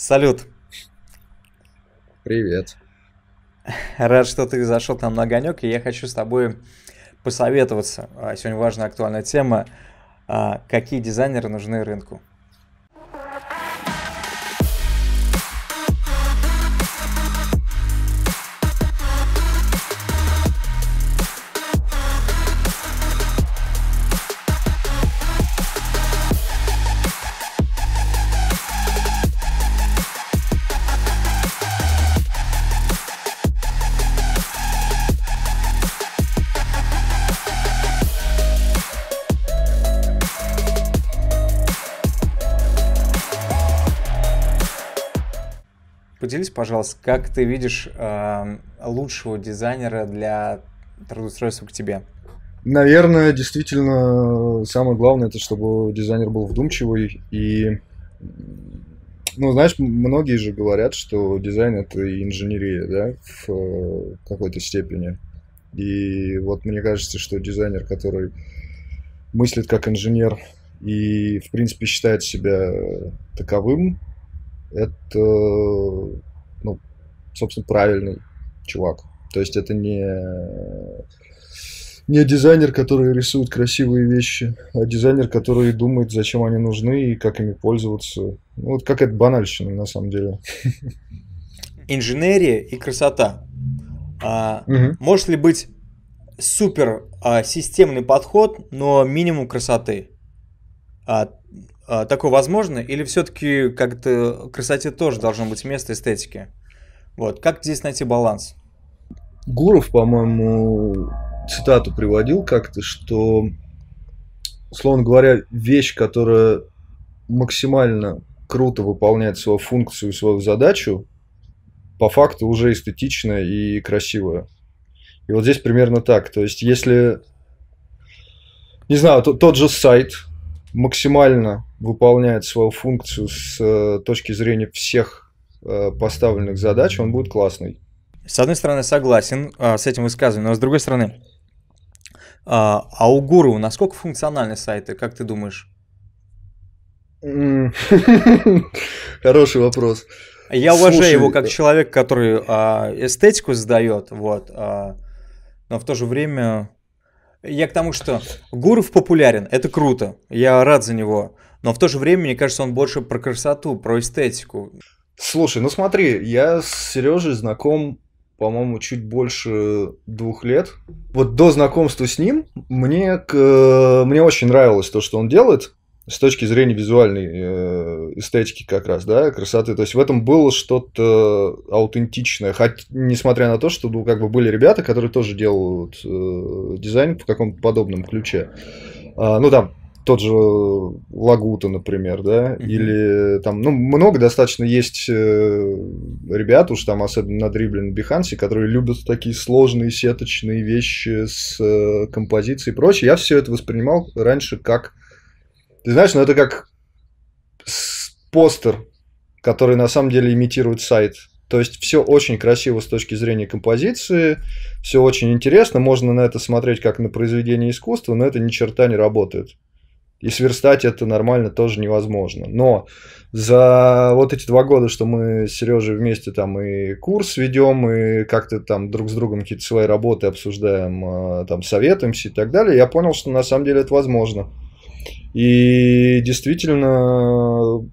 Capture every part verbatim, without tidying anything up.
Салют. Привет. Рад, что ты зашел там на огонек, и я хочу с тобой посоветоваться. Сегодня важная актуальная тема. Какие дизайнеры нужны рынку? Поделись, пожалуйста, как ты видишь э, лучшего дизайнера для трудоустройства к тебе? Наверное, действительно, самое главное, это чтобы дизайнер был вдумчивый. И, ну, знаешь, многие же говорят, что дизайн — это инженерия, да, в какой-то степени. И вот мне кажется, что дизайнер, который мыслит как инженер и, в принципе, считает себя таковым, это, ну, собственно, правильный чувак. То есть это не, не дизайнер, который рисует красивые вещи, а дизайнер, который думает, зачем они нужны и как ими пользоваться. Ну, вот какая-то банальщина, на самом деле. Инженерия и красота. А, угу. Может ли быть супер а, системный подход, но минимум красоты? А, Такое возможно? Или все-таки как-то красоте тоже должно быть место эстетики? Вот. Как здесь найти баланс? Гуров, по-моему, цитату приводил как-то, что, условно говоря, вещь, которая максимально круто выполняет свою функцию, свою задачу, по факту уже эстетичная и красивая. И вот здесь примерно так. То есть, если, не знаю, то, тот же сайт максимально выполняет свою функцию с точки зрения всех поставленных задач, он будет классный. С одной стороны, согласен с этим высказыванием, но с другой стороны, а у Гуру насколько функциональны сайты, как ты думаешь? Хороший вопрос. Я уважаю его как человек, который эстетику задает, вот, но в то же время... Я к тому, что Гуров популярен, это круто, я рад за него, но в то же время, мне кажется, он больше про красоту, про эстетику. Слушай, ну смотри, я с Сережей знаком, по-моему, чуть больше двух лет. Вот до знакомства с ним мне, к... мне очень нравилось то, что он делает с точки зрения визуальной эстетики как раз, да, красоты. То есть в этом было что-то аутентичное, хоть, несмотря на то, что, ну, как бы были ребята, которые тоже делают э, дизайн в каком-то подобном ключе. А, ну, там, тот же Лагута, например, да, mm-hmm. или там, ну, много достаточно есть ребят, уж там, особенно на Dribbble, на Behance, которые любят такие сложные сеточные вещи с э, композицией и прочее. Я все это воспринимал раньше как... Ты знаешь, ну это как постер, который на самом деле имитирует сайт. То есть все очень красиво с точки зрения композиции, все очень интересно, можно на это смотреть как на произведение искусства, но это ни черта не работает. И сверстать это нормально тоже невозможно. Но за вот эти два года, что мы с Сережей вместе там и курс ведем, и как-то там друг с другом какие-то свои работы обсуждаем, там советуемся и так далее, я понял, что на самом деле это возможно. И действительно,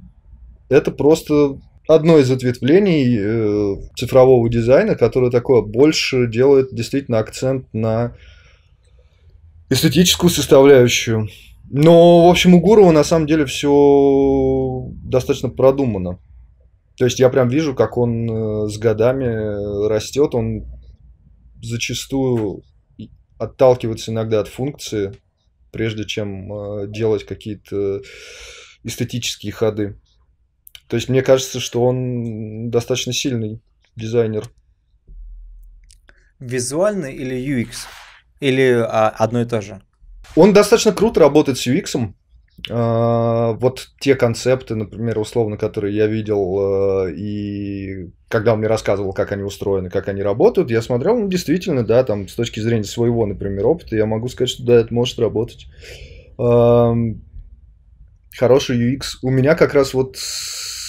это просто одно из ответвлений цифрового дизайна, которое такое больше делает действительно акцент на эстетическую составляющую. Но, в общем, у Гурова на самом деле все достаточно продумано. То есть я прям вижу, как он с годами растет, он зачастую отталкивается иногда от функции, прежде чем делать какие-то эстетические ходы. То есть мне кажется, что он достаточно сильный дизайнер. Визуальный или ю экс? Или а, одно и то же? Он достаточно круто работает с ю экс-ом. А, вот те концепты, например, условно, которые я видел, и когда он мне рассказывал, как они устроены, как они работают, я смотрел, ну, действительно, да, там, с точки зрения своего, например, опыта, я могу сказать, что да, это может работать. Хороший ю экс. У меня как раз вот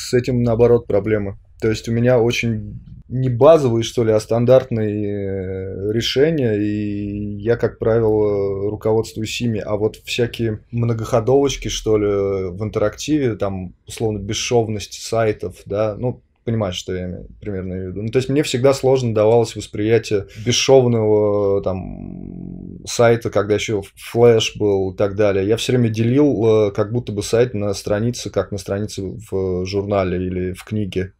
с этим, наоборот, проблемы. То есть у меня очень не базовые, что ли, а стандартные решения, и я, как правило, руководствуюсь ими. А вот всякие многоходовочки, что ли, в интерактиве, там, условно, бесшовность сайтов, да, ну, понимаешь, что я примерно имею в виду. Ну, то есть мне всегда сложно давалось восприятие бесшовного там сайта, когда еще флэш был и так далее. Я все время делил как будто бы сайт на странице, как на странице в журнале или в книге.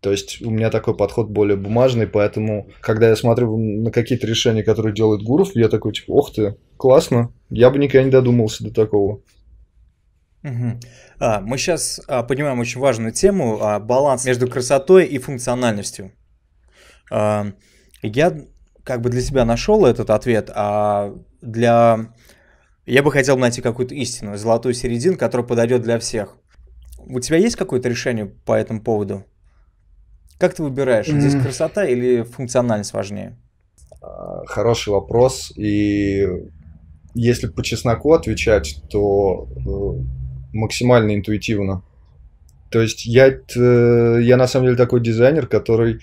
То есть у меня такой подход более бумажный, поэтому, когда я смотрю на какие-то решения, которые делает Гуров, я такой, типа, ох ты, классно, я бы никогда не додумался до такого. Угу. А, мы сейчас а, поднимаем очень важную тему, а, баланс между красотой и функциональностью. А, я как бы для себя нашел этот ответ, а для... я бы хотел найти какую-то истину, золотую середину, которая подойдет для всех. У тебя есть какое-то решение по этому поводу? Как ты выбираешь, mm-hmm. здесь красота или функциональность важнее? Хороший вопрос, и если по чесноку отвечать, то максимально интуитивно. То есть я, я на самом деле такой дизайнер, который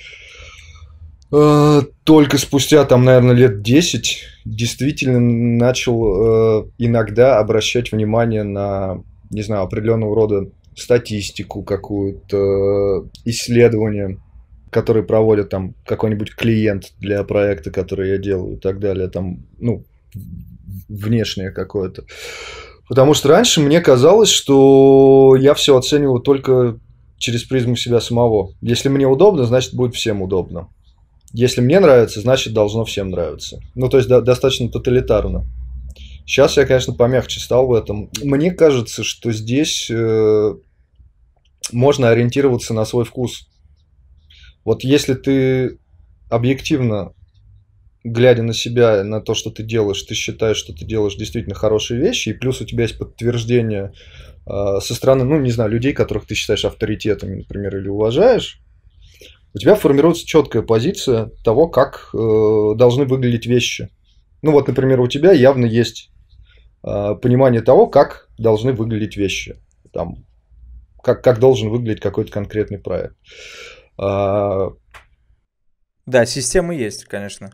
э, только спустя, там, наверное, лет десять действительно начал э, иногда обращать внимание на, не знаю, определенного рода статистику какую-то, исследования, которые проводит там какой-нибудь клиент для проекта, который я делаю и так далее, там, ну, внешнее какое-то. Потому что раньше мне казалось, что я все оцениваю только через призму себя самого. Если мне удобно, значит, будет всем удобно. Если мне нравится, значит, должно всем нравиться. Ну, то есть, до- достаточно тоталитарно. Сейчас я, конечно, помягче стал в этом. Мне кажется, что здесь э, можно ориентироваться на свой вкус. Вот если ты объективно, глядя на себя, на то, что ты делаешь, ты считаешь, что ты делаешь действительно хорошие вещи, и плюс у тебя есть подтверждение э, со стороны, ну, не знаю, людей, которых ты считаешь авторитетами, например, или уважаешь, у тебя формируется четкая позиция того, как э, должны выглядеть вещи. Ну вот, например, у тебя явно есть э, понимание того, как должны выглядеть вещи, там, как, как должен выглядеть какой-то конкретный проект. А... Да, системы есть, конечно.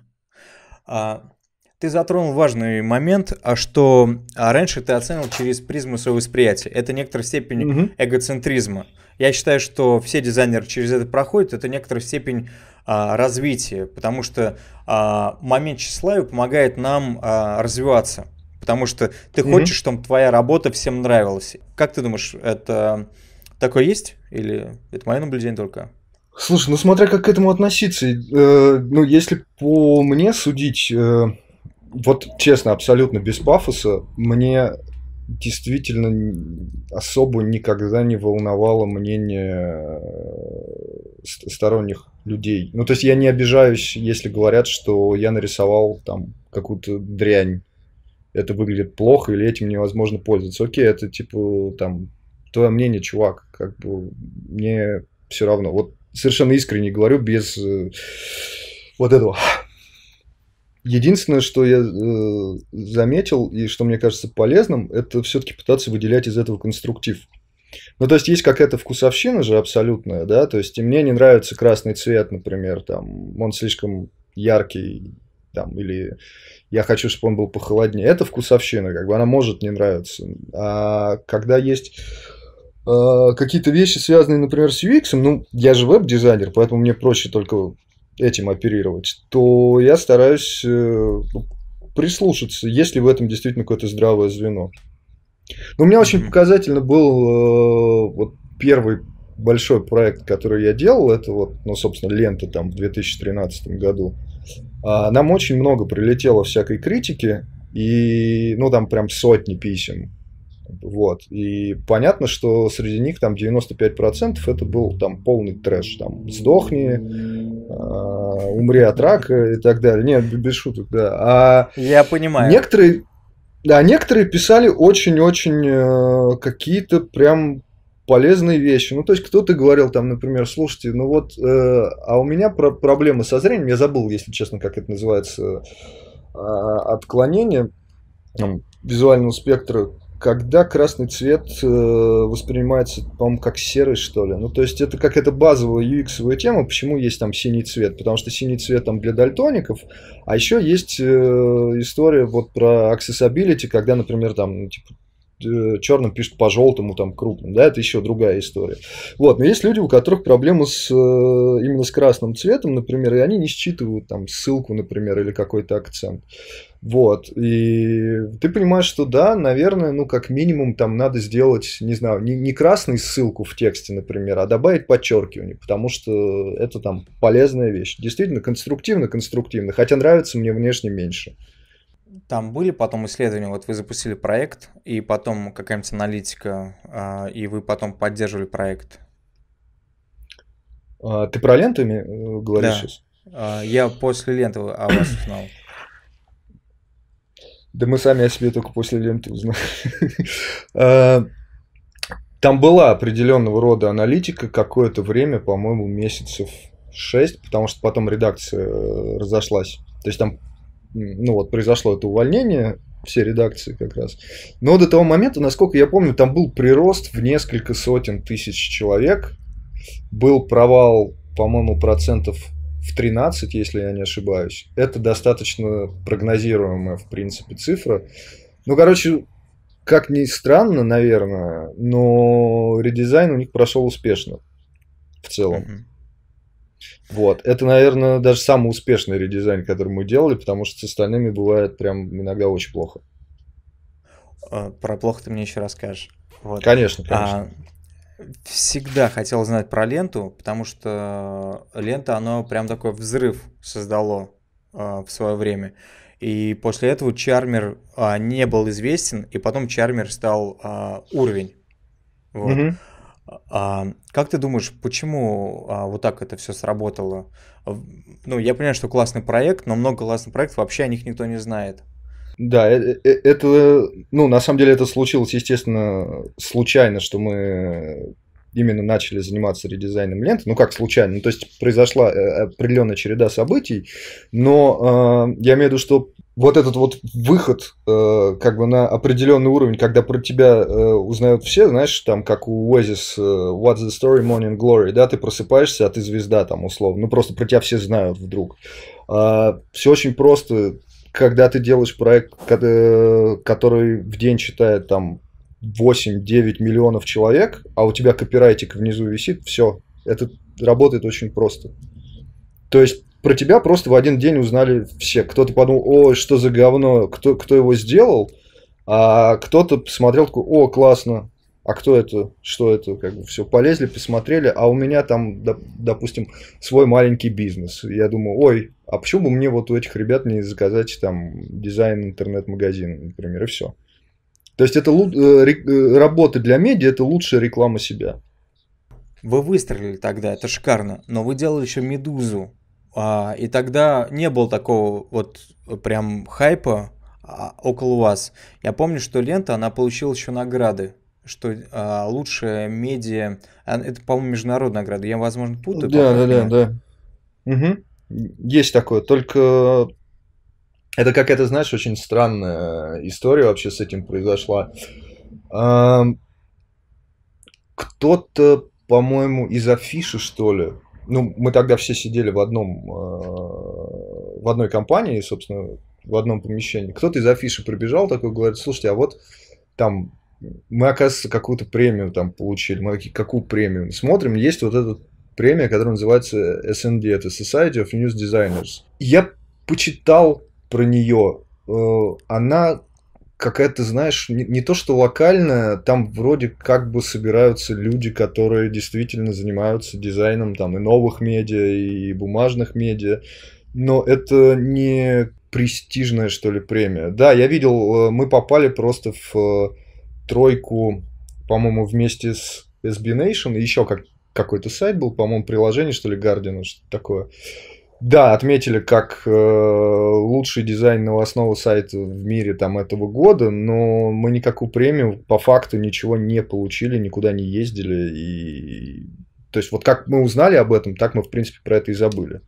Ты затронул важный момент, что раньше ты оценил через призму своего восприятия. Это некоторая степень mm-hmm. эгоцентризма. Я считаю, что все дизайнеры через это проходят. Это некоторая степень а, развития, потому что а, момент тщеславия помогает нам а, развиваться. Потому что ты mm-hmm. хочешь, чтобы твоя работа всем нравилась. Как ты думаешь, это такое есть? Или это мое наблюдение только? Слушай, ну смотря как к этому относиться, э, ну если по мне судить, э, вот честно, абсолютно без пафоса, мне действительно особо никогда не волновало мнение сторонних людей. Ну то есть я не обижаюсь, если говорят, что я нарисовал там какую-то дрянь, это выглядит плохо или этим невозможно пользоваться. Окей, это типа там твое мнение, чувак, как бы мне все равно. Вот совершенно искренне говорю, без э, вот этого. Единственное, что я э, заметил и что мне кажется полезным, это все-таки пытаться выделять из этого конструктив. Ну, то есть, есть какая-то вкусовщина же абсолютная, да, то есть, и мне не нравится красный цвет, например, там, он слишком яркий, там, или я хочу, чтобы он был похолоднее. Это вкусовщина, как бы, она может не нравиться. А когда есть... какие-то вещи, связанные, например, с ю экс, ну, я же веб-дизайнер, поэтому мне проще только этим оперировать, то я стараюсь прислушаться, есть ли в этом действительно какое-то здравое звено. Но у меня очень показательно был вот первый большой проект, который я делал, это вот, ну, собственно, Лента там в две тысячи тринадцатом году. Нам очень много прилетело всякой критики, и, ну, там прям сотни писем. Вот. И понятно, что среди них там девяносто пять процентов это был там полный трэш. Там сдохни, э, умри от рака и так далее. Нет, без шуток, да. А я понимаю. Некоторые, да, некоторые писали очень-очень э, какие-то прям полезные вещи. Ну, то есть, кто-то говорил там, например, слушайте, ну вот, э, а у меня про- проблемы со зрением, я забыл, если честно, как это называется, э, отклонение там, визуального спектра. когда красный цвет э, воспринимается, по-моему, как серый, что ли. Ну, то есть это какая-то базовая ю экс-овая тема, почему есть там синий цвет. Потому что синий цвет там для дальтоников, а еще есть э, история вот про accessibility, когда, например, там, типа, черным пишут по желтому, там, крупным, да, это еще другая история. Вот, но есть люди, у которых проблемы с, именно с красным цветом, например, и они не считывают там ссылку, например, или какой-то акцент. Вот, и ты понимаешь, что да, наверное, ну, как минимум там надо сделать, не знаю, не, не красную ссылку в тексте, например, а добавить подчеркивание, потому что это там полезная вещь. Действительно, конструктивно-конструктивно, хотя нравится мне внешне меньше. Там были потом исследования, вот вы запустили проект, и потом какая-нибудь аналитика, и вы потом поддерживали проект. А, ты про ленту говоришь да. сейчас? А, я после ленты о вас узнал. Да мы сами о себе только после ленты узнали. Там была определенного рода аналитика какое-то время, по-моему, месяцев шесть, потому что потом редакция разошлась. То есть там ну вот, произошло это увольнение, все редакции как раз. Но до того момента, насколько я помню, там был прирост в несколько сотен тысяч человек. Был провал, по-моему, процентов в тринадцать, если я не ошибаюсь. Это достаточно прогнозируемая, в принципе, цифра. Ну, короче, как ни странно, наверное, но редизайн у них прошел успешно в целом. Mm-hmm. Вот. Это, наверное, даже самый успешный редизайн, который мы делали, потому что с остальными бывает прям иногда очень плохо. Про плохо ты мне еще расскажешь. Вот. Конечно, конечно. А, всегда хотел знать про ленту, потому что лента, она прям такой взрыв создала а, в свое время. И после этого Charmer а, не был известен, и потом Charmer стал а, уровень. Вот. Mm-hmm. А, как ты думаешь, почему а, вот так это все сработало? Ну, я понимаю, что классный проект, но много классных проектов, вообще о них никто не знает. Да, это, ну, на самом деле это случилось, естественно, случайно, что мы именно начали заниматься редизайном ленты. Ну, как случайно, ну, то есть произошла определенная череда событий, но э, я имею в виду, что вот этот вот выход э, как бы на определенный уровень, когда про тебя э, узнают все, знаешь, там как у Oasis, э, What's the Story, Morning Glory, да, ты просыпаешься, а ты звезда там условно, ну просто про тебя все знают вдруг. Э, все очень просто, когда ты делаешь проект, который в день читает там восемь-девять миллионов человек, а у тебя копирайтик внизу висит, все, это работает очень просто. То есть про тебя просто в один день узнали все. Кто-то подумал, о, что за говно, кто, кто его сделал, а кто-то посмотрел, такой, о, классно, а кто это, что это, как бы все, полезли, посмотрели, а у меня там, допустим, свой маленький бизнес. Я думаю, ой, а почему бы мне вот у этих ребят не заказать там дизайн интернет-магазина, например, и все. То есть это работа для медиа, это лучшая реклама себя. Вы выстрелили тогда, это шикарно, но вы делали еще «Медузу». И тогда не было такого вот прям хайпа около вас. Я помню, что лента, она получила еще награды, что а, лучшая медиа... Это, по-моему, международная награда. Я, возможно, путаю. Да, да, да, да, да. Угу. Есть такое. Только это какая-то, знаешь, очень странная история вообще с этим произошла. Кто-то, по-моему, из Афиши, что ли, ну, мы тогда все сидели в одном, э, в одной компании, собственно, в одном помещении. Кто-то из Афиши прибежал, такой говорит, слушайте, а вот там мы, оказывается, какую-то премию там получили. Мы такие, какую премию? Смотрим, есть вот эта премия, которая называется эс эн ди, это Society of News Designers. Я почитал про нее. Она какая-то, знаешь, не, не то что локальная, там вроде как бы собираются люди, которые действительно занимаются дизайном там и новых медиа, и бумажных медиа, но это не престижная, что ли, премия. Да, я видел, мы попали просто в тройку, по-моему, вместе с эс би нэйшн, и еще как, какой-то сайт был, по-моему, приложение, что ли, Guardian, что-то такое. Да, отметили как э, лучший дизайн новостного сайта в мире там, этого года, но мы никакую премию по факту ничего не получили, никуда не ездили. И... То есть вот как мы узнали об этом, так мы в принципе про это и забыли.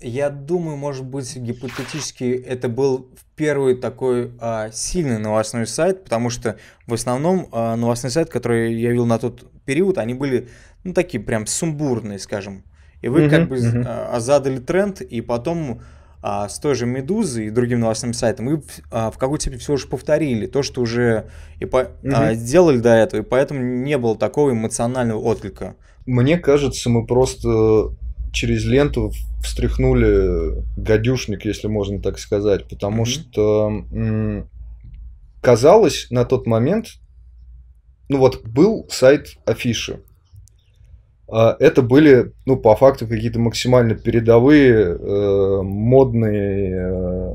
Я думаю, может быть, гипотетически это был первый такой а, сильный новостной сайт, потому что в основном а, новостные сайты, которые я видел на тот период, они были, ну, такие прям сумбурные, скажем. И вы mm-hmm, как бы mm-hmm. а, задали тренд, и потом а, с той же «Медузой» и другим новостным сайтом вы а, в какой-то степени все уже повторили то, что уже и по, mm-hmm. а, сделали до этого, и поэтому не было такого эмоционального отклика. Мне кажется, мы просто через ленту встряхнули гадюшник, если можно так сказать, потому mm-hmm. что м- казалось на тот момент, ну вот был сайт Афиши, это были, ну, по факту какие-то максимально передовые, э- модные, э-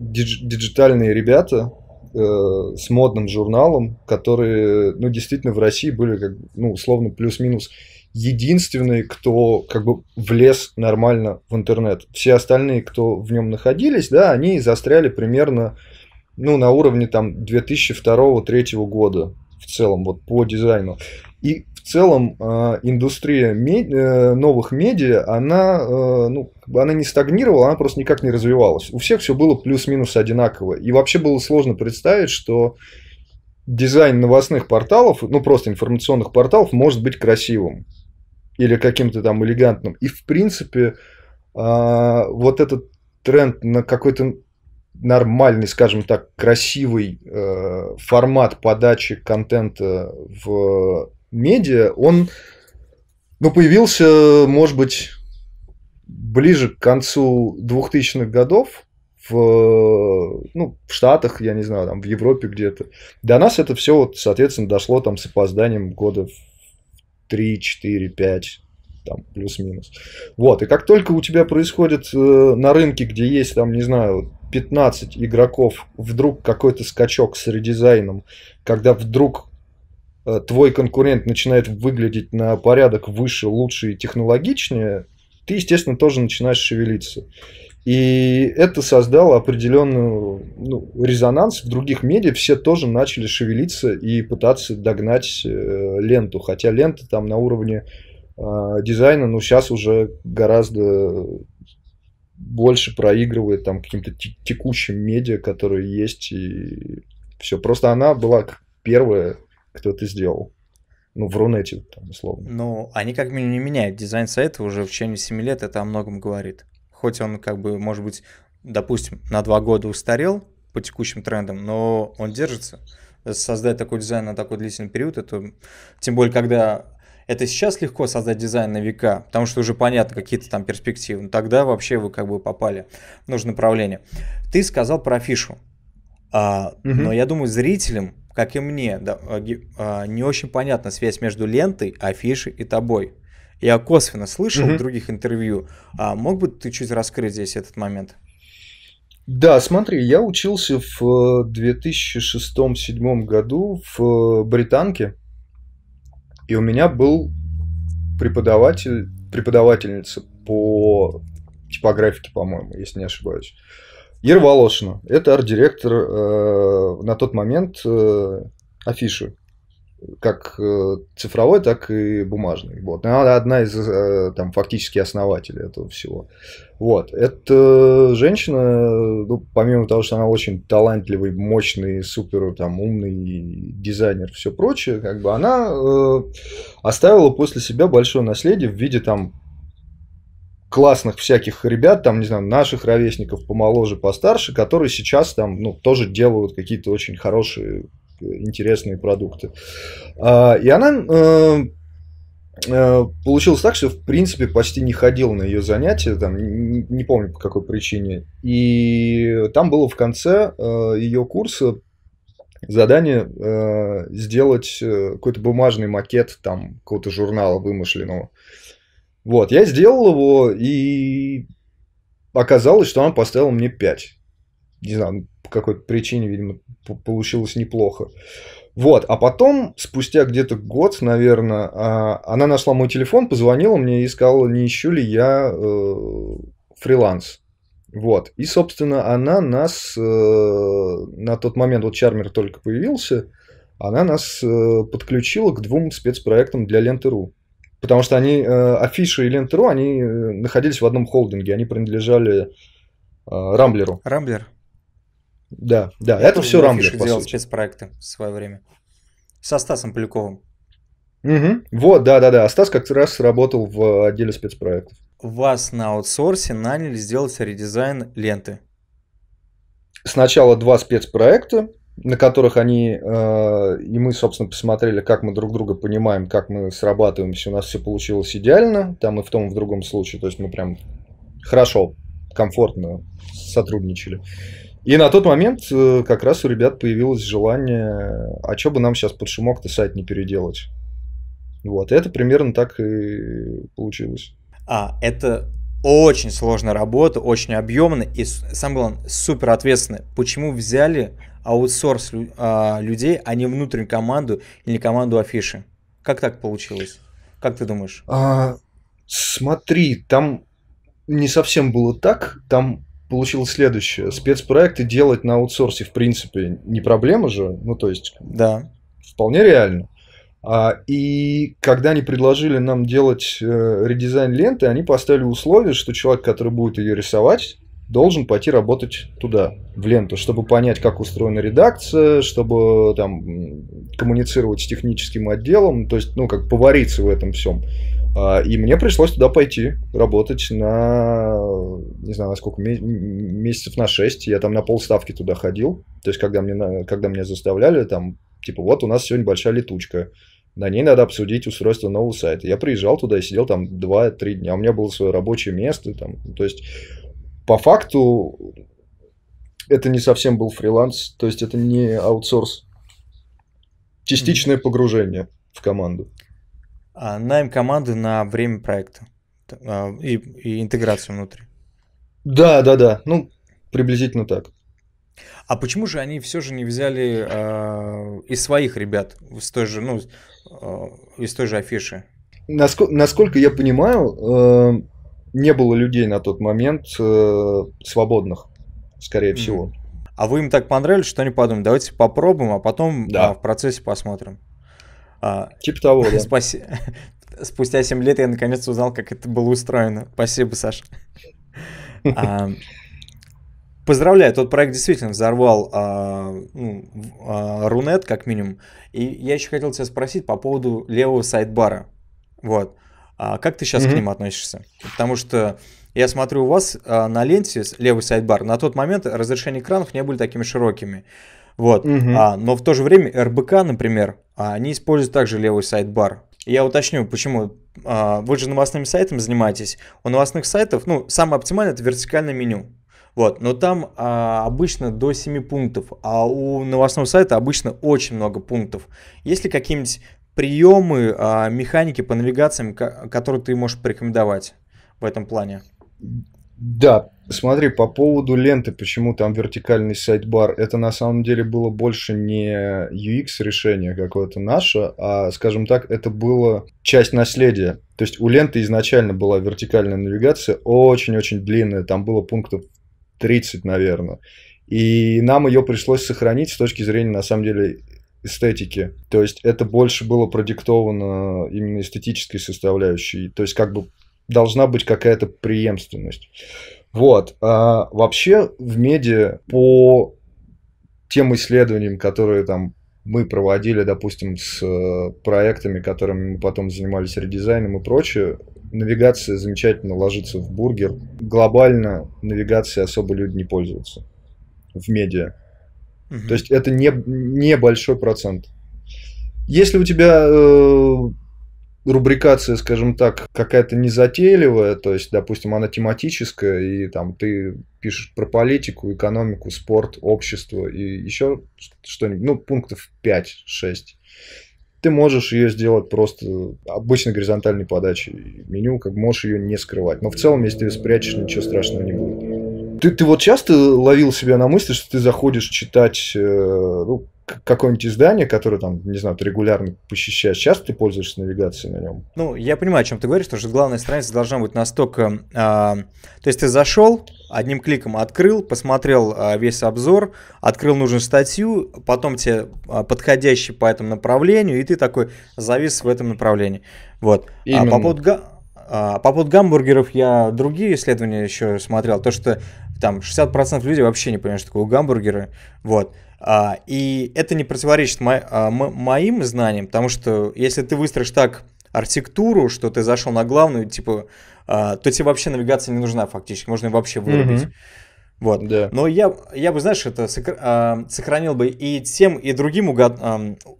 дидж- диджитальные ребята э- с модным журналом, которые, ну, действительно в России были, как, ну, условно, плюс-минус единственные, кто как бы влез нормально в интернет. Все остальные, кто в нем находились, да, они застряли примерно, ну, на уровне там две тысячи второго — две тысячи третьего года в целом, вот по дизайну. И в целом э, индустрия мед... э, новых медиа, она, э, ну, она не стагнировала, она просто никак не развивалась. У всех все было плюс-минус одинаково. И вообще было сложно представить, что дизайн новостных порталов, ну просто информационных порталов, может быть красивым или каким-то там элегантным. И в принципе, э, вот этот тренд на какой-то нормальный, скажем так, красивый э, формат подачи контента в медиа, он, ну, появился, может быть, ближе к концу двухтысячных годов. В, ну, в Штатах, я не знаю, там, в Европе где-то. До нас это все, вот, соответственно, дошло там с опозданием года три, четыре, пять, там, плюс-минус. Вот, и как только у тебя происходит э, на рынке, где есть, там, не знаю, пятнадцать игроков, вдруг какой-то скачок с редизайном, когда вдруг э, твой конкурент начинает выглядеть на порядок выше, лучше и технологичнее, ты, естественно, тоже начинаешь шевелиться. И это создало определенный, ну, резонанс в других медиа, все тоже начали шевелиться и пытаться догнать э, ленту, хотя лента там на уровне э, дизайна, ну, сейчас уже гораздо больше проигрывает там каким-то текущим медиа, которые есть, и все. Просто она была первая, кто это сделал. Ну, в Рунете, там, условно. Ну, они как минимум не меняют дизайн сайта уже в течение семи лет, это о многом говорит. Хоть он, как бы, может быть, допустим, на два года устарел по текущим трендам, но он держится. Создать такой дизайн на такой длительный период, это тем более, когда это сейчас легко создать дизайн на века, потому что уже понятно какие-то там перспективы. Но тогда вообще вы как бы попали в нужное направление. Ты сказал про Афишу, а, угу. но я думаю, зрителям, как и мне, да, а, не очень понятна связь между лентой, Афишей и тобой. Я косвенно слышал mm-hmm. в других интервью. А мог бы ты чуть раскрыть здесь этот момент? Да, смотри, я учился в две тысячи шестом — две тысячи седьмом году в Британке. И у меня был преподаватель, преподавательница по типографике, по-моему, если не ошибаюсь. Ира Волошина. Это арт-директор э, на тот момент э, Афиши. Как цифровой, так и бумажный. Вот. Она одна из там, фактически основателей этого всего. Вот. Эта женщина, ну, помимо того, что она очень талантливый, мощный, супер там, умный дизайнер, все прочее, как бы она э, оставила после себя большое наследие в виде там, классных всяких ребят, там, не знаю, наших ровесников помоложе, постарше, которые сейчас там, ну, тоже делают какие-то очень хорошие, интересные продукты. И она получилось так, что в принципе почти не ходил на ее занятия, там, не помню по какой причине. И там было в конце ее курса задание сделать какой-то бумажный макет там какого-то журнала вымышленного. Вот, я сделал его, и оказалось, что она поставила мне пять. Не знаю, по какой причине, видимо, получилось неплохо. Вот, а потом, спустя где-то год, наверное, она нашла мой телефон, позвонила мне и сказала, не ищу ли я фриланс. Вот, и, собственно, она нас на тот момент, вот Charmer только появился, она нас подключила к двум спецпроектам для Лента.ру. Потому что они, э, Афиша и Лента.ру, они находились в одном холдинге, они принадлежали э, Рамблеру. Рамблер? Да, да, это, это все Рамблер. Афиша делал часть проекта в свое время. С Астасом Поляковым. Угу. Вот, да-да-да, Астас как раз работал в отделе спецпроектов. Вас на аутсорсе наняли сделать редизайн ленты. Сначала два спецпроекта, на которых они, э, и мы, собственно, посмотрели, как мы друг друга понимаем, как мы срабатываемся, у нас все получилось идеально, там и в том, и в другом случае, то есть мы прям хорошо, комфортно сотрудничали. И на тот момент э, как раз у ребят появилось желание, а что бы нам сейчас под шумок-то сайт не переделать. Вот, и это примерно так и получилось. А, это... Очень сложная работа, очень объемная и, самое главное, супер ответственная. Почему взяли аутсорс людей, а не внутреннюю команду или команду Афиши? Как так получилось? Как ты думаешь? А, смотри, там не совсем было так. Там получилось следующее. Спецпроекты делать на аутсорсе, в принципе, не проблема же. Ну, то есть, да, вполне реально. И когда они предложили нам делать редизайн ленты, они поставили условие, что человек, который будет ее рисовать, должен пойти работать туда, в ленту, чтобы понять, как устроена редакция, чтобы там коммуницировать с техническим отделом, то есть, ну, как повариться в этом всем. И мне пришлось туда пойти, работать на, не знаю, на сколько, месяцев на шесть. Я там на полставки туда ходил, то есть, когда, мне, когда меня заставляли там, типа, вот у нас сегодня большая летучка, на ней надо обсудить устройство нового сайта. Я приезжал туда и сидел там два-три дня, у меня было свое рабочее место. Там. То есть, по факту, это не совсем был фриланс, то есть, это не аутсорс. Частичное погружение в команду. А найм команды на время проекта и, и интеграцию внутри. Да, да, да, ну, приблизительно так. А почему же они все же не взяли э, из своих ребят, из той же, ну, э, из той же Афиши? Насколько, насколько я понимаю, э, не было людей на тот момент э, свободных, скорее mm-hmm. всего. А вы им так понравились, что они подумали, давайте попробуем, а потом да. а, в процессе посмотрим. Типа того, да. Спустя семь лет я наконец узнал, как это было устроено. Спасибо, Саша. Поздравляю, тот проект действительно взорвал а, ну, а, Рунет, как минимум. И я еще хотел тебя спросить по поводу левого сайдбара. Вот. А как ты сейчас mm-hmm. к ним относишься? Потому что я смотрю, у вас а, на ленте левый сайдбар. На тот момент разрешения экранов не были такими широкими. Вот. Mm-hmm. а, но в то же время эр бэ ка, например, они используют также левый сайдбар. Я уточню, почему. А, вы же новостными сайтами занимаетесь. У новостных сайтов, ну, самое оптимальное – это вертикальное меню. Вот, но там а, обычно до семи пунктов, а у новостного сайта обычно очень много пунктов. Есть ли какие-нибудь приемы, а, механики по навигациям, ко- которые ты можешь порекомендовать в этом плане? Да, смотри, по поводу ленты, почему там вертикальный сайдбар, это на самом деле было больше не ю экс-решение какое-то наше, а, скажем так, это было часть наследия. То есть у ленты изначально была вертикальная навигация, очень-очень длинная, там было пунктов тридцать, наверное. И нам ее пришлось сохранить с точки зрения, на самом деле, эстетики. То есть, это больше было продиктовано именно эстетической составляющей. То есть, как бы должна быть какая-то преемственность. Вот. А вообще, в медиа по тем исследованиям, которые там мы проводили, допустим, с проектами, которыми мы потом занимались редизайном и прочее, навигация замечательно ложится в бургер. Глобально навигацией особо люди не пользуются в медиа. Угу. То есть это не, не большой процент. Если у тебя э, рубрикация, скажем так, какая-то незатейливая, то есть, допустим, она тематическая, и там ты пишешь про политику, экономику, спорт, общество и еще что-нибудь, ну, пунктов пять-шесть. Ты можешь ее сделать просто обычной горизонтальной подачей меню, как можешь ее не скрывать. Но в целом, если ты ее спрячешь, ничего страшного не будет. Ты, ты вот часто ловил себя на мысли, что ты заходишь читать, ну, какое-нибудь издание, которое там, не знаю, ты регулярно посещаешь, часто ты пользуешься навигацией на нем? Ну, я понимаю, о чем ты говоришь, потому что главная страница должна быть настолько... А, то есть ты зашел, одним кликом открыл, посмотрел а, весь обзор, открыл нужную статью, потом тебе а, подходящий по этому направлению, и ты такой завис в этом направлении. Вот. А по поводу... По поводу гамбургеров я другие исследования еще смотрел, то что там шестьдесят процентов людей вообще не понимают, что такое гамбургеры, вот, и это не противоречит мо- моим знаниям, потому что если ты выстроишь так архитектуру, что ты зашел на главную, типа, то тебе вообще навигация не нужна фактически, можно ее вообще вырубить. Mm-hmm. Вот. Да. Но я, я бы, знаешь, это сохранил бы и тем, и другим угод,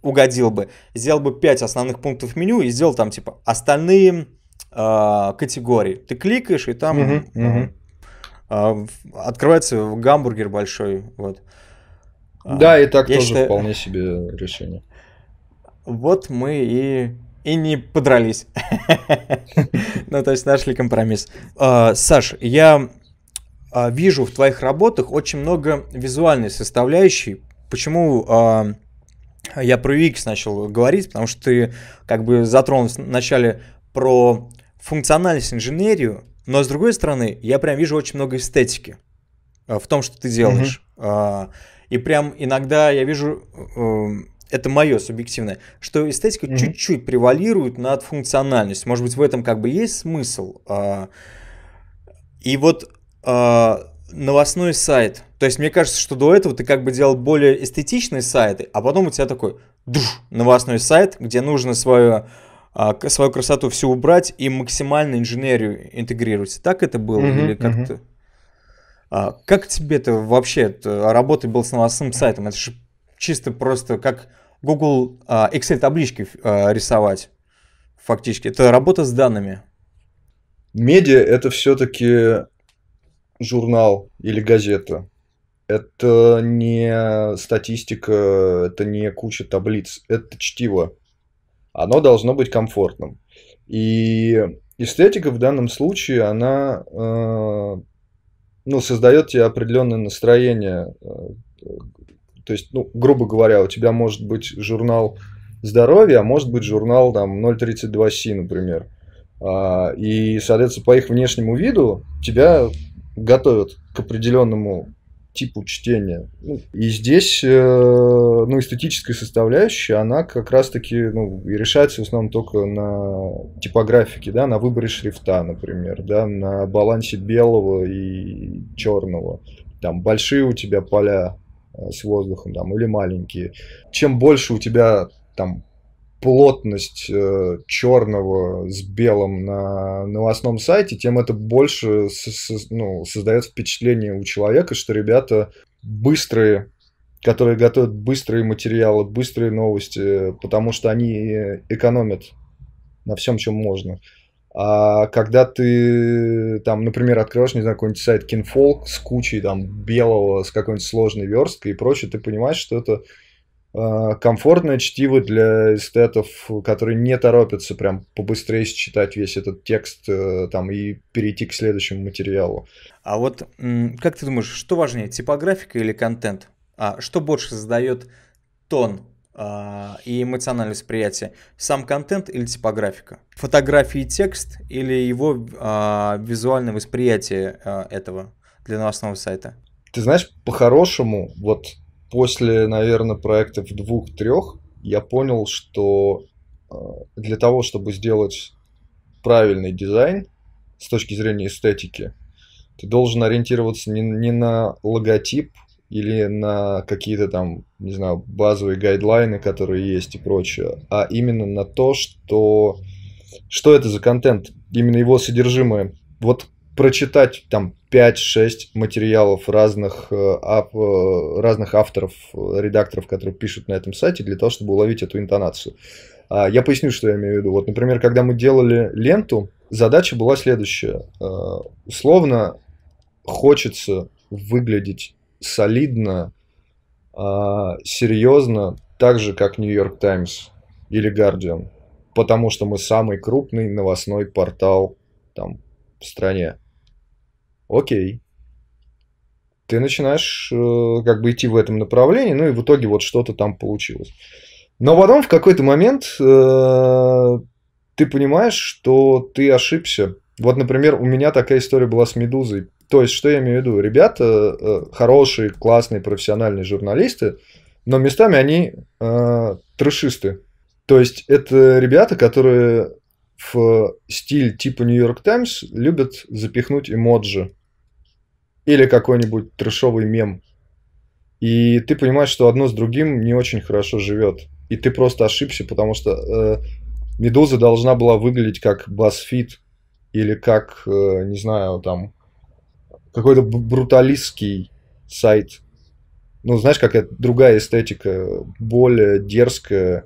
угодил бы, сделал бы пять основных пунктов меню и сделал там типа остальные... категории. Ты кликаешь, и там uh-huh, uh-huh. Uh, открывается гамбургер большой. Вот. Да, uh, и так тоже считаю... вполне себе решение. Вот мы и, и не подрались. Ну, то есть нашли компромисс. Саш, я вижу в твоих работах очень много визуальной составляющей. Почему... Я про ю экс начал говорить, потому что ты как бы затронул вначале про функциональность, инженерию, но с другой стороны, я прям вижу очень много эстетики в том, что ты делаешь. Mm-hmm. И прям иногда я вижу, это мое субъективное, что эстетика mm-hmm. чуть-чуть превалирует над функциональностью. Может быть, в этом как бы есть смысл. И вот новостной сайт. То есть мне кажется, что до этого ты как бы делал более эстетичные сайты, а потом у тебя такой душ, новостной сайт, где нужно свое... свою красоту все убрать и максимально инженерию интегрировать. Так это было? Mm-hmm, или как-то... Mm-hmm. а, как тебе-то вообще это, работать было с новостным сайтом? Это же чисто просто как Google а, Excel-таблички а, рисовать фактически. Это работа с данными. Медиа – это все-таки журнал или газета. Это не статистика, это не куча таблиц, это чтиво. Оно должно быть комфортным. И эстетика в данном случае, она э, ну, создает тебе определенное настроение. То есть, ну, грубо говоря, у тебя может быть журнал здоровья, а может быть журнал там, ноль тридцать два Си, например. И, соответственно, по их внешнему виду тебя готовят к определенному типу чтения. И здесь ну, эстетическая составляющая, она как раз-таки ну, и решается в основном только на типографике, да, на выборе шрифта, например, да, на балансе белого и черного. Там большие у тебя поля с воздухом там, или маленькие. Чем больше у тебя там, плотность черного с белым на новостном сайте, тем это больше ну, создает впечатление у человека, что ребята быстрые, которые готовят быстрые материалы, быстрые новости, потому что они экономят на всем, чем можно. А когда ты, там, например, открываешь, не знаю, какой-нибудь сайт Kinfolk с кучей там, белого, с какой-нибудь сложной версткой и прочее, ты понимаешь, что это комфортное чтиво для эстетов, которые не торопятся прям побыстрее считать весь этот текст там, и перейти к следующему материалу. А вот как ты думаешь, что важнее, типографика или контент? А что больше задает тон а, и эмоциональное восприятие? Сам контент или типографика? Фотографии, текст или его а, визуальное восприятие а, этого для новостного сайта? Ты знаешь, по-хорошему, вот после, наверное, проектов двух-трех я понял, что для того, чтобы сделать правильный дизайн с точки зрения эстетики, ты должен ориентироваться не, не на логотип или на какие-то там, не знаю, базовые гайдлайны, которые есть и прочее, а именно на то, что, что это за контент, именно его содержимое. Вот прочитать там пять-шесть материалов разных, разных авторов, редакторов, которые пишут на этом сайте, для того, чтобы уловить эту интонацию. Я поясню, что я имею в виду. Вот, например, когда мы делали ленту, задача была следующая. Условно, хочется выглядеть солидно, серьезно, так же, как New York Times или Guardian, потому что мы самый крупный новостной портал там, в стране. Окей. ты начинаешь э, как бы идти в этом направлении, ну и в итоге вот что-то там получилось. Но потом в какой-то момент э, ты понимаешь, что ты ошибся. Вот, например, у меня такая история была с «Медузой». То есть, что я имею в виду? Ребята э, хорошие, классные, профессиональные журналисты, но местами они э, трэшисты. То есть, это ребята, которые в стиль типа New York Times любят запихнуть эмоджи или какой-нибудь трэшовый мем. И ты понимаешь, что одно с другим не очень хорошо живет. И ты просто ошибся, потому что э, «Медуза» должна была выглядеть как BuzzFeed или как, э, не знаю, там какой-то бруталистский сайт. Ну, знаешь, какая-то другая эстетика, более дерзкая, э,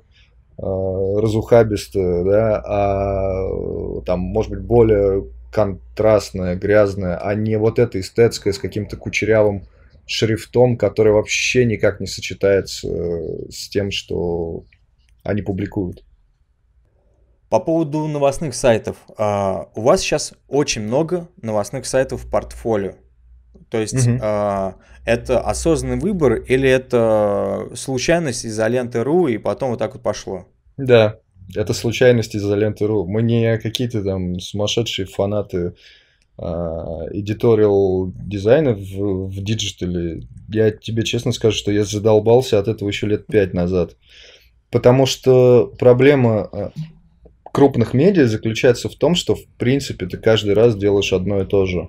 разухабистая, да, а там, может быть, более контрастная, грязная, а не вот эта эстетская с каким-то кучерявым шрифтом, который вообще никак не сочетается э, с тем, что они публикуют. По поводу новостных сайтов. А, у вас сейчас очень много новостных сайтов в портфолио. То есть угу. а, это осознанный выбор или это случайность из-за Ленты точка ру и потом вот так вот пошло? Да, это случайность из-за Ленты точка ру. Мы не какие-то там сумасшедшие фанаты эдиториал дизайна в, в диджитале. Я тебе честно скажу, что я задолбался от этого еще лет пять назад. Потому что проблема крупных медиа заключается в том, что в принципе ты каждый раз делаешь одно и то же.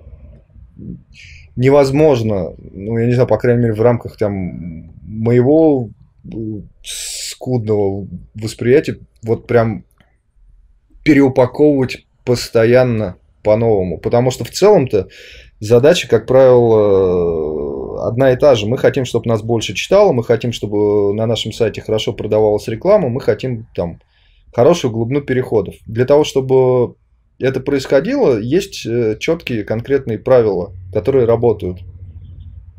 Невозможно, ну я не знаю, по крайней мере в рамках там моего скудного восприятия, вот прям переупаковывать постоянно по-новому. Потому что в целом-то задача, как правило, одна и та же. Мы хотим, чтобы нас больше читало, мы хотим, чтобы на нашем сайте хорошо продавалась реклама, мы хотим там хорошую глубину переходов. Для того, чтобы это происходило, есть четкие конкретные правила, которые работают.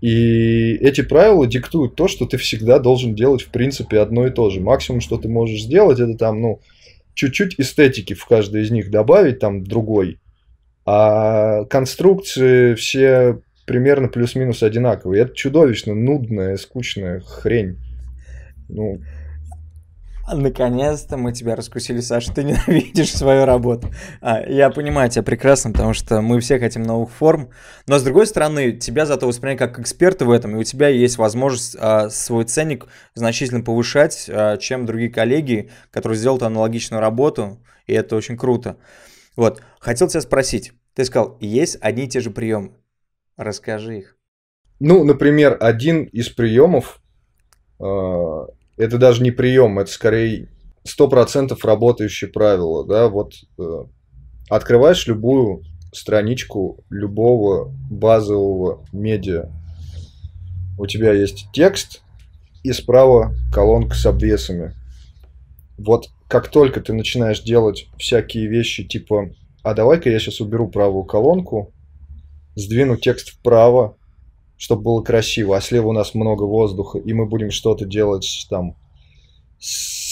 И эти правила диктуют то, что ты всегда должен делать, в принципе, одно и то же. Максимум, что ты можешь сделать, это там, ну, чуть-чуть эстетики в каждый из них добавить, там, другой. А конструкции все примерно плюс-минус одинаковые. Это чудовищно нудная, скучная хрень. Ну... Наконец-то мы тебя раскусили, Саша, ты ненавидишь свою работу. А, я понимаю тебя прекрасно, потому что мы все хотим новых форм, но с другой стороны, тебя зато воспринимают как эксперта в этом, и у тебя есть возможность а, свой ценник значительно повышать, а, чем другие коллеги, которые сделают аналогичную работу, и это очень круто. Вот, хотел тебя спросить, ты сказал, есть одни и те же приемы, расскажи их. Ну, например, один из приемов... Э Это даже не прием, это скорее сто процентов работающее правило. Да? Вот, э, открываешь любую страничку любого базового медиа. У тебя есть текст и справа колонка с обвесами. Вот как только ты начинаешь делать всякие вещи типа «А давай-ка я сейчас уберу правую колонку, сдвину текст вправо, чтобы было красиво, а слева у нас много воздуха, и мы будем что-то делать там,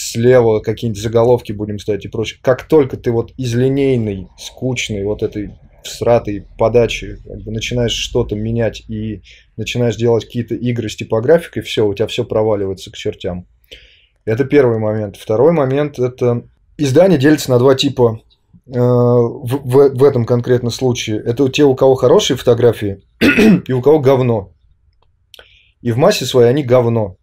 слева какие-нибудь заголовки будем ставить и прочее». Как только ты вот из линейной, скучной, вот этой всратой подачи как бы начинаешь что-то менять и начинаешь делать какие-то игры с типографикой, все, у тебя все проваливается к чертям. Это первый момент. Второй момент – это издание делится на два типа. В, в, в этом конкретном случае это те, у кого хорошие фотографии и у кого говно. И в массе своей они говно,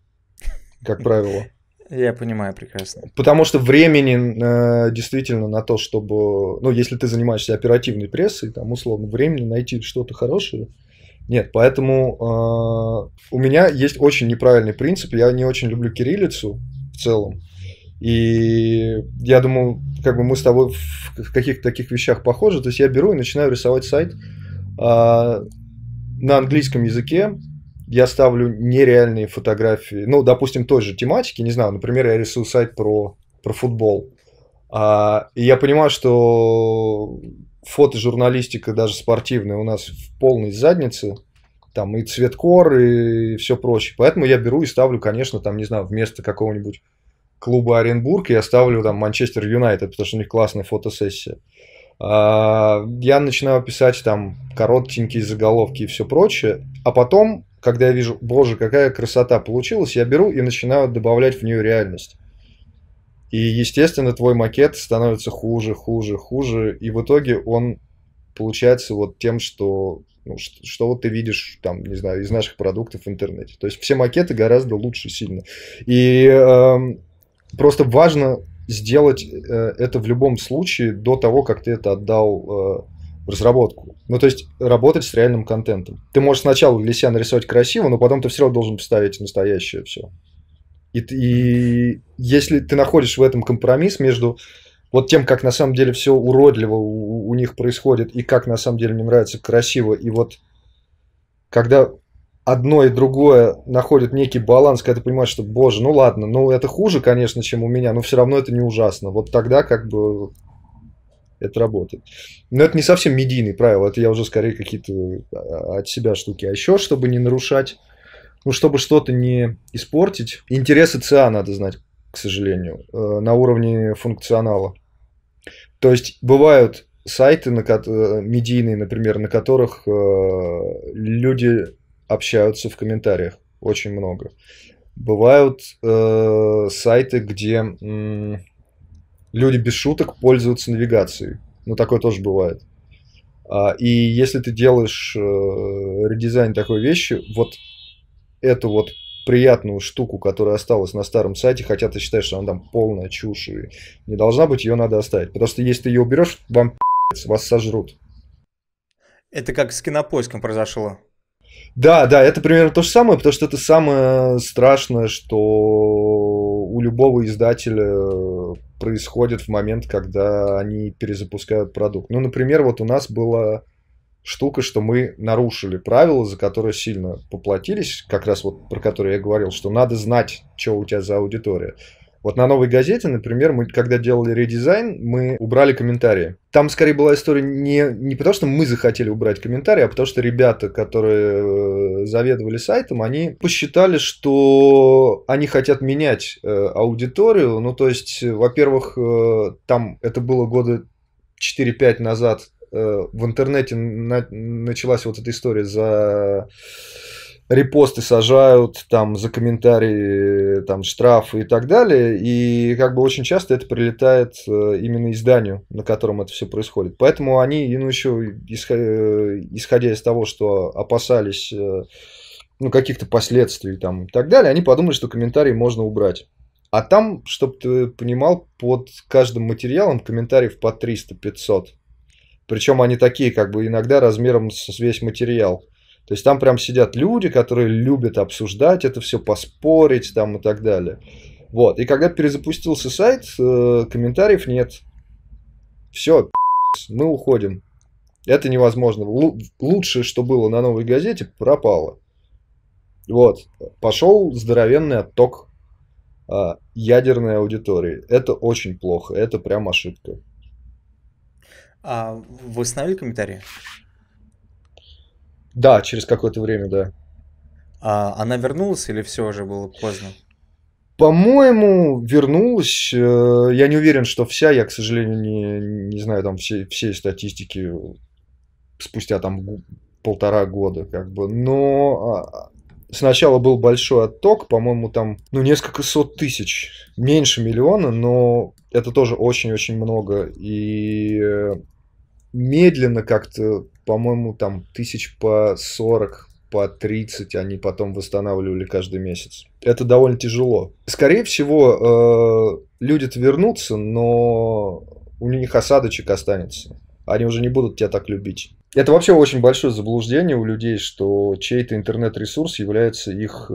как правило. Я понимаю прекрасно. Потому что времени э, действительно на то, чтобы... Ну, если ты занимаешься оперативной прессой, там, условно, времени найти что-то хорошее. Нет, поэтому э, у меня есть очень неправильный принцип. Я не очень люблю кириллицу в целом. И я думаю, как бы мы с тобой в каких-то таких вещах похожи. То есть я беру и начинаю рисовать сайт а, на английском языке. Я ставлю нереальные фотографии. Ну, допустим, той же тематики. Не знаю, например, я рисую сайт про, про футбол. А, и я понимаю, что фотожурналистика, даже спортивная, у нас в полной заднице. Там и цветкор, и все прочее. Поэтому я беру и ставлю, конечно, там, не знаю, вместо какого-нибудь клуба Оренбург, я ставлю там Манчестер Юнайтед, потому что у них классная фотосессия. Я начинаю писать там коротенькие заголовки и все прочее, а потом когда я вижу, боже, какая красота получилась, я беру и начинаю добавлять в нее реальность. И, естественно, твой макет становится хуже, хуже, хуже, и в итоге он получается вот тем, что, ну, что, что вот ты видишь, там, не знаю, из наших продуктов в интернете. То есть все макеты гораздо лучше сильно. И э, просто важно сделать э, это в любом случае до того, как ты это отдал э, в разработку. Ну, то есть работать с реальным контентом. Ты можешь сначала для себя нарисовать красиво, но потом ты все равно должен вставить настоящее все. И, и если ты находишь в этом компромисс между вот тем, как на самом деле все уродливо у, у них происходит, и как на самом деле мне нравится красиво, и вот когда одно и другое находит некий баланс, когда ты понимаешь, что, боже, ну ладно, ну это хуже, конечно, чем у меня, но все равно это не ужасно. Вот тогда как бы... это работает. Но это не совсем медийные правила, это я уже скорее какие-то от себя штуки. А еще, чтобы не нарушать, ну, чтобы что-то не испортить, интересы ЦА надо знать, к сожалению, на уровне функционала. То есть, бывают сайты на ко- медийные, например, на которых люди общаются в комментариях очень много. Бывают э, сайты, где... М- люди без шуток пользуются навигацией. Ну, такое тоже бывает. И если ты делаешь редизайн такой вещи, вот эту вот приятную штуку, которая осталась на старом сайте, хотя ты считаешь, что она там полная чушь и не должна быть, ее надо оставить. Потому что если ты ее уберешь, вам вас сожрут. Это как с Кинопоиском произошло. Да, да, это примерно то же самое, потому что это самое страшное, что у любого издателя происходит в момент, когда они перезапускают продукт. Ну, например, вот у нас была штука, что мы нарушили правила, за которые сильно поплатились, как раз вот про которые я говорил, что надо знать, что у тебя за аудитория. Вот на «Новой газете», например, мы, когда делали редизайн, мы убрали комментарии. Там, скорее, была история не, не потому, что мы захотели убрать комментарии, а потому, что ребята, которые заведовали сайтом, они посчитали, что они хотят менять э, аудиторию. Ну, то есть, во-первых, э, там это было года четыре-пять назад. Э, в интернете на- началась вот эта история за... репосты сажают, там, за комментарии, там, штрафы и так далее. И как бы очень часто это прилетает именно изданию, на котором это все происходит. Поэтому они, ну, еще исходя из того, что опасались, ну, каких-то последствий, там, и так далее, они подумали, что комментарии можно убрать. А там, чтобы ты понимал, под каждым материалом комментариев по триста-пятьсот. Причем они такие, как бы, иногда размером с весь материал. То есть там прям сидят люди, которые любят обсуждать это все, поспорить там и так далее. Вот. И когда перезапустился сайт, э, комментариев нет. Все, мы уходим. Это невозможно. Л- лучшее, что было на «Новой газете», пропало. Вот. Пошел здоровенный отток э, ядерной аудитории. Это очень плохо. Это прям ошибка. А вы установили комментарии? Да, через какое-то время, да. А она вернулась или все уже было поздно? По-моему, вернулась. Я не уверен, что вся. Я, к сожалению, не, не знаю там всей, всей статистики спустя там полтора года, как бы. Но сначала был большой отток, по-моему, там, ну, несколько сот тысяч, меньше миллиона, но это тоже очень-очень много. И медленно как-то, по-моему, там тысяч по сорок, по тридцать они потом восстанавливали каждый месяц. Это довольно тяжело. Скорее всего, люди-то вернутся, но у них осадочек останется. Они уже не будут тебя так любить. Это вообще очень большое заблуждение у людей, что чей-то интернет-ресурс является их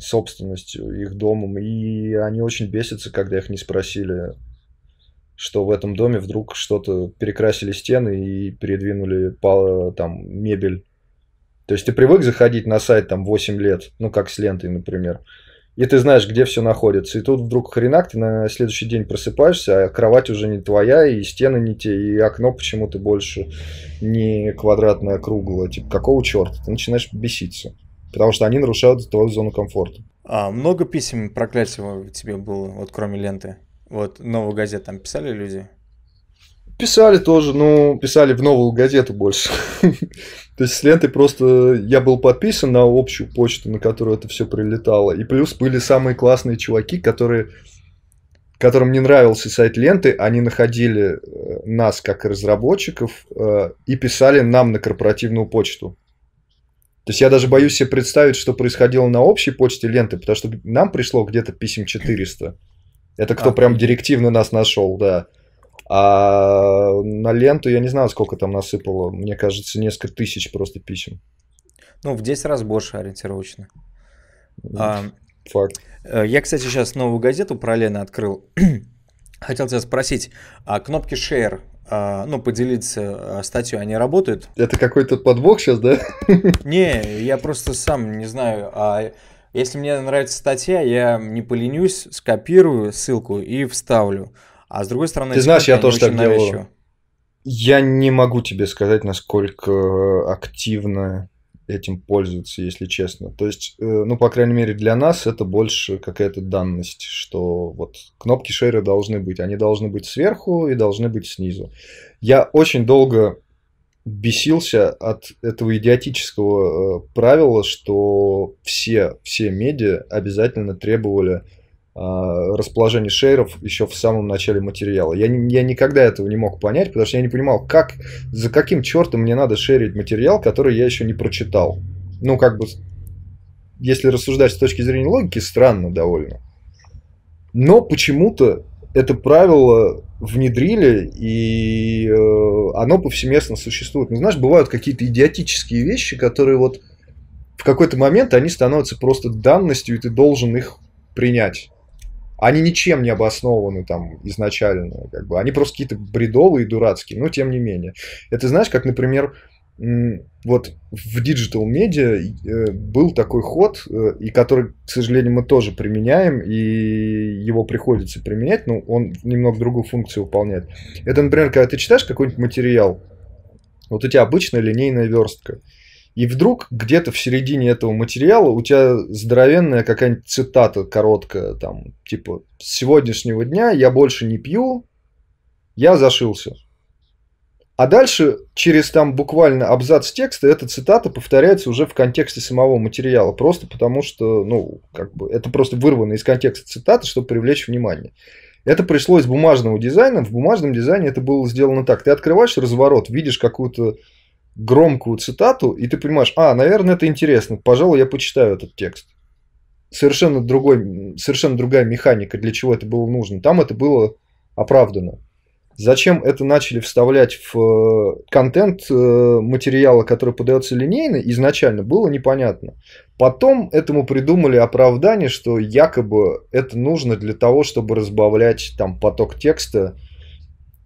собственностью, их домом. И они очень бесятся, когда их не спросили, что в этом доме вдруг что-то перекрасили стены и передвинули там мебель. То есть ты привык заходить на сайт там восемь лет, ну как с лентой, например, и ты знаешь, где все находится. И тут вдруг хренак, ты на следующий день просыпаешься, а кровать уже не твоя, и стены не те, и окно почему-то больше не квадратное, а круглое. Типа, какого черта? Ты начинаешь беситься, потому что они нарушают твою зону комфорта. А много писем проклятия тебе было, вот кроме ленты? Вот «Новую газету» там писали люди? Писали тоже, ну, писали в Новую газету больше. То есть с Лентой просто я был подписан на общую почту, на которую это все прилетало. И плюс были самые классные чуваки, которые, которым не нравился сайт Ленты, они находили нас как разработчиков и писали нам на корпоративную почту. То есть я даже боюсь себе представить, что происходило на общей почте Ленты, потому что нам пришло где-то писем четыреста. Это кто а, прям директивно нас нашел, да. А на Ленту я не знаю, сколько там насыпало. Мне кажется, несколько тысяч просто писем. Ну, в десять раз больше ориентировочно. Факт. А, я, кстати, сейчас новую газету про Лену открыл. Хотел тебя спросить, а кнопки share, а, ну, поделиться статьей, они работают? Это какой-то подвох сейчас, да? Не, я просто сам не знаю. А если мне нравится статья, я не поленюсь, скопирую ссылку и вставлю. А с другой стороны, ты знаешь, я тоже так делаю. Я не могу тебе сказать, насколько активно этим пользуются, если честно. То есть, ну, по крайней мере, для нас это больше какая-то данность, что вот кнопки шера должны быть. Они должны быть сверху и должны быть снизу. Я очень долго бесился от этого идиотического правила, что все, все медиа обязательно требовали расположение шейров еще в самом начале материала. Я, я никогда этого не мог понять, потому что я не понимал, как, за каким чертом мне надо шерить материал, который я еще не прочитал. Ну, как бы, если рассуждать с точки зрения логики, странно довольно. Но почему-то это правило внедрили, и оно повсеместно существует. Ну, знаешь, бывают какие-то идиотические вещи, которые вот в какой-то момент они становятся просто данностью, и ты должен их принять. Они ничем не обоснованы там изначально, как бы. Они просто какие-то бредовые и дурацкие, но тем не менее. Это знаешь, как, например, вот в диджитал-медиа был такой ход, и который, к сожалению, мы тоже применяем, и его приходится применять, но он немного другую функцию выполняет. Это, например, когда ты читаешь какой-нибудь материал, вот у тебя обычная линейная верстка, и вдруг где-то в середине этого материала у тебя здоровенная какая-нибудь цитата короткая, там, типа, с сегодняшнего дня я больше не пью, я зашился. А дальше через там буквально абзац текста эта цитата повторяется уже в контексте самого материала, просто потому что, ну, как бы, это просто вырвано из контекста цитаты, чтобы привлечь внимание. Это пришло из бумажного дизайна. В бумажном дизайне это было сделано так. Ты открываешь разворот, видишь какую-то громкую цитату, и ты понимаешь, а, наверное, это интересно, пожалуй, я почитаю этот текст. Совершенно другой, совершенно другая механика, для чего это было нужно. Там это было оправдано. Зачем это начали вставлять в контент материала, который подается линейно, изначально было непонятно. Потом этому придумали оправдание, что якобы это нужно для того, чтобы разбавлять там поток текста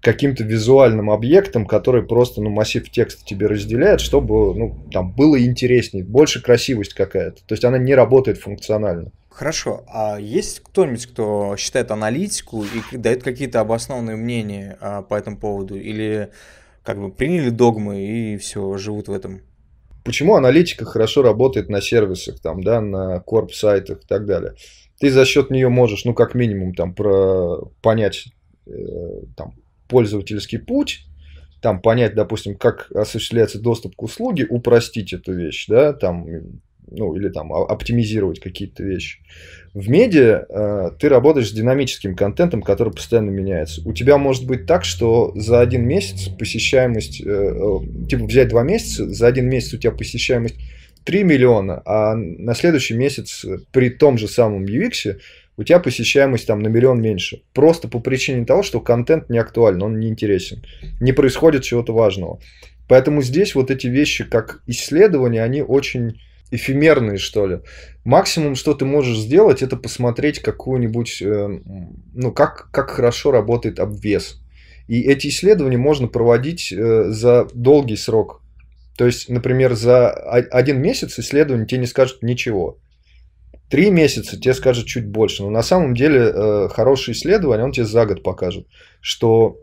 каким-то визуальным объектом, который просто, ну, массив текста тебе разделяет, чтобы, ну, там было интереснее, больше красивость какая-то. То есть она не работает функционально. Хорошо. А есть кто-нибудь, кто считает аналитику и дает какие-то обоснованные мнения а, по этому поводу? Или как бы приняли догмы и все, живут в этом? Почему аналитика хорошо работает на сервисах, там, да, на корп-сайтах и так далее? Ты за счет нее можешь, ну, как минимум, там, про... понять, э, там, пользовательский путь, там понять, допустим, как осуществляется доступ к услуге, упростить эту вещь, да, там, ну, или там оптимизировать какие-то вещи. В медиа э, ты работаешь с динамическим контентом, который постоянно меняется. У тебя может быть так, что за один месяц посещаемость, э, э, типа взять два месяца, за один месяц у тебя посещаемость три миллиона, а на следующий месяц при том же самом ю экс у тебя посещаемость там на миллион меньше. Просто по причине того, что контент не актуален, он не интересен. Не происходит чего-то важного. Поэтому здесь вот эти вещи, как исследования, они очень эфемерные, что ли. Максимум, что ты можешь сделать, это посмотреть какую-нибудь, ну, как, как хорошо работает обвес. И эти исследования можно проводить за долгий срок. То есть, например, за один месяц исследования тебе не скажут ничего. Три месяца тебе скажут чуть больше, но на самом деле э, хорошее исследование, он тебе за год покажет, что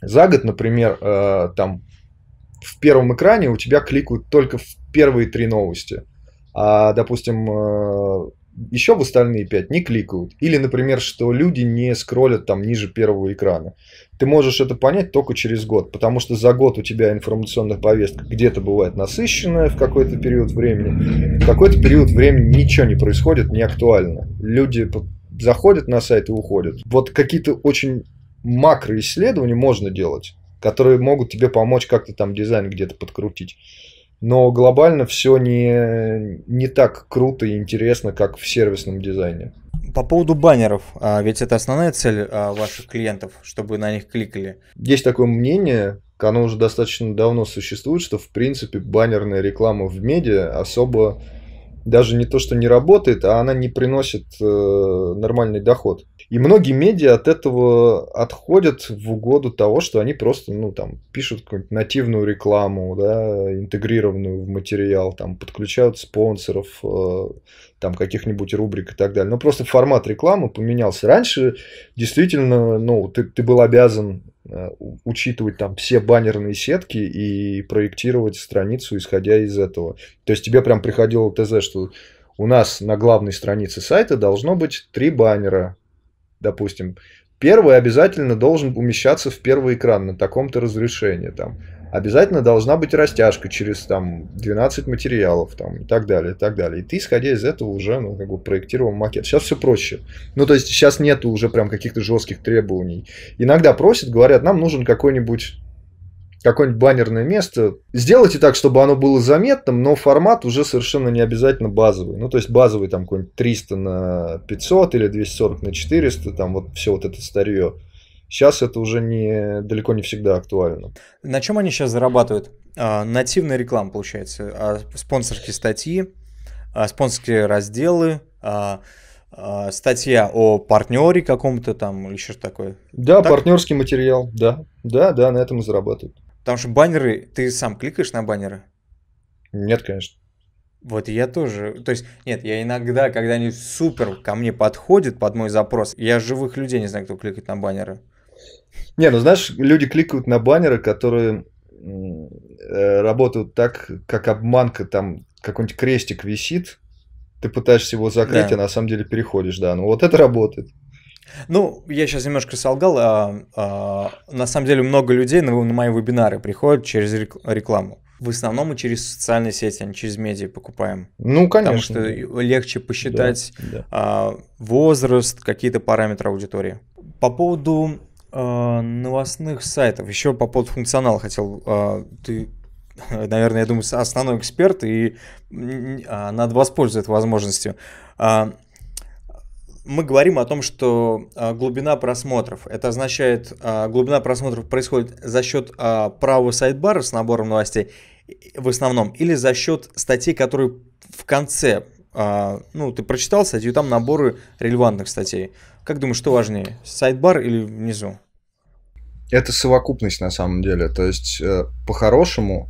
за год, например, э, там в первом экране у тебя кликают только в первые три новости, а, допустим, э, еще в остальные пять не кликают. Или, например, что люди не скроллят там ниже первого экрана. Ты можешь это понять только через год, потому что за год у тебя информационная повестка где-то бывает насыщенная в какой-то период времени, в какой-то период времени ничего не происходит, не актуально. Люди заходят на сайт и уходят. Вот какие-то очень макроисследования можно делать, которые могут тебе помочь как-то там дизайн где-то подкрутить. Но глобально все не, не так круто и интересно, как в сервисном дизайне. По поводу баннеров, а ведь это основная цель ваших клиентов, чтобы на них кликали. Есть такое мнение, оно уже достаточно давно существует, что в принципе баннерная реклама в медиа особо даже не то, что не работает, а она не приносит э, нормальный доход. И многие медиа от этого отходят в угоду того, что они просто, ну, там, пишут какую-нибудь нативную рекламу, да, интегрированную в материал, там, подключают спонсоров, э, там, каких-нибудь рубрик и так далее. Но просто формат рекламы поменялся. Раньше действительно, ну, ты, ты был обязан учитывать там все баннерные сетки и проектировать страницу, исходя из этого. То есть тебе прям приходило ТЗ, что у нас на главной странице сайта должно быть три баннера, допустим. Первый обязательно должен умещаться в первый экран на таком-то разрешении. Там. Обязательно должна быть растяжка через там, двенадцать материалов там, и так далее, и так далее. И ты, исходя из этого, уже ну, как бы проектировал макет. Сейчас все проще. Ну, то есть, сейчас нет уже прям каких-то жестких требований. Иногда просят, говорят, нам нужен какой-нибудь какое-нибудь баннерное место. Сделайте так, чтобы оно было заметным, но формат уже совершенно не обязательно базовый. Ну, то есть, базовый там какой-нибудь триста на пятьсот или двести сорок на четыреста, там вот все вот это старье. Сейчас это уже не, далеко не всегда актуально. На чем они сейчас зарабатывают? А, нативная реклама, получается. А, спонсорские статьи, а, спонсорские разделы, а, а, статья о партнере каком-то там или еще что такое. Да, так? Партнерский материал, да. Да, да, на этом и зарабатывают. Потому что баннеры, ты сам кликаешь на баннеры? Нет, конечно. Вот я тоже, то есть, нет, я иногда, когда они супер ко мне подходят под мой запрос, я живых людей не знаю, кто кликает на баннеры. Не, ну знаешь, люди кликают на баннеры, которые э, работают так, как обманка, там какой-нибудь крестик висит, ты пытаешься его закрыть, да. А на самом деле переходишь, да, ну вот это работает. Ну, я сейчас немножко солгал, а, а, на самом деле много людей на, на мои вебинары приходят через рекламу. В основном и через социальные сети, а не через медиа покупаем. Ну, конечно. Потому что легче посчитать да, да. возраст, какие-то параметры аудитории. По поводу э, новостных сайтов, еще по поводу функционала хотел. Э, ты, наверное, я думаю, основной эксперт, и э, надо воспользоваться возможностью. Э, мы говорим о том, что э, глубина просмотров. Это означает, э, глубина просмотров происходит за счет э, правого сайдбара с набором новостей, в основном, или за счет статей, которые в конце, а, ну, ты прочитал статью, там наборы релевантных статей. Как думаешь, что важнее, сайдбар или внизу? Это совокупность на самом деле, то есть по-хорошему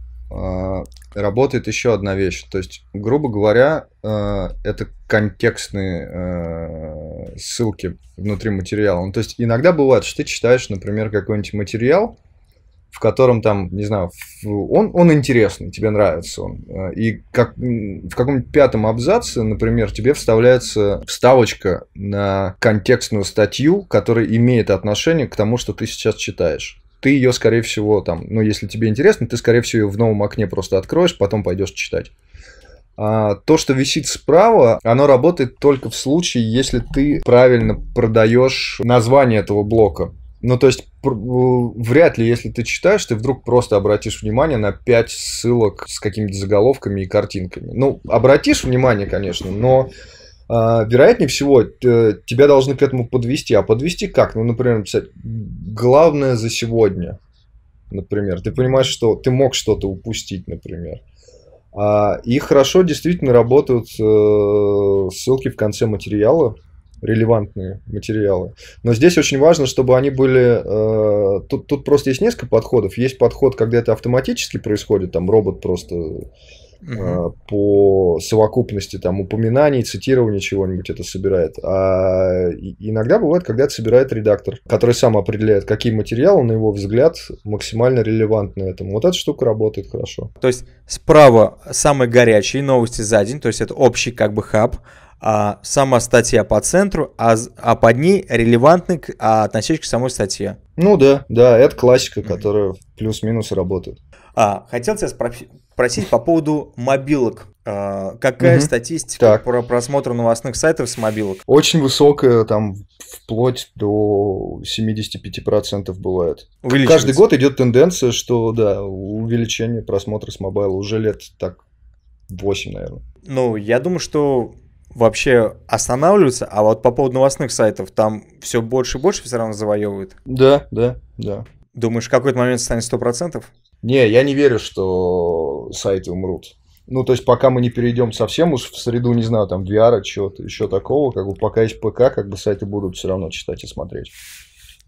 работает еще одна вещь, то есть, грубо говоря, это контекстные ссылки внутри материала. Ну, то есть иногда бывает, что ты читаешь, например, какой-нибудь материал, в котором там, не знаю, он, он интересный, тебе нравится он. И как, в каком-нибудь пятом абзаце, например, тебе вставляется вставочка на контекстную статью, которая имеет отношение к тому, что ты сейчас читаешь. Ты ее, скорее всего, там, ну, если тебе интересно, ты, скорее всего, ее в новом окне просто откроешь, потом пойдешь читать. А то, что висит справа, оно работает только в случае, если ты правильно продаешь название этого блока. Ну, то есть, вряд ли, если ты читаешь, ты вдруг просто обратишь внимание на пять ссылок с какими-то заголовками и картинками. Ну, обратишь внимание, конечно, но э, вероятнее всего э, тебя должны к этому подвести. А подвести как? Ну, например, написать «Главное за сегодня». Например, ты понимаешь, что ты мог что-то упустить, например. А, и хорошо действительно работают э, ссылки в конце материала. Релевантные материалы. Но здесь очень важно, чтобы они были... Э, тут, тут просто есть несколько подходов. Есть подход, когда это автоматически происходит, там робот просто э, по совокупности там, упоминаний, цитирования чего-нибудь это собирает. А иногда бывает, когда это собирает редактор, который сам определяет, какие материалы, на его взгляд, максимально релевантны этому. Вот эта штука работает хорошо. То есть справа самые горячие новости за день, то есть это общий как бы хаб, а, сама статья по центру, а, а под ней релевантны, а, относящиеся к самой статье. Ну да, да, это классика, которая плюс-минус работает. А, хотел тебя спросить по поводу мобилок. А, какая угу. статистика так. про просмотр новостных сайтов с мобилок? Очень высокая, там вплоть до семидесяти пяти процентов бывает. Каждый год идет тенденция, что да, увеличение просмотра с мобайла уже лет так восемь, наверное. Ну, я думаю, что вообще останавливаются, а вот по поводу новостных сайтов там все больше и больше все равно завоевывают. Да, да, да. Думаешь, в какой-то момент станет сто процентов? Не, я не верю, что сайты умрут. Ну, то есть, пока мы не перейдем совсем уж в среду, не знаю, там, ви ар, чего-то еще такого, как бы, пока есть ПК, как бы, сайты будут все равно читать и смотреть.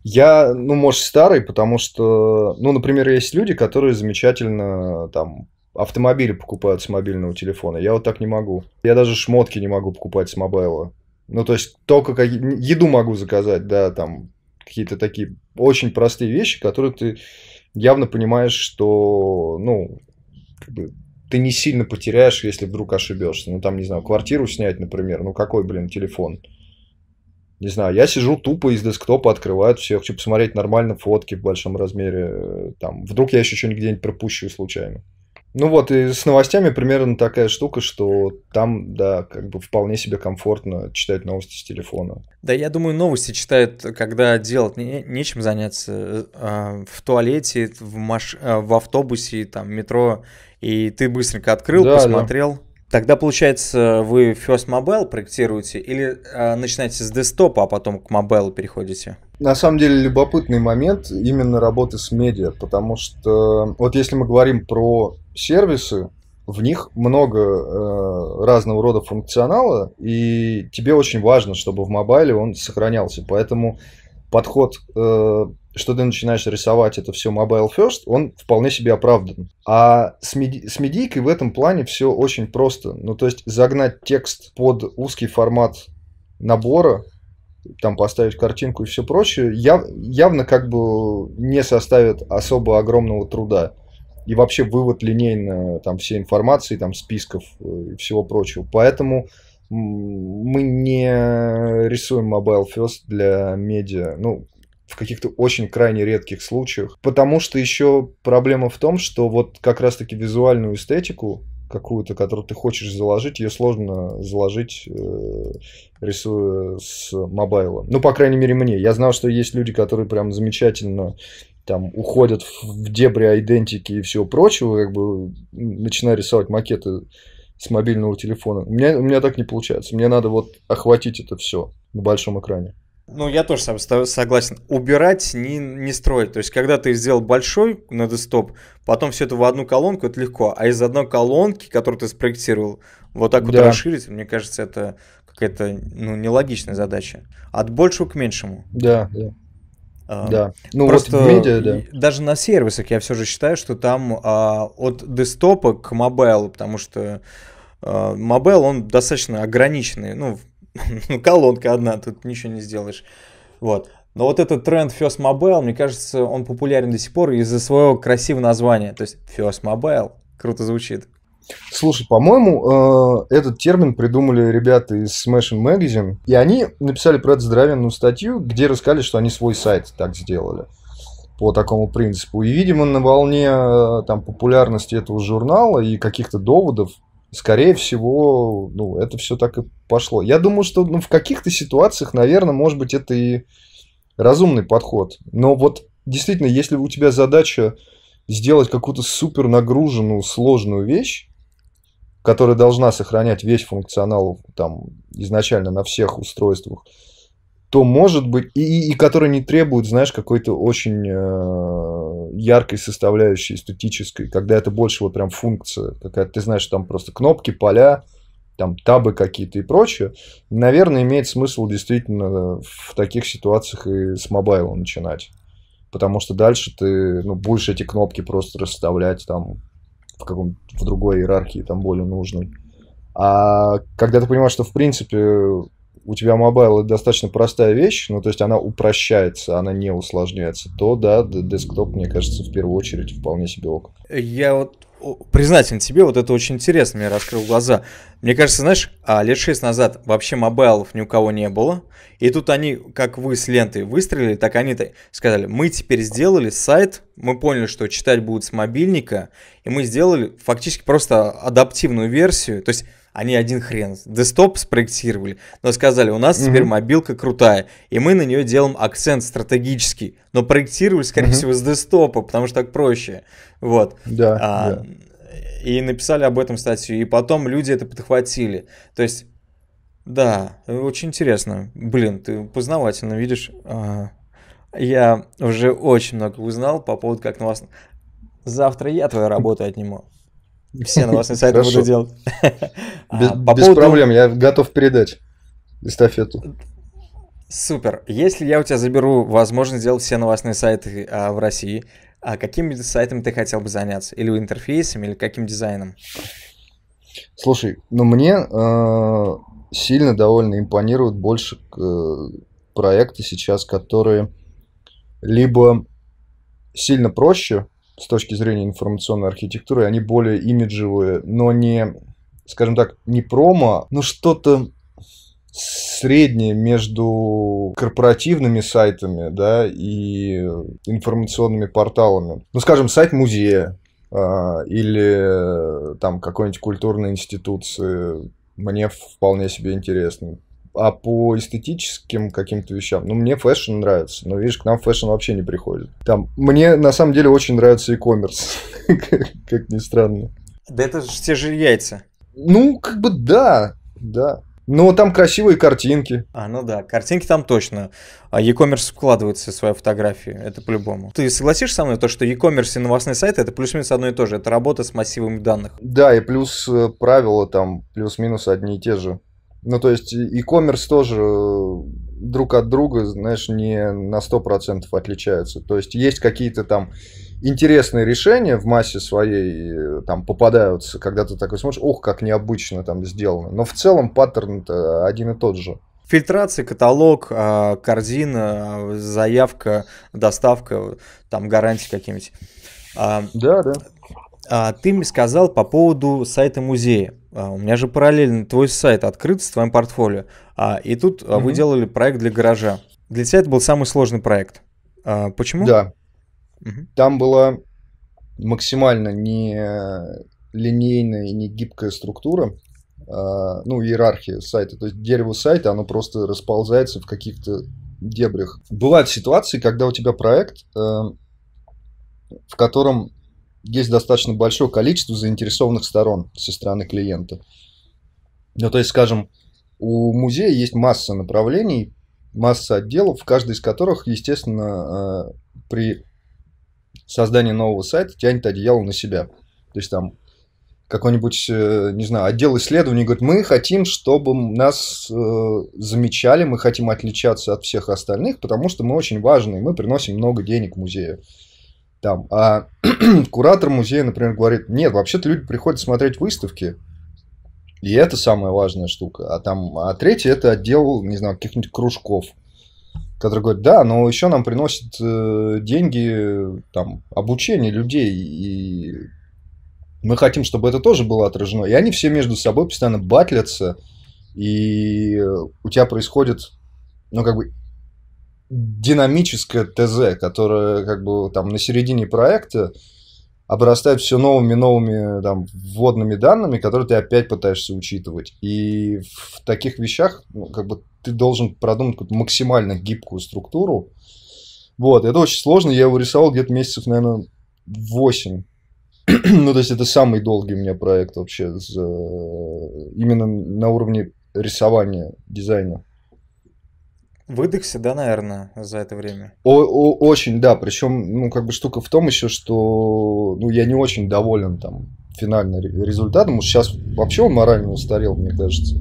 Я, ну, может, старый, потому что, ну, например, есть люди, которые замечательно, там, автомобили покупают с мобильного телефона. Я вот так не могу. Я даже шмотки не могу покупать с мобайла. Ну, то есть, только как... еду могу заказать, да, там, какие-то такие очень простые вещи, которые ты явно понимаешь, что, ну, как бы, ты не сильно потеряешь, если вдруг ошибешься. Ну, там, не знаю, квартиру снять, например. Ну, какой, блин, телефон? Не знаю, я сижу тупо из десктопа, открываю все, хочу посмотреть нормально фотки в большом размере. Там, вдруг я еще что-нибудь где-нибудь пропущу случайно. Ну вот, и с новостями примерно такая штука, что там, да, как бы вполне себе комфортно читать новости с телефона. Да, я думаю, новости читают, когда делать не, нечем заняться, э, в туалете, в, маш... в автобусе, там, метро, и ты быстренько открыл, да, посмотрел. Да. Тогда, получается, вы First Mobile проектируете или э, начинаете с десктопа, а потом к мобайлу переходите? На самом деле любопытный момент именно работы с медиа, потому что вот если мы говорим про сервисы, в них много э, разного рода функционала, и тебе очень важно, чтобы в мобайле он сохранялся. Поэтому подход, э, что ты начинаешь рисовать это все mobile first, он вполне себе оправдан. А с, меди- с медийкой в этом плане все очень просто. Ну, то есть загнать текст под узкий формат набора, там поставить картинку и все прочее, яв- явно как бы не составит особо огромного труда. И вообще вывод линейно там всей информации, там списков и всего прочего. Поэтому мы не рисуем mobile first для медиа, ну, в каких-то очень крайне редких случаях. Потому что еще проблема в том, что вот как раз-таки визуальную эстетику какую-то, которую ты хочешь заложить, ее сложно заложить, э, рисуя с мобайла. Ну, по крайней мере, мне. Я знал, что есть люди, которые прям замечательно там уходят в дебри айдентики и всего прочего, как бы начинаю рисовать макеты с мобильного телефона. У меня, у меня так не получается. Мне надо вот охватить это все на большом экране. Ну, я тоже согласен. Убирать, не, не строить. То есть, когда ты сделал большой на десктоп, потом все это в одну колонку, это легко. А из одной колонки, которую ты спроектировал, вот так вот да. расширить, мне кажется, это какая-то ну, нелогичная задача. От большего к меньшему. Да, да. Да. Ну, просто вот медиа, да. Даже на сервисах я все же считаю, что там а, от десктопа к мобайлу, потому что а, мобайл, он достаточно ограниченный. Ну, колонка одна, тут ничего не сделаешь. Вот. Но вот этот тренд First Mobile, мне кажется, он популярен до сих пор из-за своего красивого названия. То есть First Mobile круто звучит. Слушай, по-моему, э, этот термин придумали ребята из Smashing Magazine, и они написали про это здоровенную статью, где рассказали, что они свой сайт так сделали по такому принципу. И, видимо, на волне там, популярности этого журнала и каких-то доводов, скорее всего, ну, это все так и пошло. Я думаю, что ну, в каких-то ситуациях, наверное, может быть, это и разумный подход. Но вот действительно, если у тебя задача сделать какую-то супер нагруженную, сложную вещь, которая должна сохранять весь функционал там изначально на всех устройствах, то может быть, и, и, и которая не требует, знаешь, какой-то очень э, яркой составляющей, эстетической, когда это больше вот прям функция, какая-то, ты знаешь, там просто кнопки, поля, там табы какие-то и прочее, наверное, имеет смысл действительно в таких ситуациях и с мобайла начинать. Потому что дальше ты ну, будешь эти кнопки просто расставлять там в, каком, в другой иерархии, там более нужной. А когда ты понимаешь, что в принципе у тебя мобайл — это достаточно простая вещь, ну, то есть она упрощается, она не усложняется, то, да, десктоп, мне кажется, в первую очередь вполне себе ок. Я вот признателен тебе, вот это очень интересно, мне раскрыл глаза. Мне кажется, знаешь, лет шесть назад вообще мобайлов ни у кого не было, и тут они, как вы с Лентой выстрелили, так они-то сказали, мы теперь сделали сайт, мы поняли, что читать будут с мобильника, и мы сделали фактически просто адаптивную версию, то есть они один хрен десктоп спроектировали, но сказали, у нас mm-hmm. теперь мобилка крутая, и мы на нее делаем акцент стратегический, но проектировали, скорее mm-hmm. всего, с десктопа, потому что так проще. Вот. Да, а, да. И написали об этом статью, и потом люди это подхватили. То есть, да, очень интересно. Блин, ты познавательно, видишь. Я уже очень много узнал по поводу, как на вас... Завтра я твою работу отниму. Все новостные сайты буду делать. Без, а, без поводу... проблем, я готов передать эстафету. Супер. Если я у тебя заберу возможность делать все новостные сайты а, в России, а каким сайтом ты хотел бы заняться? Или интерфейсом, или каким дизайном? Слушай, ну мне э, сильно довольно импонируют больше э, проекты сейчас, которые либо сильно проще с точки зрения информационной архитектуры, они более имиджевые, но не, скажем так, не промо, но что-то среднее между корпоративными сайтами, да, и информационными порталами. Ну, скажем, сайт музея э, или там какой-нибудь культурной институции мне вполне себе интересно. А по эстетическим каким-то вещам, ну, мне фэшн нравится, но, видишь, к нам фэшн вообще не приходит. Там, мне, на самом деле, очень нравится e-commerce, как ни странно. Да это же те же яйца. Ну, как бы да, да. Но там красивые картинки. А, ну да, картинки там точно. E-commerce вкладывается в свои фотографии, это по-любому. Ты согласишься со мной, то, что e-commerce и новостные сайты — это плюс-минус одно и то же, это работа с массивами данных. Да, и плюс правила там, плюс-минус одни и те же. Ну, то есть, e-commerce тоже друг от друга, знаешь, не на сто процентов отличается. То есть, есть какие-то там интересные решения в массе своей, там, попадаются, когда ты такой смотришь, ох, как необычно там сделано. Но в целом паттерн-то один и тот же. Фильтрация, каталог, корзина, заявка, доставка, там, гарантии какие-нибудь. Да, да. Ты мне сказал по поводу сайта музея. У меня же параллельно твой сайт открыт с твоим портфолио. И тут mm-hmm. вы делали проект для гаража. Для тебя это был самый сложный проект. Почему? Да. Mm-hmm. Там была максимально не линейная и не гибкая структура, ну, иерархия сайта. То есть дерево сайта, оно просто расползается в каких-то дебрях. Бывают ситуации, когда у тебя проект, в котором есть достаточно большое количество заинтересованных сторон со стороны клиента. Ну, то есть, скажем, у музея есть масса направлений, масса отделов, каждый из которых, естественно, при создании нового сайта тянет одеяло на себя. То есть, там, какой-нибудь, не знаю, отдел исследований говорит, мы хотим, чтобы нас замечали, мы хотим отличаться от всех остальных, потому что мы очень важны, мы приносим много денег музею. Там, а куратор музея, например, говорит, нет, вообще-то люди приходят смотреть выставки, и это самая важная штука. А, там, а третий – это отдел, не знаю, каких-нибудь кружков, которые говорят, да, но еще нам приносят э, деньги, там, обучение людей, и мы хотим, чтобы это тоже было отражено. И они все между собой постоянно батлятся, и у тебя происходит, ну, как бы, динамическое ТЗ, которое как бы там на середине проекта обрастает все новыми-новыми там вводными данными, которые ты опять пытаешься учитывать. И в таких вещах, ну, как бы ты должен продумать какую-то максимально гибкую структуру. Вот, это очень сложно. Я его рисовал где-то месяцев, наверное, восемь. Ну, то есть это самый долгий у меня проект вообще за... именно на уровне рисования, дизайна. Выдохся, да, наверное, за это время? О, о, очень, да. Причем, ну, как бы штука в том еще, что ну, я не очень доволен там финальным результатом. Уж сейчас вообще он морально устарел, мне кажется.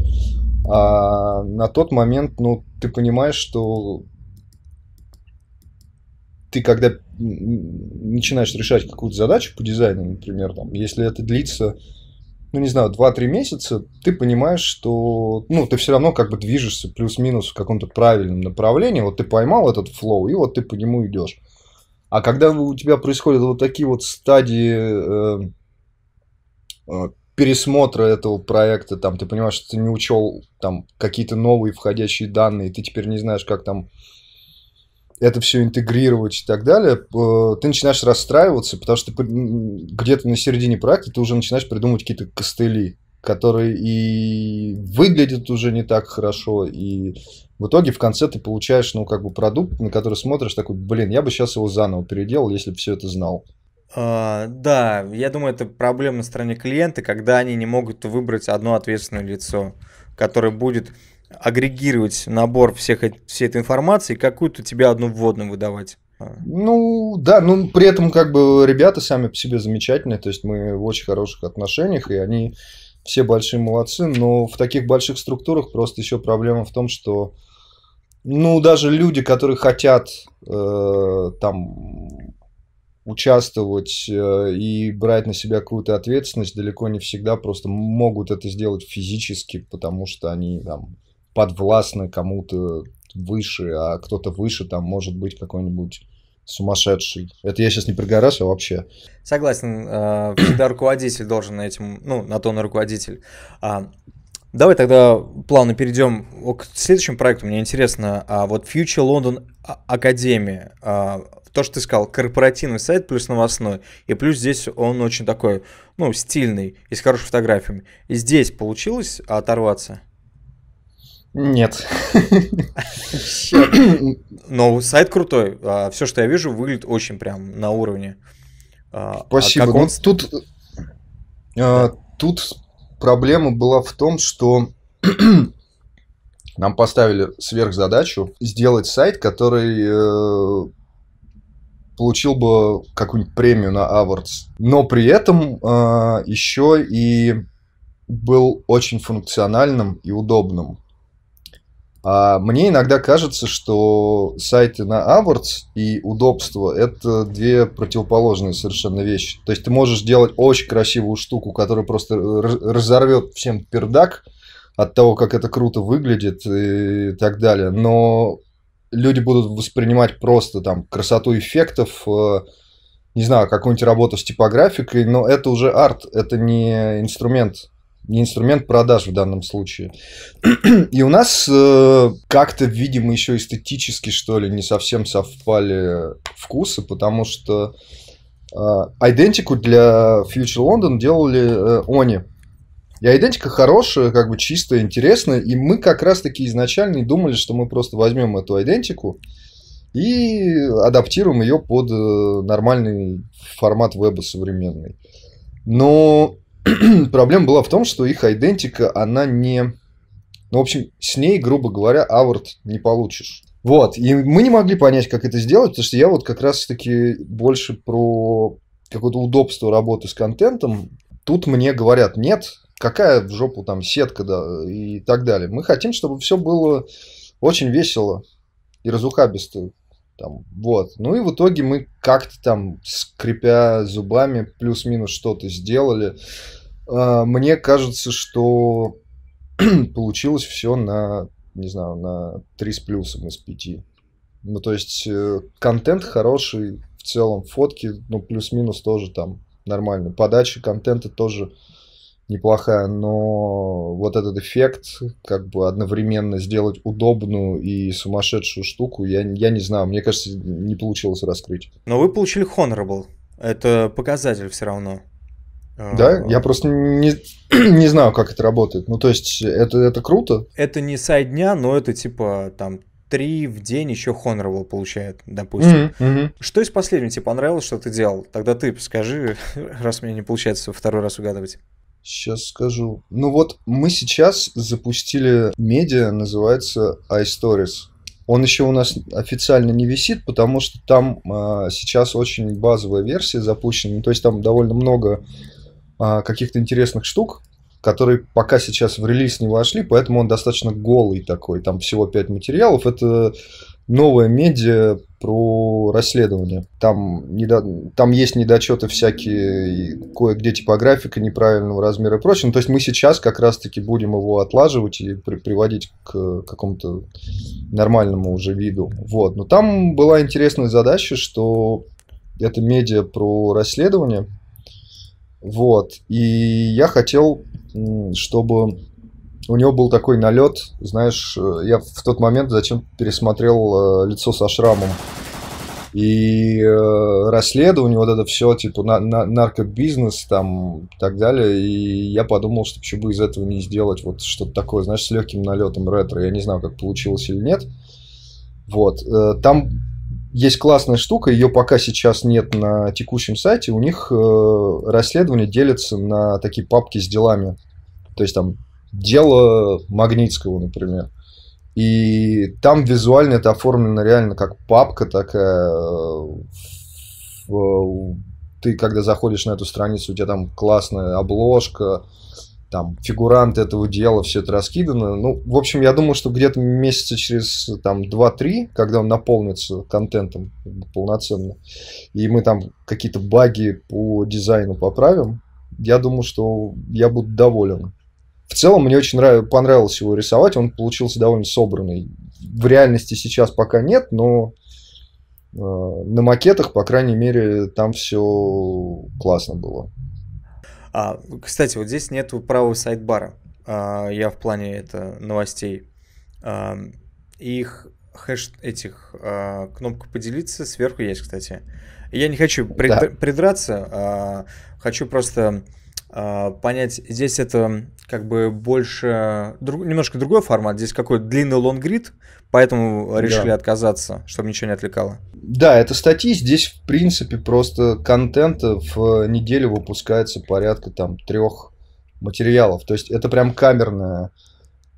А на тот момент, ну, ты понимаешь, что ты, когда начинаешь решать какую-то задачу по дизайну, например, там, если это длится ну, не знаю, два-три месяца, ты понимаешь, что, ну, ты все равно как бы движешься плюс-минус в каком-то правильном направлении, вот ты поймал этот флоу, и вот ты по нему идешь. А когда у тебя происходят вот такие вот стадии э, э, пересмотра этого проекта, там, ты понимаешь, что ты не учел там какие-то новые входящие данные, ты теперь не знаешь, как там это все интегрировать и так далее, ты начинаешь расстраиваться, потому что ты где-то на середине проекта ты уже начинаешь придумывать какие-то костыли, которые и выглядят уже не так хорошо, и в итоге в конце ты получаешь, ну, как бы продукт, на который смотришь, такой, блин, я бы сейчас его заново переделал, если бы все это знал. Uh, да, я думаю, это проблема на стороне клиента, когда они не могут выбрать одно ответственное лицо, которое будет агрегировать набор всех, всей этой информации и какую-то тебе одну вводную выдавать. Ну, да, но при этом как бы ребята сами по себе замечательные, то есть мы в очень хороших отношениях, и они все большие молодцы, но в таких больших структурах просто еще проблема в том, что, ну, даже люди, которые хотят э, там участвовать э, и брать на себя какую-то ответственность, далеко не всегда просто могут это сделать физически, потому что они там подвластны кому-то выше, а кто-то выше там может быть какой-нибудь сумасшедший. Это я сейчас не про Гараж, а вообще. Согласен, всегда руководитель должен на этим, ну, на то он руководитель. Давай тогда плавно перейдем к следующему проекту. Мне интересно, вот Future London Academy, то, что ты сказал, корпоративный сайт плюс новостной, и плюс здесь он очень такой, ну, стильный и с хорошими фотографиями. И здесь получилось оторваться? Нет. Но сайт крутой. Все, что я вижу, выглядит очень прям на уровне. Спасибо. Он... Ну, тут, да. Тут проблема была в том, что нам поставили сверхзадачу сделать сайт, который получил бы какую-нибудь премию на Awwwards. Но при этом еще и был очень функциональным и удобным. А мне иногда кажется, что сайты на Awwwards и удобство – это две противоположные совершенно вещи. То есть ты можешь делать очень красивую штуку, которая просто разорвет всем пердак от того, как это круто выглядит и так далее. Но люди будут воспринимать просто там красоту эффектов, не знаю, какую-нибудь работу с типографикой, но это уже арт, это не инструмент. Не инструмент продаж в данном случае. И у нас э, как-то, видимо, еще эстетически, что ли, не совсем совпали вкусы, потому что э, идентику для Future London делали э, они. И идентика хорошая, как бы чистая, интересная. И мы как раз-таки изначально и думали, что мы просто возьмем эту идентику и адаптируем ее под э, нормальный формат веба современный. Но... проблема была в том, что их идентика, она не... Ну, в общем, с ней, грубо говоря, Awwwards не получишь. Вот. И мы не могли понять, как это сделать, потому что я вот как раз-таки больше про какое-то удобство работы с контентом. Тут мне говорят, нет, какая в жопу там сетка, да, и так далее. Мы хотим, чтобы все было очень весело и разухабисто. Там, вот. Ну и в итоге мы как-то там, скрипя зубами, плюс-минус что-то сделали. Мне кажется, что получилось все на, не знаю, на три с плюсом из пяти. Ну, то есть контент хороший, в целом фотки, ну, плюс-минус тоже там нормально. Подача контента тоже неплохая, но вот этот эффект, как бы одновременно сделать удобную и сумасшедшую штуку, я, я не знаю, мне кажется, не получилось раскрыть. Но вы получили Honorable, это показатель все равно. Да, я просто не, не знаю, как это работает, ну то есть это, это круто. Это не сайт дня, но это типа там три в день еще Honorable получает, допустим. Mm-hmm. Mm-hmm. Что из последнего тебе понравилось, что ты делал? Тогда ты скажи, раз мне не получается второй раз угадывать. Сейчас скажу. Ну вот, мы сейчас запустили медиа, называется iStories. Он еще у нас официально не висит, потому что там а, сейчас очень базовая версия запущена. То есть там довольно много а, каких-то интересных штук. которые пока сейчас в релиз не вошли, поэтому он достаточно голый такой. Там всего пять материалов. Это новая медиа про расследование. Там, недо... Там есть недочеты всякие, кое-где типографика неправильного размера и прочее. Ну, то есть мы сейчас как раз-таки будем его отлаживать и при... приводить к какому-то нормальному уже виду. Вот. Но там была интересная задача, что это медиа про расследование. Вот. И я хотел, чтобы у него был такой налет, знаешь, я в тот момент зачем пересмотрел «Лицо со шрамом». И расследование, вот это все, типа на, на, наркобизнес там и так далее. И я подумал, что почему бы из этого не сделать вот что-то такое, знаешь, с легким налетом ретро. Я не знаю, как получилось или нет. Вот. Там есть классная штука, ее пока сейчас нет на текущем сайте. У них расследование делится на такие папки с делами. То есть там дело Магнитского, например. И там визуально это оформлено реально как папка такая. Ты, когда заходишь на эту страницу, у тебя там классная обложка, там фигуранты этого дела, все это раскидано. Ну, в общем, я думаю, что где-то месяца через там два-три, когда он наполнится контентом полноценно, и мы там какие-то баги по дизайну поправим, я думаю, что я буду доволен. В целом, мне очень нрав... понравилось его рисовать, он получился довольно собранный. В реальности сейчас пока нет, но э, на макетах, по крайней мере, там все классно было. А, кстати, вот здесь нет правого сайдбара. А, я в плане это новостей. А, их хэш... этих а, кнопку «Поделиться» сверху есть, кстати. Я не хочу прид... да. придраться, а, хочу просто... понять, здесь это как бы больше, друг, немножко другой формат, здесь какой-то длинный лонгрид, поэтому решили да. отказаться, чтобы ничего не отвлекало. Да, это статьи, здесь в принципе просто контента в неделю выпускается порядка там трех материалов, то есть это прям камерное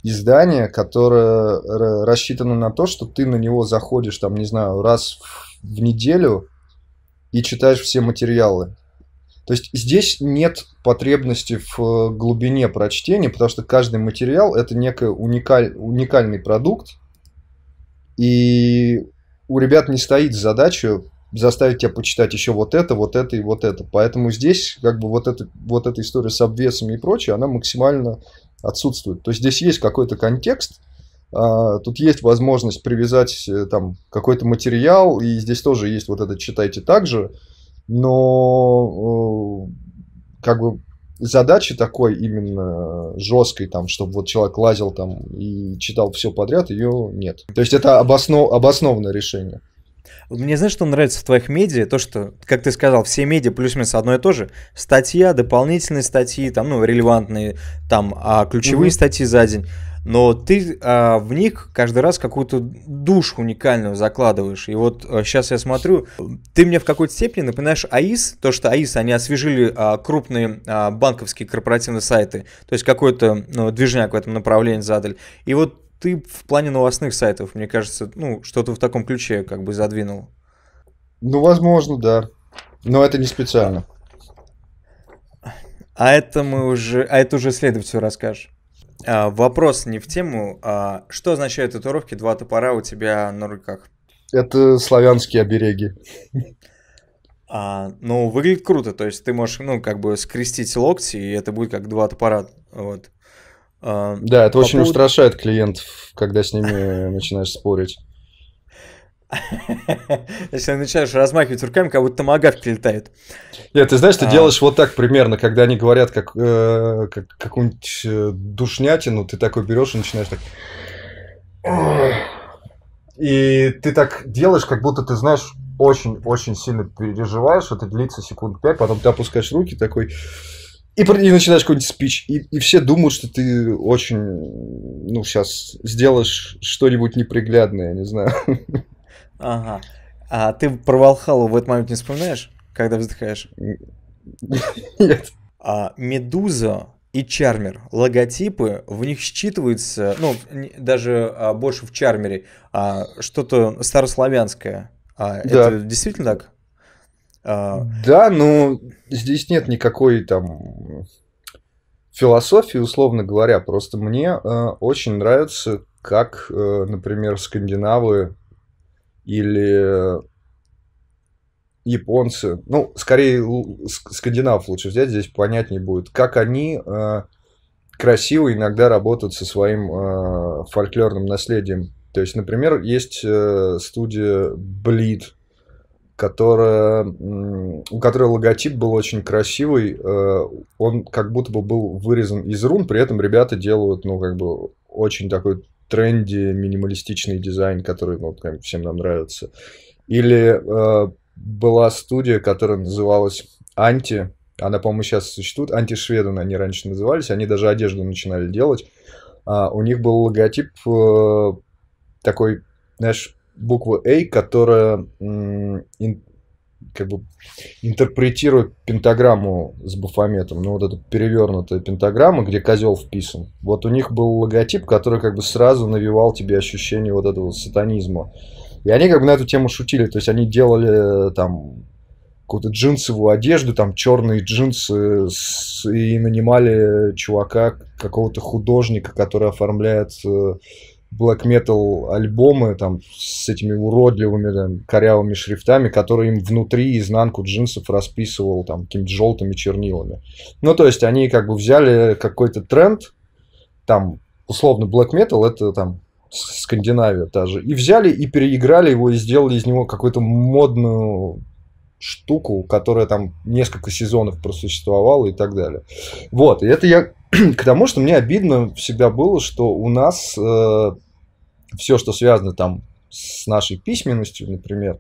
издание, которое рассчитано на то, что ты на него заходишь там, не знаю, раз в неделю и читаешь все материалы. То есть здесь нет потребности в глубине прочтения, потому что каждый материал – это некий уникаль, уникальный продукт, и у ребят не стоит задача заставить тебя почитать еще вот это, вот это и вот это. Поэтому здесь как бы вот, это, вот эта история с обвесами и прочее, она максимально отсутствует. То есть здесь есть какой-то контекст, тут есть возможность привязать там какой-то материал, и здесь тоже есть вот это «читайте также», но как бы задачи такой именно жесткой, там, чтобы вот человек лазил там и читал все подряд, ее нет. То есть это обоснов... обоснованное решение. Мне знаешь, что нравится в твоих медиа? То, что, как ты сказал, все медиа плюс-минус одно и то же. Статья, дополнительные статьи, там, ну, релевантные, там, а ключевые угу. статьи за день. Но ты а, в них каждый раз какую-то душу уникальную закладываешь. И вот а, сейчас я смотрю, ты мне в какой-то степени напоминаешь Oasis, то что Oasis, они освежили а, крупные а, банковские корпоративные сайты, то есть какой-то ну, движняк в этом направлении задали. И вот ты в плане новостных сайтов, мне кажется, ну что-то в таком ключе как бы задвинул. Ну, возможно, да. Но это не специально. А это мы уже, а это уже следователю расскажешь. А, вопрос не в тему. А, что означают татуировки «Два топора» у тебя на руках? Это славянские обереги. А, ну, выглядит круто. То есть ты можешь, ну, как бы скрестить локти, и это будет как два топора. Вот. А, да, это по очень поводу... устрашает клиентов, когда с ними начинаешь спорить. Если начинаешь размахивать руками, как будто томагавки летают. Нет, ты знаешь, ты а... делаешь вот так примерно, когда они говорят как, э, как какую-нибудь душнятину, ты такой берешь и начинаешь так... И ты так делаешь, как будто ты знаешь, очень-очень сильно переживаешь, это длится секунд пять, потом ты опускаешь руки такой... И, и начинаешь какой-нибудь спич, и, и все думают, что ты очень, ну, сейчас сделаешь что-нибудь неприглядное, я не знаю. Ага. А ты про Валхалу в этот момент не вспоминаешь, когда вздыхаешь? Нет. А, Медуза и Чармер. Логотипы, в них считываются, ну, даже а, больше в Чармере, а, что-то старославянское. А, да. Это действительно так? Uh... Да, но здесь нет никакой там философии, условно говоря. Просто мне э, очень нравится, как, э, например, скандинавы или японцы, ну, скорее скандинав лучше взять, здесь понятнее будет, как они э, красиво иногда работают со своим э, фольклорным наследием. То есть, например, есть э, студия Bleed, которая, у которой логотип был очень красивый, э, он как будто бы был вырезан из рун, при этом ребята делают, ну, как бы, очень такой тренди, минималистичный дизайн, который, ну, всем нам нравится. Или э, была студия, которая называлась Анти, она, по-моему, сейчас существует, Антишведен они раньше назывались, они даже одежду начинали делать. А, у них был логотип э, такой, знаешь, буква A, которая м, ин, как бы интерпретирует пентаграмму с бафометом, ну вот эта перевернутая пентаграмма, где козел вписан. Вот у них был логотип, который как бы сразу навевал тебе ощущение вот этого сатанизма. И они как бы на эту тему шутили, то есть они делали там какую-то джинсовую одежду, там черные джинсы, с... и нанимали чувака, какого-то художника, который оформляет black metal альбомы там с этими уродливыми там, корявыми шрифтами, которые им внутри изнанку джинсов расписывал там какими-то желтыми чернилами. Ну то есть они как бы взяли какой-то тренд, там условно black metal это там Скандинавия та же, и взяли и переиграли его, и сделали из него какую-то модную штуку, которая там несколько сезонов просуществовала и так далее. Вот, и это я к тому, что мне обидно всегда было, что у нас э, все, что связано там с нашей письменностью, например,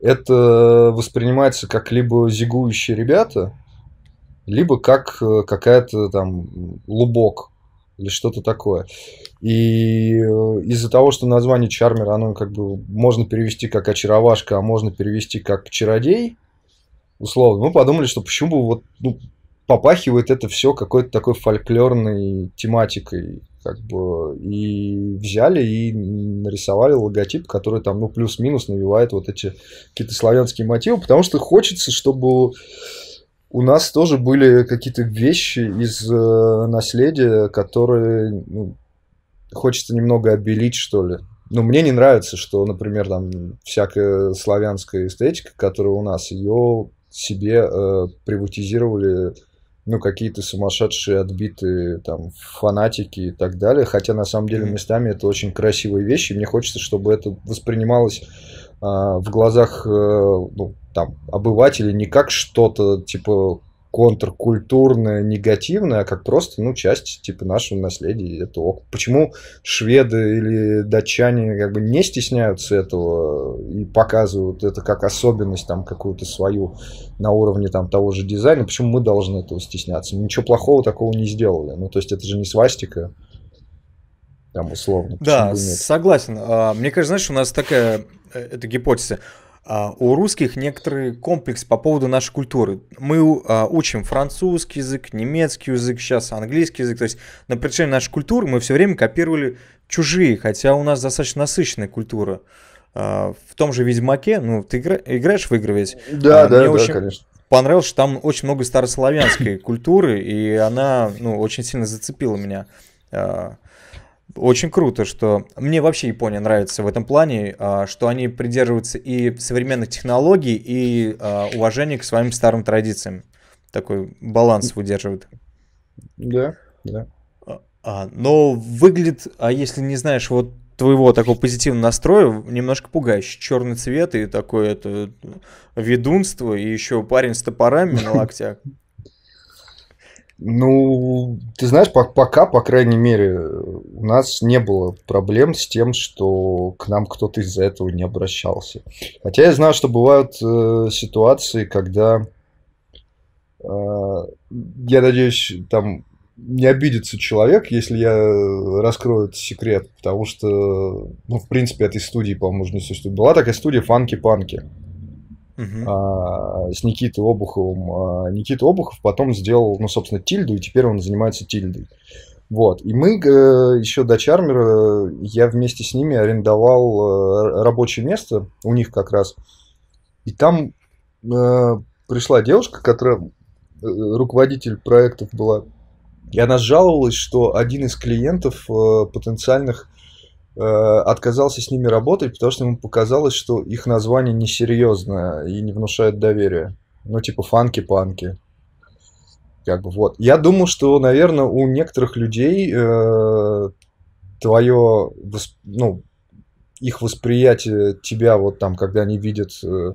это воспринимается как либо зигующие ребята, либо как э, какая-то там лубок, или что-то такое. И из-за того, что название Charmer, оно как бы можно перевести как очаровашка, а можно перевести как чародей, условно, мы подумали, что почему бы вот, ну, попахивает это все какой-то такой фольклорной тематикой, как бы, и взяли и нарисовали логотип, который там, ну, плюс-минус навевает вот эти какие-то славянские мотивы, потому что хочется, чтобы у нас тоже были какие-то вещи из э, наследия, которые, ну, хочется немного обелить, что ли. Но мне не нравится, что, например, там всякая славянская эстетика, которая у нас, ее себе э, приватизировали, ну, какие-то сумасшедшие, отбитые там фанатики и так далее. Хотя, на самом деле, местами это очень красивые вещи. Мне хочется, чтобы это воспринималось э, в глазах, э, ну, там, обыватели не как что-то типа контркультурное, негативное, а как просто, ну, часть типа нашего наследия. Это ок. Почему шведы или датчане как бы не стесняются этого и показывают это как особенность там какую-то свою на уровне там того же дизайна? Почему мы должны этого стесняться? Мы ничего плохого такого не сделали. Ну, то есть это же не свастика, там условно. Да, согласен. Мне кажется, знаешь, у нас такая эта гипотеза. Uh, у русских некоторый комплекс по поводу нашей культуры. Мы uh, учим французский язык, немецкий язык, сейчас английский язык. То есть на протяжении нашей культуры мы все время копировали чужие, хотя у нас достаточно насыщенная культура. Uh, в том же «Ведьмаке», ну, ты игра... играешь в игры ведь? Да, uh, да, мне да, очень конечно. Понравилось, что там очень много старославянской культуры, и она, ну, очень сильно зацепила меня. Uh, Очень круто, что мне вообще Япония нравится в этом плане, что они придерживаются и современных технологий, и уважения к своим старым традициям. Такой баланс выдерживают. Да, да. Но выглядит, а если не знаешь вот твоего такого позитивного настроя, немножко пугающе. Черный цвет и такое это ведунство, и еще парень с топорами на локтях. Ну, ты знаешь, пока, по крайней мере, у нас не было проблем с тем, что к нам кто-то из-за этого не обращался. Хотя я знаю, что бывают э, ситуации, когда, э, я надеюсь, там не обидится человек, если я раскрою этот секрет, потому что, ну, в принципе, этой студии, по-моему, уже не существует. Была такая студия «Фанки-Панки». Uh-huh. С Никитой Обуховым. Никита Обухов потом сделал, ну, собственно, Тильду, и теперь он занимается Тильдой. Вот. И мы еще до Чармера, я вместе с ними арендовал рабочее место у них как раз. И там пришла девушка, которая руководитель проектов была, И она жаловалась, что один из клиентов э, потенциальных э, отказался с ними работать, потому что ему показалось, что их название несерьезное и не внушает доверия. Ну, типа «Фанки-Панки». Как бы вот. Я думал, что, наверное, у некоторых людей э, твое, восп... ну, их восприятие тебя, вот там, когда они видят... Э,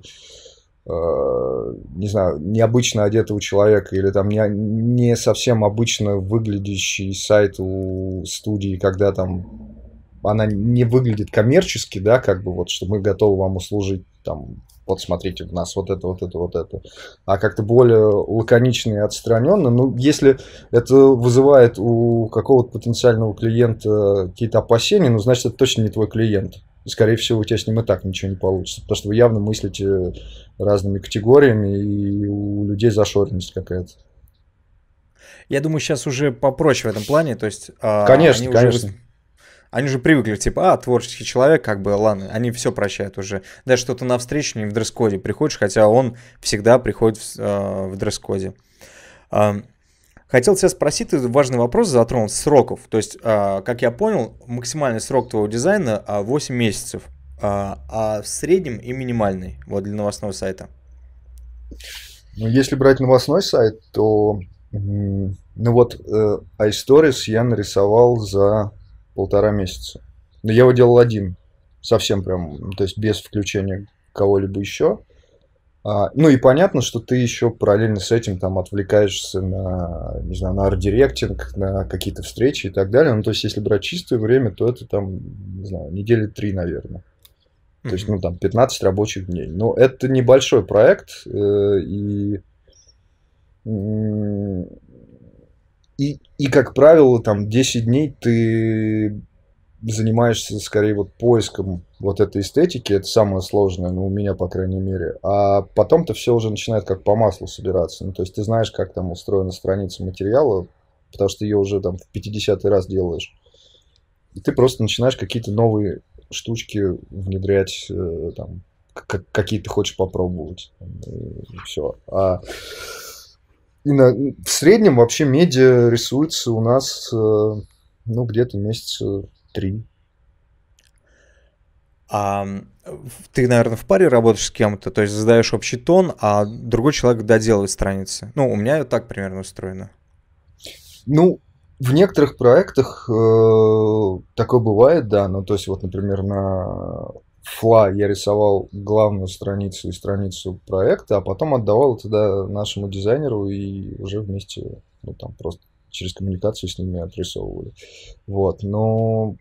не знаю, необычно одетого человека или там не, не совсем обычно выглядящий сайт у студии, когда там она не выглядит коммерчески, да, как бы вот, что мы готовы вам услужить, там, вот смотрите, у нас вот это, вот это, вот это, а как-то более лаконично и отстраненно. Ну, если это вызывает у какого-то потенциального клиента какие-то опасения, ну, значит, это точно не твой клиент. И, скорее всего, у тебя с ним и так ничего не получится, потому что вы явно мыслите разными категориями, и у людей зашоренность какая-то. Я думаю, сейчас уже попроще в этом плане, то есть... Конечно, они конечно. Уже, они уже привыкли, типа, а, творческий человек, как бы, ладно, они все прощают уже. Даже что-то навстречу не в дресс-коде приходишь, хотя он всегда приходит в, э, в дресс-коде. Э, хотел тебя спросить, ты важный вопрос затронул, сроков. То есть, э, как я понял, максимальный срок твоего дизайна восемь месяцев. А в среднем и минимальный вот для новостного сайта? Ну, если брать новостной сайт, то ну вот iStories я нарисовал за полтора месяца. Но я его делал один, совсем прям, то есть без включения кого-либо еще. Ну и понятно, что ты еще параллельно с этим там отвлекаешься на, не знаю, на арт-директинг, на какие-то встречи и так далее. Ну, то есть, если брать чистое время, то это там, не знаю, недели три, наверное. То есть, ну, там, пятнадцать рабочих дней. Но это небольшой проект, э, и, и, и, как правило, там, десять дней ты занимаешься, скорее, вот, поиском вот этой эстетики. Это самое сложное, ну, у меня, по крайней мере. А потом-то все уже начинает как по маслу собираться. Ну, то есть, ты знаешь, как там устроена страница материала, потому что ее уже, там, в пятидесятый раз делаешь. И ты просто начинаешь какие-то новые... штучки внедрять, там, какие ты хочешь попробовать. И все. А и на, в среднем вообще медиа рисуется у нас ну, где-то месяца три. А ты, наверное, в паре работаешь с кем-то, то есть задаешь общий тон, а другой человек доделывает страницы. Ну, у меня так примерно устроено. Ну, в некоторых проектах э, такое бывает, да. Ну, то есть, вот, например, на Фла я рисовал главную страницу и страницу проекта, а потом отдавал туда нашему дизайнеру и уже вместе, ну, там, просто через коммуникацию с ними отрисовывали. Вот, но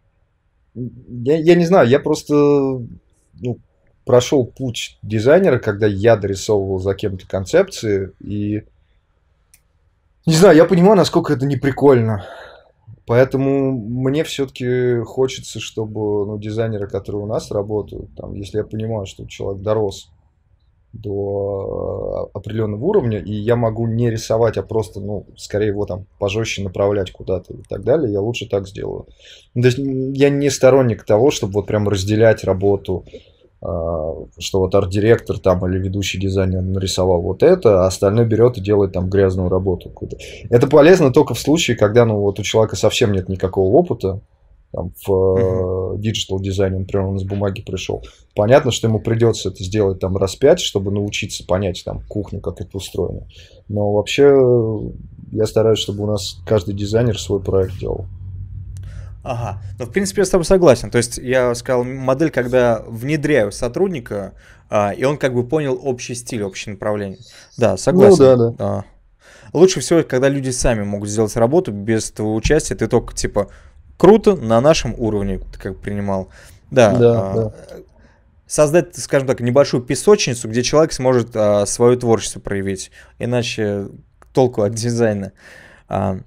я, я не знаю, я просто ну, прошел путь дизайнера, когда я дорисовывал за кем-то концепции и... Не знаю, я понимаю, насколько это неприкольно. Поэтому мне все-таки хочется, чтобы ну, дизайнеры, которые у нас работают, там, если я понимаю, что человек дорос до определенного уровня, и я могу не рисовать, а просто, ну, скорее его там пожестче направлять куда-то и так далее, я лучше так сделаю. Ну, то есть я не сторонник того, чтобы вот прям разделять работу, что вот арт-директор там или ведущий дизайнер нарисовал вот это, а остальное берет и делает там грязную работу какую-то. Это полезно только в случае, когда ну, вот у человека совсем нет никакого опыта там, в диджитал-дизайне, например, он с бумаги пришел. Понятно, что ему придется это сделать там раз пять, чтобы научиться понять там кухню, как это устроено. Но вообще я стараюсь, чтобы у нас каждый дизайнер свой проект делал. Ага, ну в принципе я с тобой согласен, то есть я сказал модель, когда внедряю сотрудника, а, и он как бы понял общий стиль, общее направление. Да, согласен. Ну, да, да. А. Лучше всего, когда люди сами могут сделать работу без твоего участия, ты только типа круто на нашем уровне, ты как принимал. Да, да, а, да. Создать, скажем так, небольшую песочницу, где человек сможет а, свое творчество проявить, иначе толку от дизайна. А.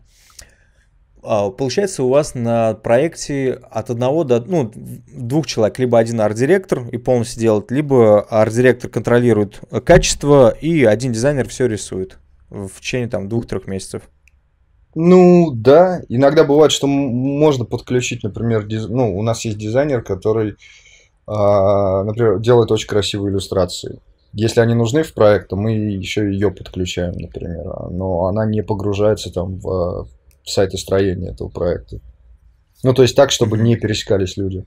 Получается, у вас на проекте от одного до ну, двух человек, либо один арт-директор и полностью делает, либо арт-директор контролирует качество, и один дизайнер все рисует в течение там двух-трех месяцев. Ну да, иногда бывает, что можно подключить, например, диз... ну, у нас есть дизайнер, который, например, делает очень красивые иллюстрации. Если они нужны в проект, то мы еще ее подключаем, например, но она не погружается там в сайтостроения этого проекта. Ну, то есть так, чтобы не пересекались люди.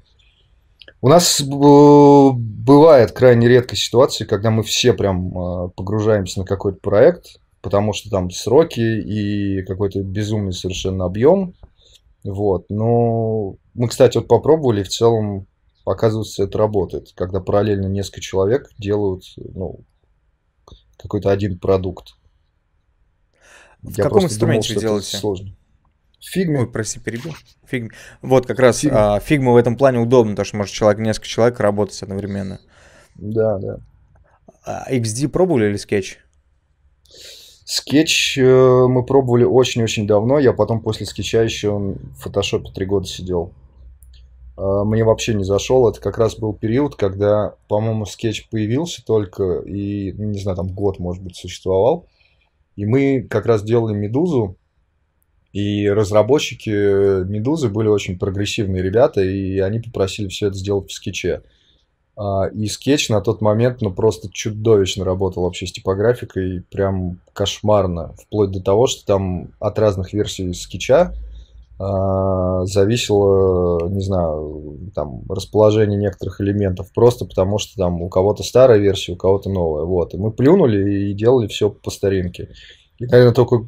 У нас бывает крайне редкая ситуация, когда мы все прям погружаемся на какой-то проект, потому что там сроки и какой-то безумный совершенно объем. Вот. Но мы, кстати, вот попробовали, и в целом, оказывается, это работает, когда параллельно несколько человек делают, ну, какой-то один продукт. В Я каком инструменте думал, вы делаете? Сложно. Фигма. Ой, прости, перебил. Фигма. Вот как раз фигма. А, фигма в этом плане удобно, потому что может человек, несколько человек работать одновременно. Да, да. А икс ди пробовали или скетч? Скетч э, мы пробовали очень-очень давно. Я потом после скетча еще в фотошопе три года сидел. Э, мне вообще не зашел. Это как раз был период, когда, по-моему, скетч появился только и, ну, не знаю, там год, может быть, существовал. И мы как раз делали «Медузу», и разработчики «Медузы» были очень прогрессивные ребята, и они попросили все это сделать в скетче. И скетч на тот момент, ну, просто чудовищно работал вообще с типографикой, прям кошмарно, вплоть до того, что там от разных версий скетча а, зависело, не знаю, там, расположение некоторых элементов, просто потому что там у кого-то старая версия, у кого-то новая, вот. И мы плюнули и делали все по старинке. И, наверное, только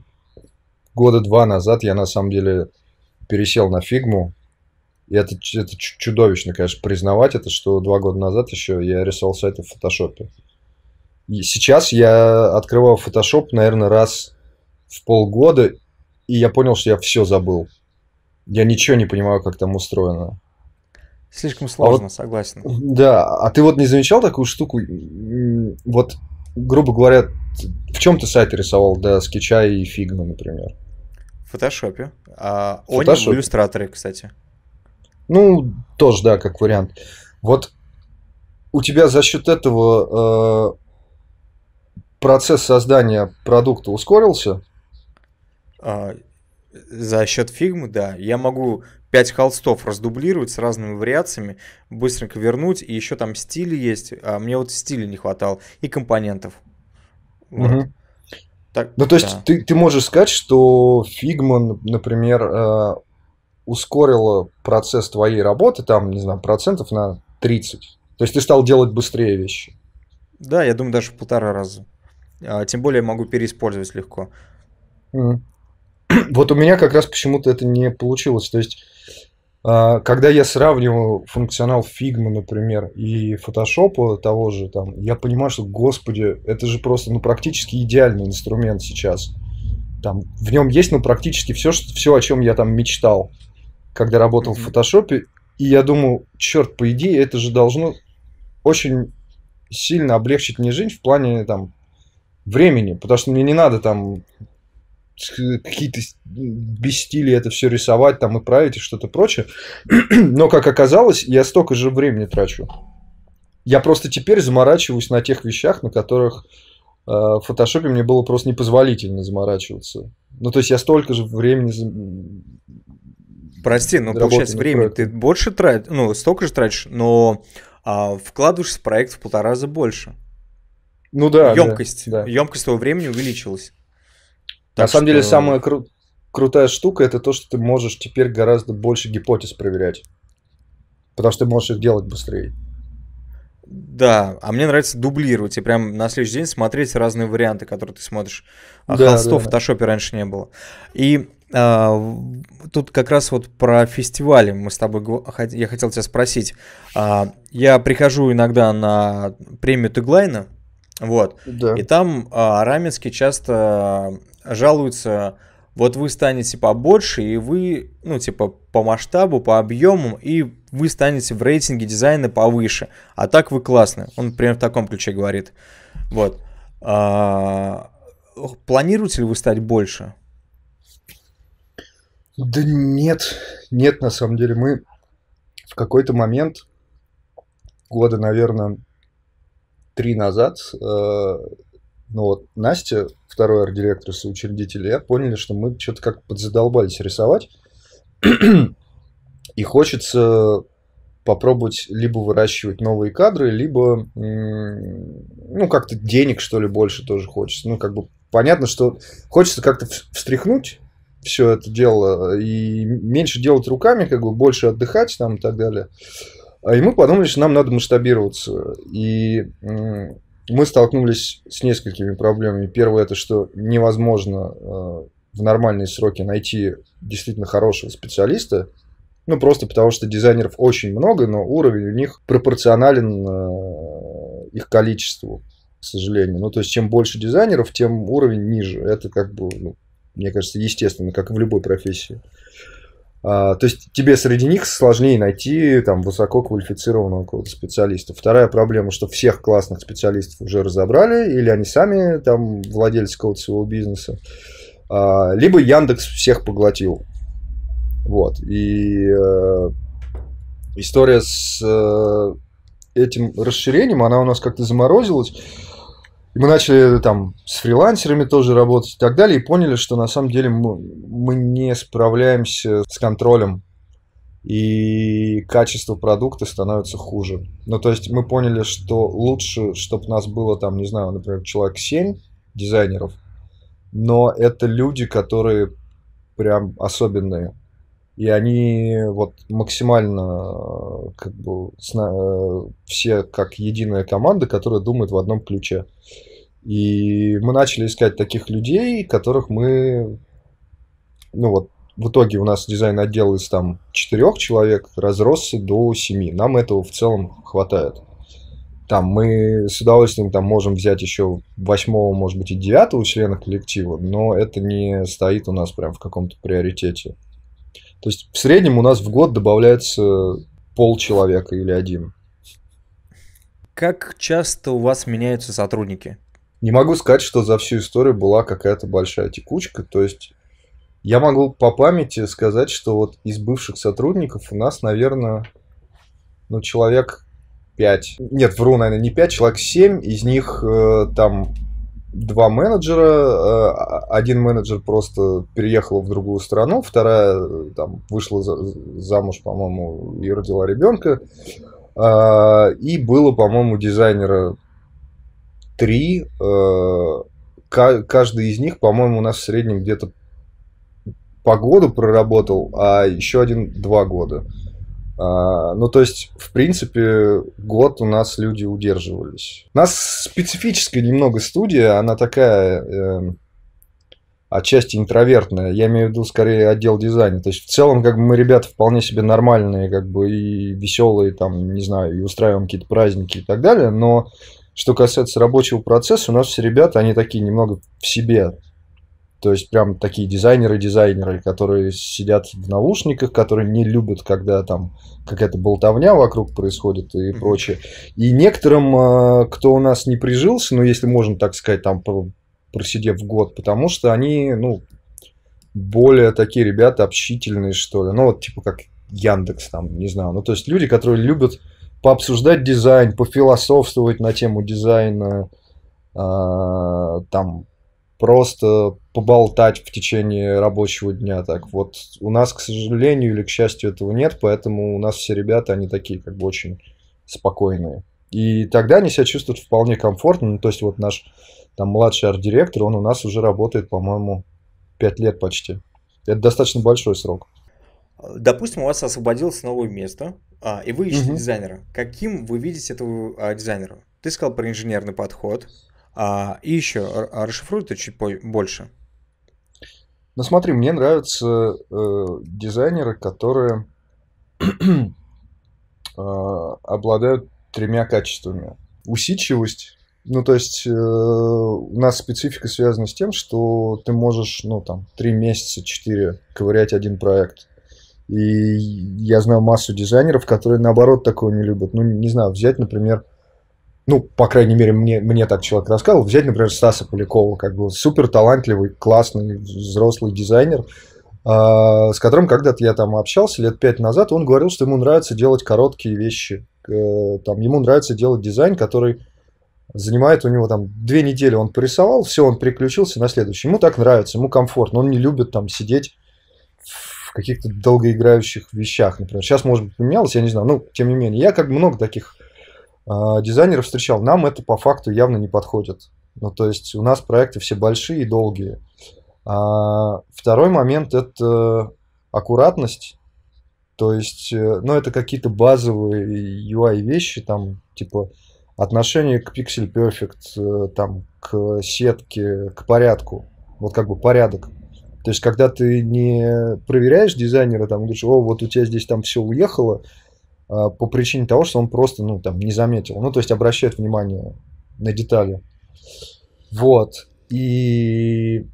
года два назад я, на самом деле, пересел на фигму. И это, это чудовищно, конечно, признавать это, что два года назад еще я рисовал сайты в фотошопе. И сейчас я открывал фотошоп, наверное, раз в полгода, и я понял, что я все забыл. Я ничего не понимаю, как там устроено. Слишком сложно, а вот, согласен. Да, а ты вот не замечал такую штуку? Вот, грубо говоря, в чем ты сайт рисовал до скетча и фигмы, например? В фотошопе. А, в фотошопе. В иллюстраторе, кстати. Ну, тоже, да, как вариант. Вот у тебя за счет этого э, процесс создания продукта ускорился? А, за счет фигмы, да. Я могу пять холстов раздублировать с разными вариациями, быстренько вернуть, и еще там стили есть. А мне вот стиля не хватало, и компонентов. Вот. Угу. Так, ну, то есть, да. ты, ты можешь сказать, что фигма, например... Э, ускорило процесс твоей работы, там, не знаю, процентов на тридцать. То есть ты стал делать быстрее вещи. Да, я думаю, даже в полтора раза. Тем более могу переиспользовать легко. Mm. Вот у меня как раз почему-то это не получилось. То есть, когда я сравниваю функционал Figma, например, и Photoshop того же, там, я понимаю, что, господи, это же просто, ну, практически идеальный инструмент сейчас. Там, в нем есть, ну, практически все, что, все, о чем я там мечтал, когда работал mm-hmm. в фотошопе, и я думаю, черт, по идее, это же должно очень сильно облегчить мне жизнь в плане там времени, потому что мне не надо там какие-то без стиля это все рисовать там и править и что-то прочее, но, как оказалось, я столько же времени трачу. Я просто теперь заморачиваюсь на тех вещах, на которых в фотошопе мне было просто непозволительно заморачиваться. Ну, то есть я столько же времени... Прости, но получается время ты больше тратишь, ну, столько же тратишь, но а, вкладываешься в проект в полтора раза больше. Ну да. Емкость, да, да. Емкость твоего времени увеличилась. Так На что... самом деле самая кру- крутая штука это то, что ты можешь теперь гораздо больше гипотез проверять. Потому что ты можешь их делать быстрее. Да, а мне нравится дублировать и прям на следующий день смотреть разные варианты, которые ты смотришь. А да, холстов да, да. в фотошопе раньше не было. И а, тут как раз вот про фестивали мы с тобой... Я хотел тебя спросить. А, я прихожу иногда на премию Тэглайна, вот, да. и там а, раменские часто жалуются... Вот вы станете побольше, и вы, ну, типа, по масштабу, по объему, и вы станете в рейтинге дизайна повыше. А так вы классны. Он прям в таком ключе говорит. Вот. А, планируете ли вы стать больше? Да нет. Нет, на самом деле. Мы в какой-то момент, года, наверное, три назад, э- ну вот Настя, второй арт-директор, соучредитель, я поняли, что мы что-то как подзадолбались рисовать. И хочется попробовать либо выращивать новые кадры, либо, ну, как-то денег, что ли, больше тоже хочется. Ну, как бы понятно, что хочется как-то встряхнуть все это дело, и меньше делать руками, как бы больше отдыхать там и так далее. И мы подумали, что нам надо масштабироваться. И мы столкнулись с несколькими проблемами. Первое, это что невозможно в нормальные сроки найти действительно хорошего специалиста. Ну, просто потому что дизайнеров очень много, но уровень у них пропорционален их количеству, к сожалению. Ну, то есть, чем больше дизайнеров, тем уровень ниже. Это как бы, ну, мне кажется, естественно, как и в любой профессии. А, то есть, тебе среди них сложнее найти там высококвалифицированного какого-то специалиста. Вторая проблема, что всех классных специалистов уже разобрали, или они сами там владельцы какого-то своего бизнеса. А, либо Яндекс всех поглотил. Вот. И э, история с э, этим расширением, она у нас как-то заморозилась. И мы начали там с фрилансерами тоже работать и так далее. И поняли, что на самом деле мы, мы не справляемся с контролем. И качество продукта становится хуже. Ну, то есть мы поняли, что лучше, чтобы нас было там, не знаю, например, человек семь дизайнеров. Но это люди, которые прям особенные. И они вот максимально как бы все как единая команда, которая думает в одном ключе. И мы начали искать таких людей, которых мы... Ну вот, в итоге у нас дизайн-отдел из там четырех человек разросся до семи. Нам этого в целом хватает. Там мы с удовольствием там можем взять еще восьмого, может быть, и девятого члена коллектива, но это не стоит у нас прям в каком-то приоритете. То есть в среднем у нас в год добавляется полчеловека или один. Как часто у вас меняются сотрудники? Не могу сказать, что за всю историю была какая-то большая текучка. То есть я могу по памяти сказать, что вот из бывших сотрудников у нас, наверное, ну, человек пять. Нет, вру, наверное, не пять, человек семь. Из них э, там... Два менеджера, один менеджер просто переехал в другую страну, вторая там вышла замуж, по-моему, и родила ребенка, и было, по-моему, дизайнера три, каждый из них, по-моему, у нас в среднем где-то по году проработал, а еще один два года. Ну, то есть, в принципе, год у нас люди удерживались. У нас специфическая немного студия, она такая, э, отчасти интровертная. Я имею в виду, скорее, отдел дизайна. То есть, в целом, как бы мы ребята вполне себе нормальные, как бы и веселые, там, не знаю, и устраиваем какие-то праздники и так далее. Но что касается рабочего процесса, у нас все ребята, они такие немного в себе. То есть, прям такие дизайнеры-дизайнеры, которые сидят в наушниках, которые не любят, когда там какая-то болтовня вокруг происходит и прочее. И некоторым, кто у нас не прижился, ну, если можно так сказать, там, просидев год, потому что они, ну, более такие ребята общительные, что ли. Ну, вот, типа, как Яндекс, там, не знаю. Ну, то есть, люди, которые любят пообсуждать дизайн, пофилософствовать на тему дизайна, там... Просто поболтать в течение рабочего дня. Так вот, у нас, к сожалению или к счастью, этого нет, поэтому у нас все ребята, они такие как бы очень спокойные. И тогда они себя чувствуют вполне комфортно. Ну, то есть вот наш там младший арт-директор, он у нас уже работает, по-моему, пять лет почти. Это достаточно большой срок. Допустим, у вас освободилось новое место, а, и вы ищете угу. дизайнера. Каким вы видите этого а, дизайнера? Ты сказал про инженерный подход. А, и еще расшифруй это чуть больше. Ну смотри, мне нравятся э, дизайнеры, которые э, обладают тремя качествами. Усидчивость. Ну то есть э, у нас специфика связана с тем, что ты можешь, ну там, три месяца, четыре ковырять один проект. И я знаю массу дизайнеров, которые наоборот такого не любят. Ну не знаю, взять, например, ну, по крайней мере, мне, мне так человек рассказывал, взять, например, Стаса Полякова, как бы супер талантливый, классный, взрослый дизайнер, э, с которым когда-то я там общался лет пять назад, он говорил, что ему нравится делать короткие вещи, э, там, ему нравится делать дизайн, который занимает у него там две недели, он порисовал, все, он переключился на следующий, ему так нравится, ему комфортно, он не любит там сидеть в каких-то долгоиграющих вещах, например, сейчас, может быть, поменялось, я не знаю, ну, тем не менее, я как бы много таких дизайнеров встречал, нам это по факту явно не подходит. Ну, то есть у нас проекты все большие и долгие. А второй момент – это аккуратность. То есть, ну, это какие-то базовые ю ай-вещи, там, типа, отношение к Pixel Perfect, там, к сетке, к порядку. Вот как бы порядок. То есть, когда ты не проверяешь дизайнера, там, говоришь, о, вот у тебя здесь там все уехало, по причине того, что он просто, ну, там, не заметил. Ну, то есть, обращает внимание на детали. Вот. И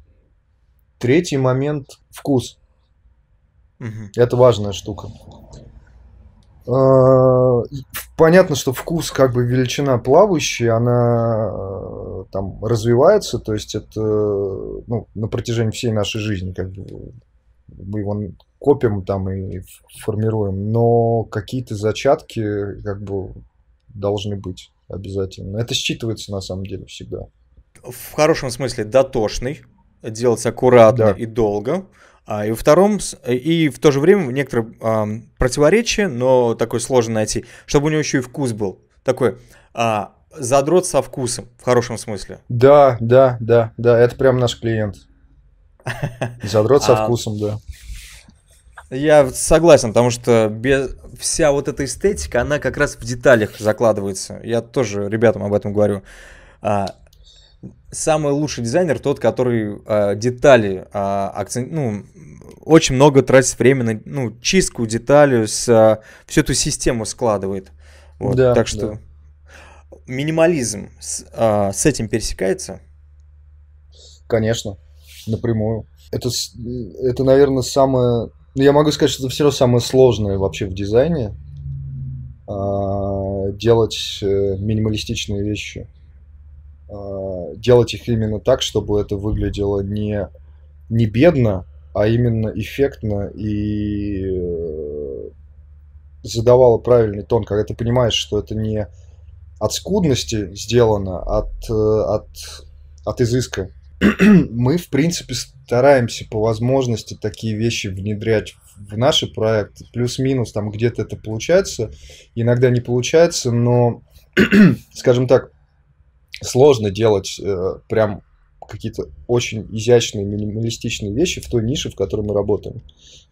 третий момент – вкус. Угу. Это важная штука. Понятно, что вкус как бы величина плавающая, она там развивается, то есть это, ну, на протяжении всей нашей жизни как бы мы его копим там и формируем, но какие-то зачатки как бы должны быть обязательно. Это считывается на самом деле всегда. В хорошем смысле дотошный, делать аккуратно, да, и долго. И во втором, и в то же время некоторые а, противоречия, но такое сложно найти, чтобы у него еще и вкус был. Такой а, задрот со вкусом, в хорошем смысле. Да, да, да, да, это прям наш клиент. Задрот со вкусом, да. Я согласен, потому что без... вся вот эта эстетика, она как раз в деталях закладывается. Я тоже ребятам об этом говорю. А, самый лучший дизайнер тот, который э, детали э, акцент, ну, очень много тратит времени на, ну, чистку деталей, с, э, всю эту систему складывает. Вот, да, так что да. Минимализм с, э, с этим пересекается? Конечно, напрямую. Это, это, наверное, самое... Я могу сказать, что это все равно самое сложное вообще в дизайне. Э, делать э, минималистичные вещи. Делать их именно так, чтобы это выглядело не, не бедно, а именно эффектно и задавало правильный тон, когда ты понимаешь, что это не от скудности сделано, а от, от, от изыска. Мы, в принципе, стараемся по возможности такие вещи внедрять в наши проекты. Плюс-минус, там где-то это получается, иногда не получается, но, скажем так, сложно делать э, прям какие-то очень изящные, минималистичные вещи в той нише, в которой мы работаем.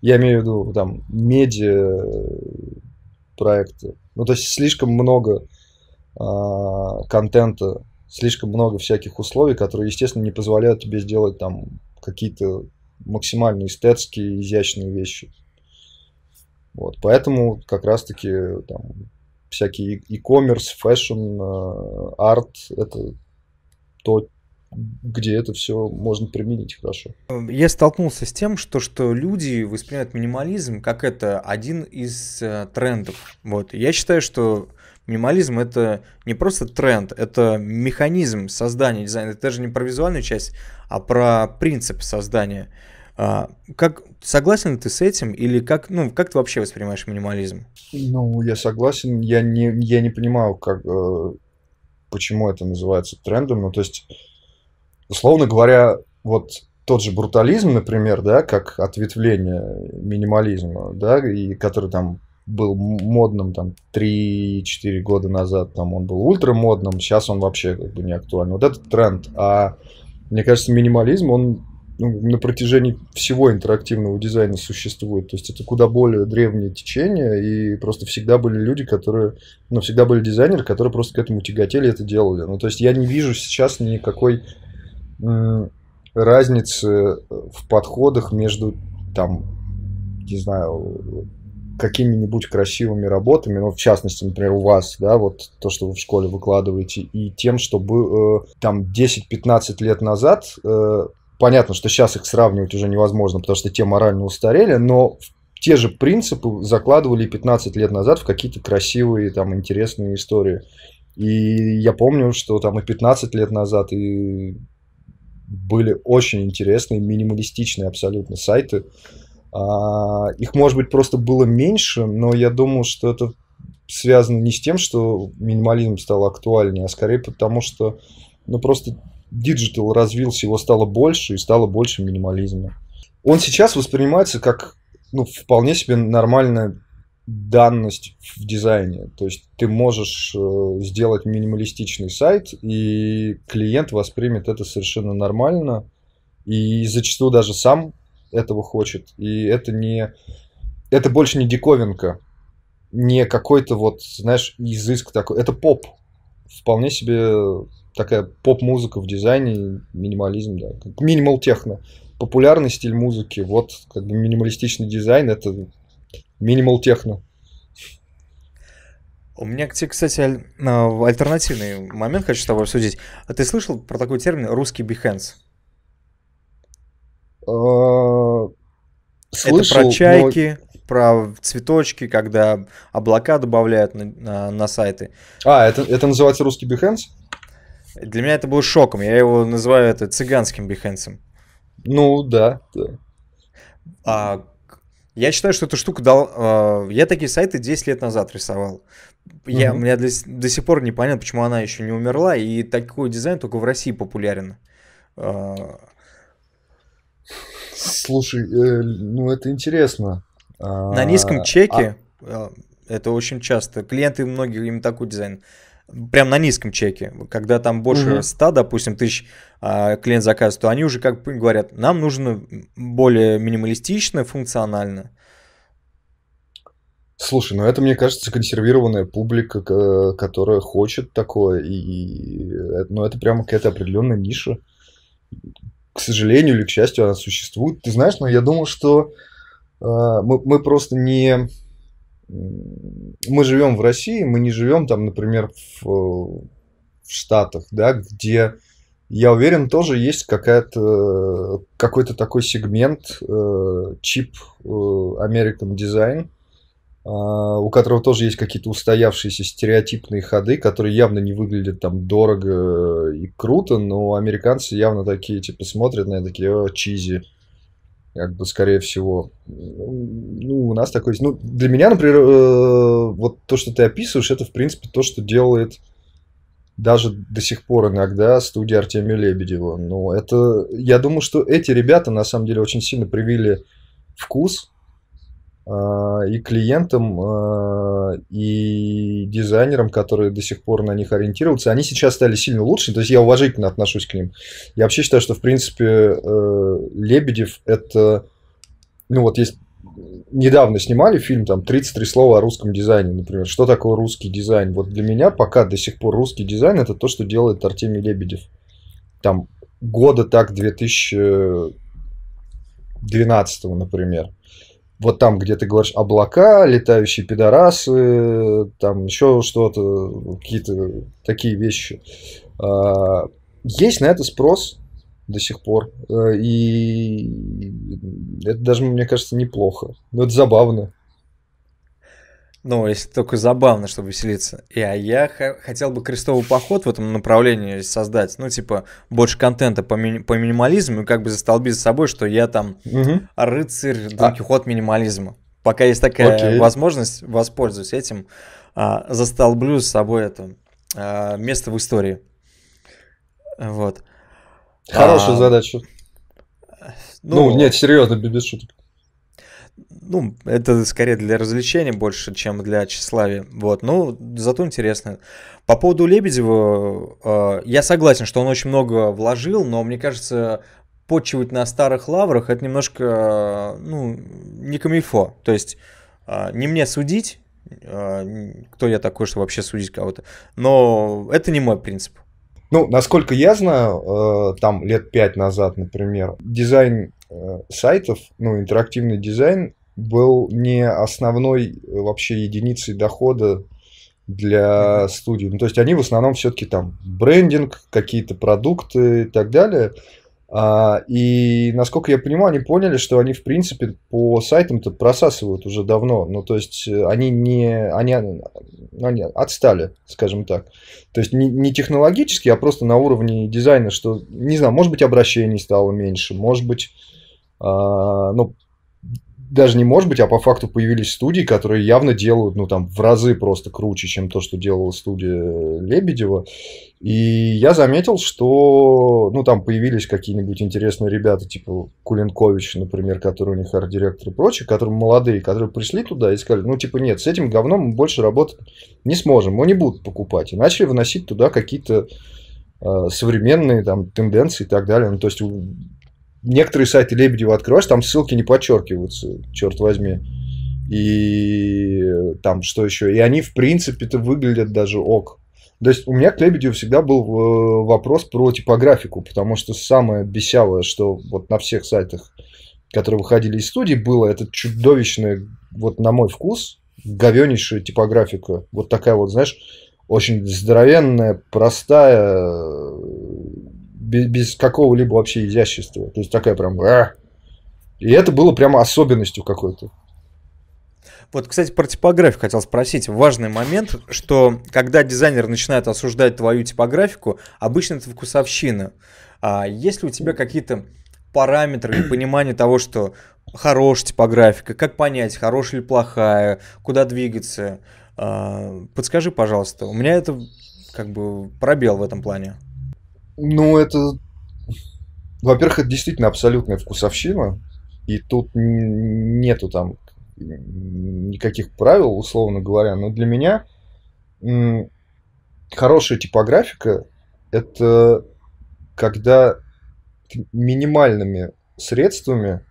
Я имею в виду там медиа проекты. Ну, то есть слишком много э, контента, слишком много всяких условий, которые, естественно, не позволяют тебе сделать там какие-то максимально эстетские, изящные вещи. Вот, поэтому как раз-таки там всякие e-commerce, фэшн, арт – это то, где это все можно применить хорошо. Я столкнулся с тем, что, что люди воспринимают минимализм как это один из э, трендов. Вот. Я считаю, что минимализм – это не просто тренд, это механизм создания дизайна. Это даже не про визуальную часть, а про принцип создания. А, как, согласен ли ты с этим, или как, ну, как ты вообще воспринимаешь минимализм? Ну, я согласен, я не, я не понимаю, как, э, почему это называется трендом. Ну, то есть, условно говоря, вот тот же брутализм, например, да, как ответвление минимализма, да, и который там был модным там три-четыре года назад, там он был ультрамодным, сейчас он вообще как бы не актуален. Вот этот тренд. А мне кажется, минимализм, он на протяжении всего интерактивного дизайна существует. То есть это куда более древнее течение, и просто всегда были люди, которые... Ну, всегда были дизайнеры, которые просто к этому тяготели, это делали. Ну, то есть я не вижу сейчас никакой м- разницы в подходах между, там, не знаю, какими-нибудь красивыми работами, ну, в частности, например, у вас, да, вот то, что вы в школе выкладываете, и тем, чтобы э, там десять-пятнадцать лет назад... Э, Понятно, что сейчас их сравнивать уже невозможно, потому что те морально устарели, но те же принципы закладывали пятнадцать лет назад в какие-то красивые, там, интересные истории. И я помню, что там и пятнадцать лет назад и были очень интересные, минималистичные абсолютно сайты. А, их, может быть, просто было меньше, но я думаю, что это связано не с тем, что минимализм стал актуальнее, а скорее потому, что, ну, просто... Диджитал развился, его стало больше, и стало больше минимализма. Он сейчас воспринимается как, ну, вполне себе нормальная данность в дизайне. То есть ты можешь сделать минималистичный сайт, и клиент воспримет это совершенно нормально. и зачастую даже сам этого хочет. И это не... Это больше не диковинка, не какой-то вот, знаешь, изыск такой. Это поп. Вполне себе такая поп-музыка в дизайне, минимализм, да. Минимал-техно. Популярный стиль музыки, вот как бы минималистичный дизайн, это минимал-техно. У меня, кстати, аль... альтернативный момент хочу с тобой обсудить. А ты слышал про такой термин «русский бихенс»? Слышал, это про чайки, но... про цветочки, когда облака добавляют на, на, на сайты. А, это, это называется русский бихенс? Для меня это было шоком. Я его называю это цыганским бихенсом. Ну, да. да. А, я считаю, что эту штуку дал... А, я такие сайты десять лет назад рисовал. Я, угу. Мне до, до сих пор непонятно, почему она еще не умерла. И такой дизайн только в России популярен. А... Слушай, э, ну это интересно. На низком чеке а... это очень часто. Клиенты многие им такой дизайн. Прям на низком чеке. Когда там больше угу. ста, допустим, тысяч э, клиент заказывает, то они уже как бы говорят, нам нужно более минималистично, функционально. Слушай, ну это, мне кажется, консервированная публика, которая хочет такое. И... Ну это прямо какая-то определенная ниша. К сожалению или к счастью, она существует. Ты знаешь, но я думал, что э, мы, мы просто не... Мы живем в России, мы не живем там, например, в, в Штатах, да, где, я уверен, тоже есть какая-то, какой-то такой сегмент, э, чип э, American Design, э, у которого тоже есть какие-то устоявшиеся стереотипные ходы, которые явно не выглядят там дорого и круто, но американцы явно такие, типа, смотрят на это, такие, о, чизи. Как бы, скорее всего, ну, у нас такой... Ну, для меня, например, э, вот то, что ты описываешь, это, в принципе, то, что делает даже до сих пор иногда студия Артемия Лебедева. Но это... Я думаю, что эти ребята, на самом деле, очень сильно привили вкус э, и клиентам, э, и дизайнерам, которые до сих пор на них ориентируются. Они сейчас стали сильно лучше, то есть я уважительно отношусь к ним. Я вообще считаю, что, в принципе, Лебедев это... Ну вот есть... Недавно снимали фильм, там, тридцать три слова о русском дизайне, например. Что такое русский дизайн? Вот для меня пока до сих пор русский дизайн это то, что делает Артемий Лебедев. Там года так две тысячи двенадцатого, например. Вот там, где ты говоришь облака, летающие пидорасы, там еще что-то, какие-то такие вещи. Есть на это спрос до сих пор. И это даже, мне кажется, неплохо. Но это забавно. Ну, если только забавно, чтобы веселиться. И, а я хотел бы крестовый поход в этом направлении создать. Ну, типа, больше контента по, ми по минимализму и как бы застолбить за собой, что я там угу. рыцарь, Дон Кихот а... минимализма. Пока есть такая Окей. возможность, воспользуюсь этим, а, застолблю с собой это а, место в истории. Вот. Хорошая а... задача. Ну, ну, нет, серьезно, без шуток. Ну, это скорее для развлечения больше, чем для тщеславия. Вот, ну, зато интересно. По поводу Лебедева, э, я согласен, что он очень много вложил, но, мне кажется, почивать на старых лаврах – это немножко, э, ну, не камильфо. То есть, э, не мне судить, э, кто я такой, что вообще судить кого-то, но это не мой принцип. Ну, насколько я знаю, э, там лет пять назад, например, дизайн э, сайтов, ну, интерактивный дизайн, был не основной вообще единицей дохода для студии. Ну, то есть они в основном все-таки там брендинг, какие-то продукты и так далее. А, и насколько я понимаю, они поняли, что они в принципе по сайтам-то просасывают уже давно. Ну, то есть они не они, они отстали, скажем так. То есть не, не технологически, а просто на уровне дизайна, что, не знаю, может быть, обращений стало меньше, может быть, а, ну. Даже не может быть, а по факту появились студии, которые явно делают, ну, там, в разы просто круче, чем то, что делала студия Лебедева. И я заметил, что, ну, там появились какие-нибудь интересные ребята, типа Куленкович, например, который у них арт-директор и прочее, которые молодые, которые пришли туда и сказали, ну, типа, нет, с этим говном мы больше работать не сможем, мы не будут покупать. И начали выносить туда какие-то э, современные, там, тенденции и так далее. Ну, то есть... некоторые сайты Лебедева откроешь, там ссылки не подчеркиваются, черт возьми. И там что еще? И они, в принципе-то, выглядят даже ок. То есть у меня к Лебедеву всегда был вопрос про типографику, потому что самое бесявое, что вот на всех сайтах, которые выходили из студии, было это чудовищное, вот на мой вкус, говенейшая типографика. Вот такая вот, знаешь, очень здоровенная, простая, без, без какого-либо вообще изящества. То есть такая прям... И это было прямо особенностью какой-то. Вот, кстати, про типографию хотел спросить. Важный момент, что когда дизайнер начинает осуждать твою типографику, обычно это вкусовщина. А есть ли у тебя какие-то параметры и понимание того, что хорошая типографика, как понять, хорошая или плохая, куда двигаться? Подскажи, пожалуйста. У меня это как бы пробел в этом плане. Ну, это... Во-первых, это действительно абсолютная вкусовщина. И тут нету там... никаких правил, условно говоря, но для меня м- хорошая типографика — это когда минимальными средствами,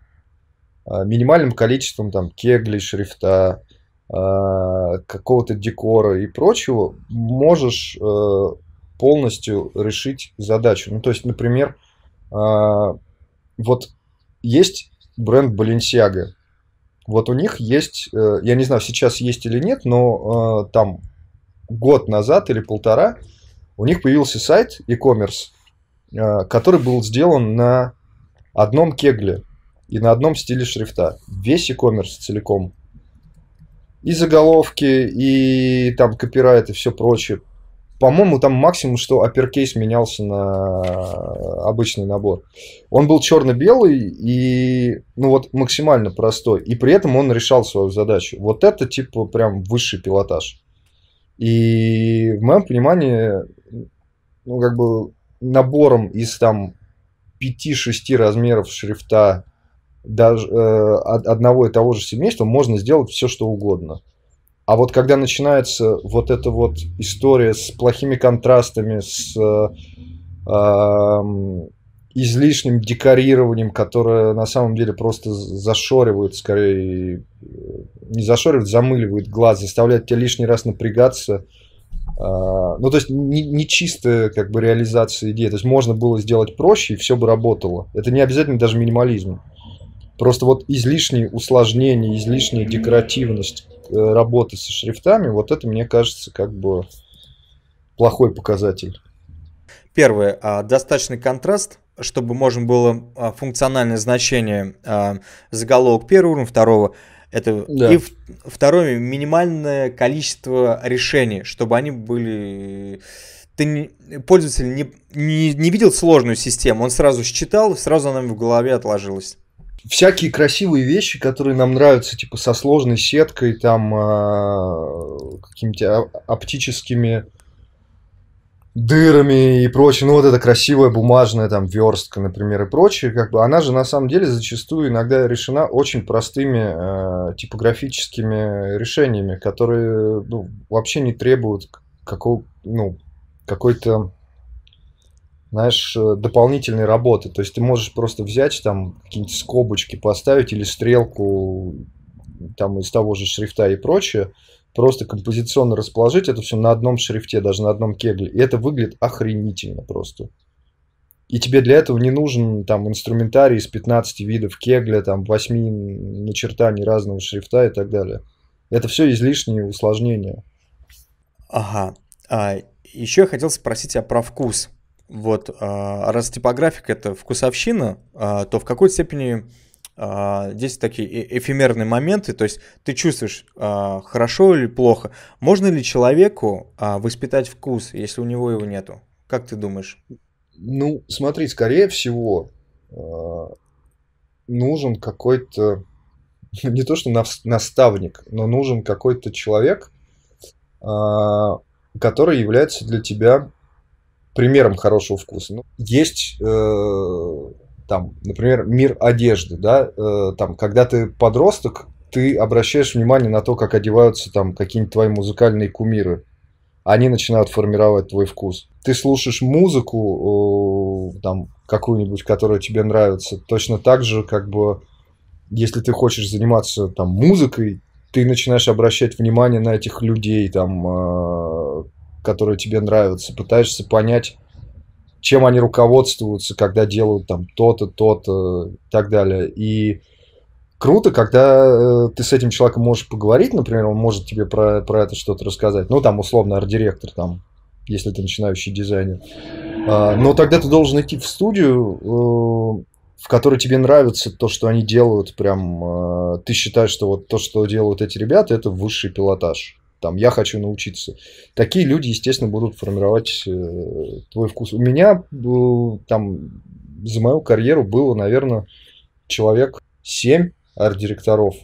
а, минимальным количеством там кеглей, шрифта, а, какого-то декора и прочего можешь а, полностью решить задачу. Ну, то есть, например, а, вот есть бренд Balenciaga. Вот у них есть, я не знаю, сейчас есть или нет, но там год назад или полтора у них появился сайт e-commerce, который был сделан на одном кегле и на одном стиле шрифта. Весь e-commerce целиком. И заголовки, и там копирайт, и все прочее. По-моему, там максимум, что апперкейс менялся на обычный набор. Он был черно-белый и, ну вот, максимально простой. И при этом он решал свою задачу. Вот это, типа, прям высший пилотаж. И в моем понимании, ну, как бы, набором из, там, пяти-шести размеров шрифта даже, э, одного и того же семейства можно сделать все, что угодно. А вот когда начинается вот эта вот история с плохими контрастами, с э, э, излишним декорированием, которое на самом деле просто зашоривает, скорее, не зашоривает, замыливает глаз, заставляет тебя лишний раз напрягаться. Э, ну, то есть, не, не чистая, как бы, реализация идеи. То есть, можно было сделать проще, и все бы работало. Это не обязательно даже минимализм. Просто вот излишние усложнения, излишняя декоративность работы со шрифтами, вот это, мне кажется, как бы плохой показатель. Первое. Достаточный контраст, чтобы можно было функциональное значение заголовок первого уровня, второго. Это да. И второе, минимальное количество решений, чтобы они были... Ты не, пользователь не, не, не видел сложную систему, он сразу считал, сразу она в голове отложилась. Всякие красивые вещи, которые нам нравятся, типа со сложной сеткой, там э, какими-то оптическими дырами и прочее. Ну, вот эта красивая бумажная там верстка, например, и прочее, как бы, она же на самом деле зачастую иногда решена очень простыми э, типографическими решениями, которые, ну, вообще не требуют какого, ну, какой-то, знаешь, дополнительной работы. То есть ты можешь просто взять там какие-нибудь скобочки поставить или стрелку там из того же шрифта и прочее, просто композиционно расположить это все на одном шрифте, даже на одном кегле. И это выглядит охренительно просто. И тебе для этого не нужен там инструментарий из пятнадцати видов кегля, там восемь начертаний разного шрифта и так далее. Это все излишние усложнения. Ага. А еще я хотел спросить тебя про вкус. Вот, раз типографика — это вкусовщина, то в какой-то степени здесь такие эфемерные моменты, то есть ты чувствуешь, хорошо или плохо. Можно ли человеку воспитать вкус, если у него его нету? Как ты думаешь? Ну, смотри, скорее всего, нужен какой-то, не то что наставник, но нужен какой-то человек, который является для тебя примером хорошего вкуса. Ну, есть э, там, например, мир одежды, да, э, там, когда ты подросток, ты обращаешь внимание на то, как одеваются там какие-нибудь твои музыкальные кумиры. Они начинают формировать твой вкус. Ты слушаешь музыку музыку там какую-нибудь, которая тебе нравится. Точно так же, как бы, если ты хочешь заниматься там музыкой, ты начинаешь обращать внимание на этих людей, там, которые тебе нравятся, пытаешься понять, чем они руководствуются, когда делают там то-то, то-то и так далее. И круто, когда ты с этим человеком можешь поговорить, например, он может тебе про, про это что-то рассказать. Ну, там, условно, арт-директор, там, если ты начинающий дизайнер. Но тогда ты должен идти в студию, в которой тебе нравится то, что они делают. Прям ты считаешь, что вот то, что делают эти ребята, это высший пилотаж. Там, я хочу научиться. Такие люди, естественно, будут формировать э, твой вкус. У меня э, там за мою карьеру было, наверное, человек семь арт-директоров.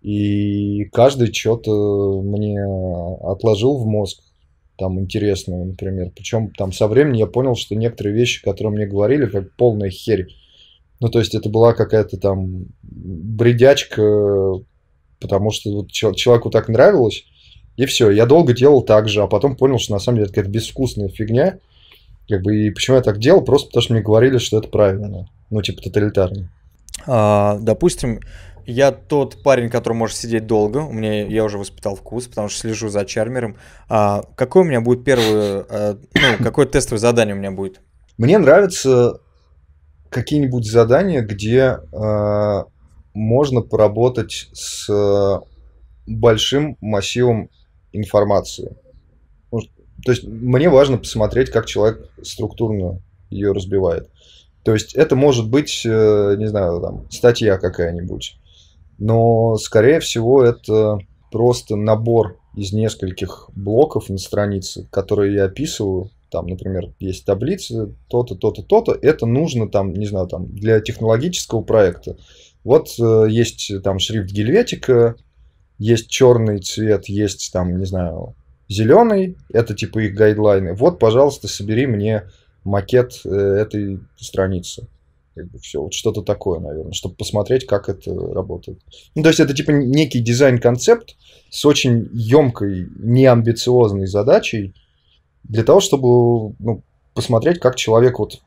И каждый что-то мне отложил в мозг, там, интересное, например. Причем там со временем я понял, что некоторые вещи, которые мне говорили, как полная херь. Ну, то есть это была какая-то там бредячка, потому что вот человеку так нравилось. И все, я долго делал так же, а потом понял, что на самом деле это какая-то безвкусная фигня. Как бы, и почему я так делал? Просто потому что мне говорили, что это правильно. Ну, типа тоталитарно. А, допустим, я тот парень, который может сидеть долго. У меня, я уже воспитал вкус, потому что слежу за Чармером. А, какое у меня будет первое, а, ну, какое тестовое задание у меня будет? Мне нравятся какие-нибудь задания, где а, можно поработать с большим массивом информации. То есть мне важно посмотреть, как человек структурно ее разбивает. То есть это может быть, не знаю, там, статья какая-нибудь, но, скорее всего, это просто набор из нескольких блоков на странице, которые я описываю. Там, например, есть таблицы, то-то, то-то, то-то. Это нужно, там, не знаю, там, для технологического проекта. Вот есть там шрифт Гельветика, есть черный цвет, есть там, не знаю, зеленый. Это типа их гайдлайны. Вот, пожалуйста, собери мне макет этой страницы. Как бы все, вот что-то такое, наверное, чтобы посмотреть, как это работает. Ну, то есть это типа некий дизайн-концепт с очень емкой, неамбициозной задачей для того, чтобы, ну, посмотреть, как человек вот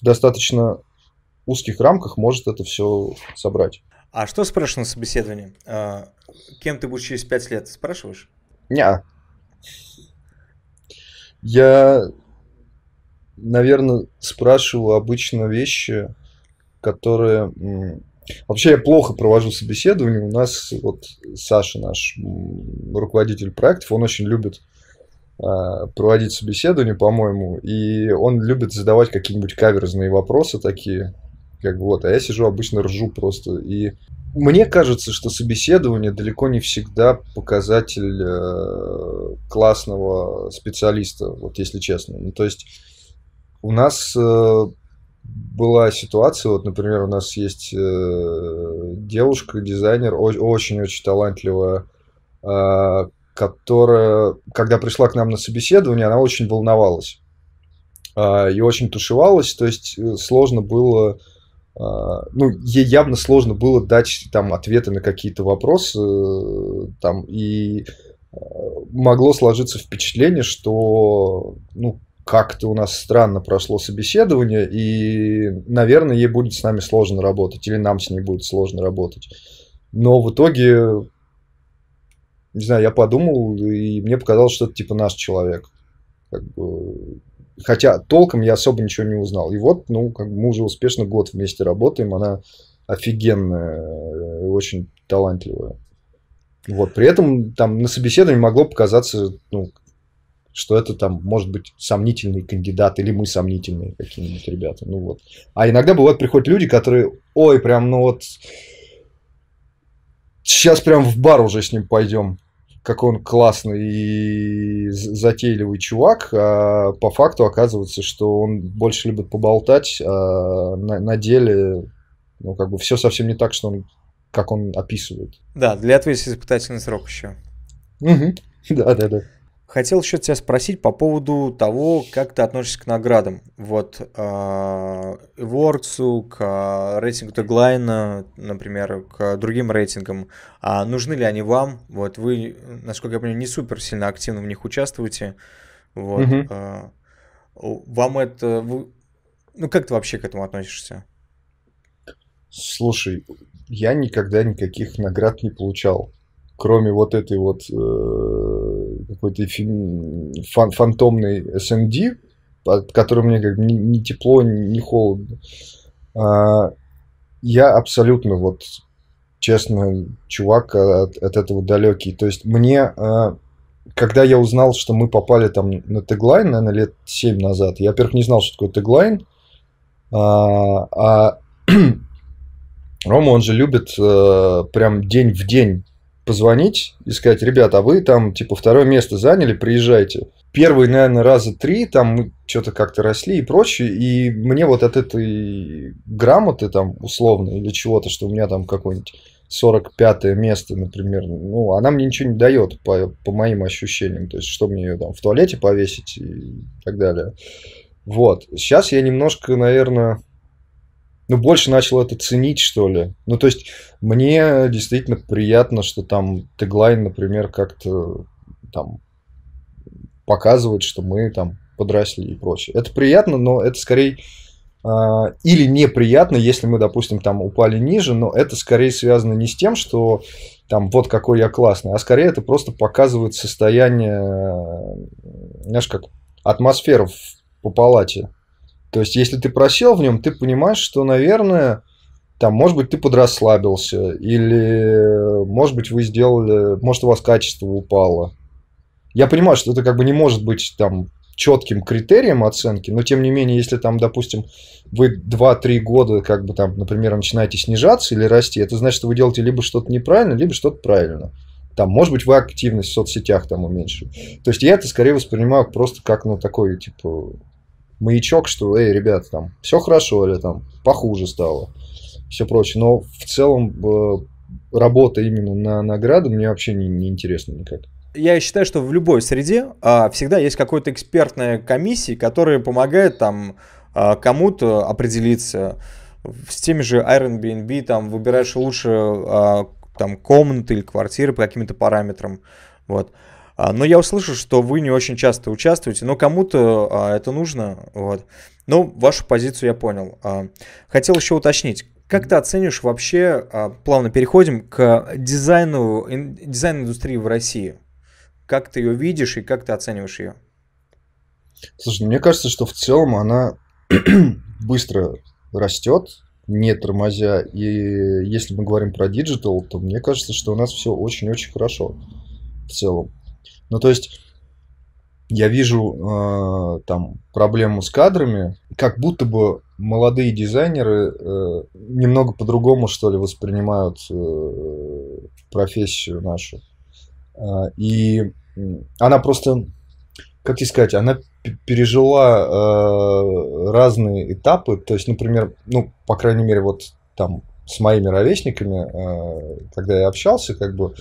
в достаточно узких рамках может это все собрать. А что спрашиваешь на собеседовании? Кем ты будешь через пять лет, спрашиваешь? Неа. Я, наверное, спрашиваю обычно вещи, которые... Вообще я плохо провожу собеседование. У нас вот Саша, наш руководитель проектов, он очень любит проводить собеседование, по-моему, и он любит задавать какие-нибудь каверзные вопросы такие. Как бы вот, а я сижу, обычно ржу просто. И мне кажется, что собеседование далеко не всегда показатель э, классного специалиста, вот если честно. Ну, то есть у нас э, была ситуация, вот, например, у нас есть э, девушка, дизайнер, очень-очень талантливая, э, которая, когда пришла к нам на собеседование, она очень волновалась э, и очень тушевалась, то есть сложно было... Ну, ей явно сложно было дать там ответы на какие-то вопросы, там, и могло сложиться впечатление, что, ну, как-то у нас странно прошло собеседование, и, наверное, ей будет с нами сложно работать, или нам с ней будет сложно работать. Но в итоге, не знаю, я подумал, и мне показалось, что это типа наш человек. Как бы... Хотя толком я особо ничего не узнал. И вот, ну, как мы уже успешно год вместе работаем. Она офигенная, очень талантливая. Вот. При этом там на собеседовании могло показаться, ну, что это там, может быть, сомнительный кандидат, или мы сомнительные какие-нибудь ребята. Ну, вот. А иногда бывают, приходят люди, которые, ой, прям, ну вот, сейчас прям в бар уже с ним пойдем. Какой он классный и затейливый чувак, а по факту оказывается, что он больше любит поболтать, а на, на деле, ну, как бы все совсем не так, что он, как он описывает. Да, для этого есть испытательный срок еще. Угу. Да, да, да. Хотел еще тебя спросить по поводу того, как ты относишься к наградам. Вот Awwwards, к рейтингу Тэглайна, например, к другим рейтингам. А нужны ли они вам? Вот вы, насколько я понимаю, не супер сильно активно в них участвуете. Вот. Mm-hmm. Вам это... Вы... Ну, как ты вообще к этому относишься? Слушай, я никогда никаких наград не получал. Кроме вот этой вот э, какой-то фин, фан, фантомной эс эм ди, от которой мне как бы ни, ни тепло, ни, ни холодно. А, я абсолютно, вот, честно, чувак от, от этого далекий. То есть мне... А, когда я узнал, что мы попали там на Тэглайн, наверное, лет семь назад, я, во-первых, не знал, что такое Тэглайн, а, а Рома, он же любит а, прям день в день позвонить и сказать: ребята, а вы там, типа, второе место заняли, приезжайте. Первые, наверное, раза три там мы что-то как-то росли и прочее, и мне вот от этой грамоты там условно или чего-то, что у меня там какой-нибудь сорок пятое место, например, ну, она мне ничего не дает по, по моим ощущениям, то есть, что мне ее там в туалете повесить и так далее. Вот. Сейчас я немножко, наверное, ну, больше начал это ценить, что ли. Ну, то есть, мне действительно приятно, что там Тэглайн, например, как-то там показывает, что мы там подросли и прочее. Это приятно, но это скорее... Или неприятно, если мы, допустим, там упали ниже, но это скорее связано не с тем, что там вот какой я классный, а скорее это просто показывает состояние, знаешь, как атмосферы по палате. То есть, если ты просел в нем, ты понимаешь, что, наверное, там, может быть, ты подрасслабился, или, может быть, вы сделали, может, у вас качество упало. Я понимаю, что это как бы не может быть там четким критерием оценки, но тем не менее, если там, допустим, вы два-три года, как бы там, например, начинаете снижаться или расти, это значит, что вы делаете либо что-то неправильно, либо что-то правильно. Там, может быть, вы активность в соцсетях там уменьшили. То есть я это скорее воспринимаю просто как, ну, такой, типа, маячок, что, эй, ребята, там, все хорошо или там, похуже стало, все прочее. Но в целом работа именно на награду мне вообще не, не интересна никак. Я считаю, что в любой среде а, всегда есть какая-то экспертная комиссия, которая помогает там а, кому-то определиться. С теми же Airbnb там выбираешь лучше а, там, комнаты или квартиры по каким-то параметрам. Вот. А, но я услышал, что вы не очень часто участвуете, но кому-то а, это нужно. Вот. Но вашу позицию я понял. А, хотел еще уточнить. Как ты оценишь вообще, а, плавно переходим к дизайну, ин, дизайн-индустрии в России? Как ты ее видишь и как ты оцениваешь ее? Слушай, мне кажется, что в целом она быстро растет, не тормозя. И если мы говорим про диджитал, то мне кажется, что у нас все очень-очень хорошо в целом. Ну, то есть, я вижу э, там проблему с кадрами, как будто бы молодые дизайнеры э, немного по-другому, что ли, воспринимают э, профессию нашу. И она просто, как тебе сказать, она пережила э, разные этапы. То есть, например, ну, по крайней мере, вот там с моими ровесниками, э, когда я общался, как бы,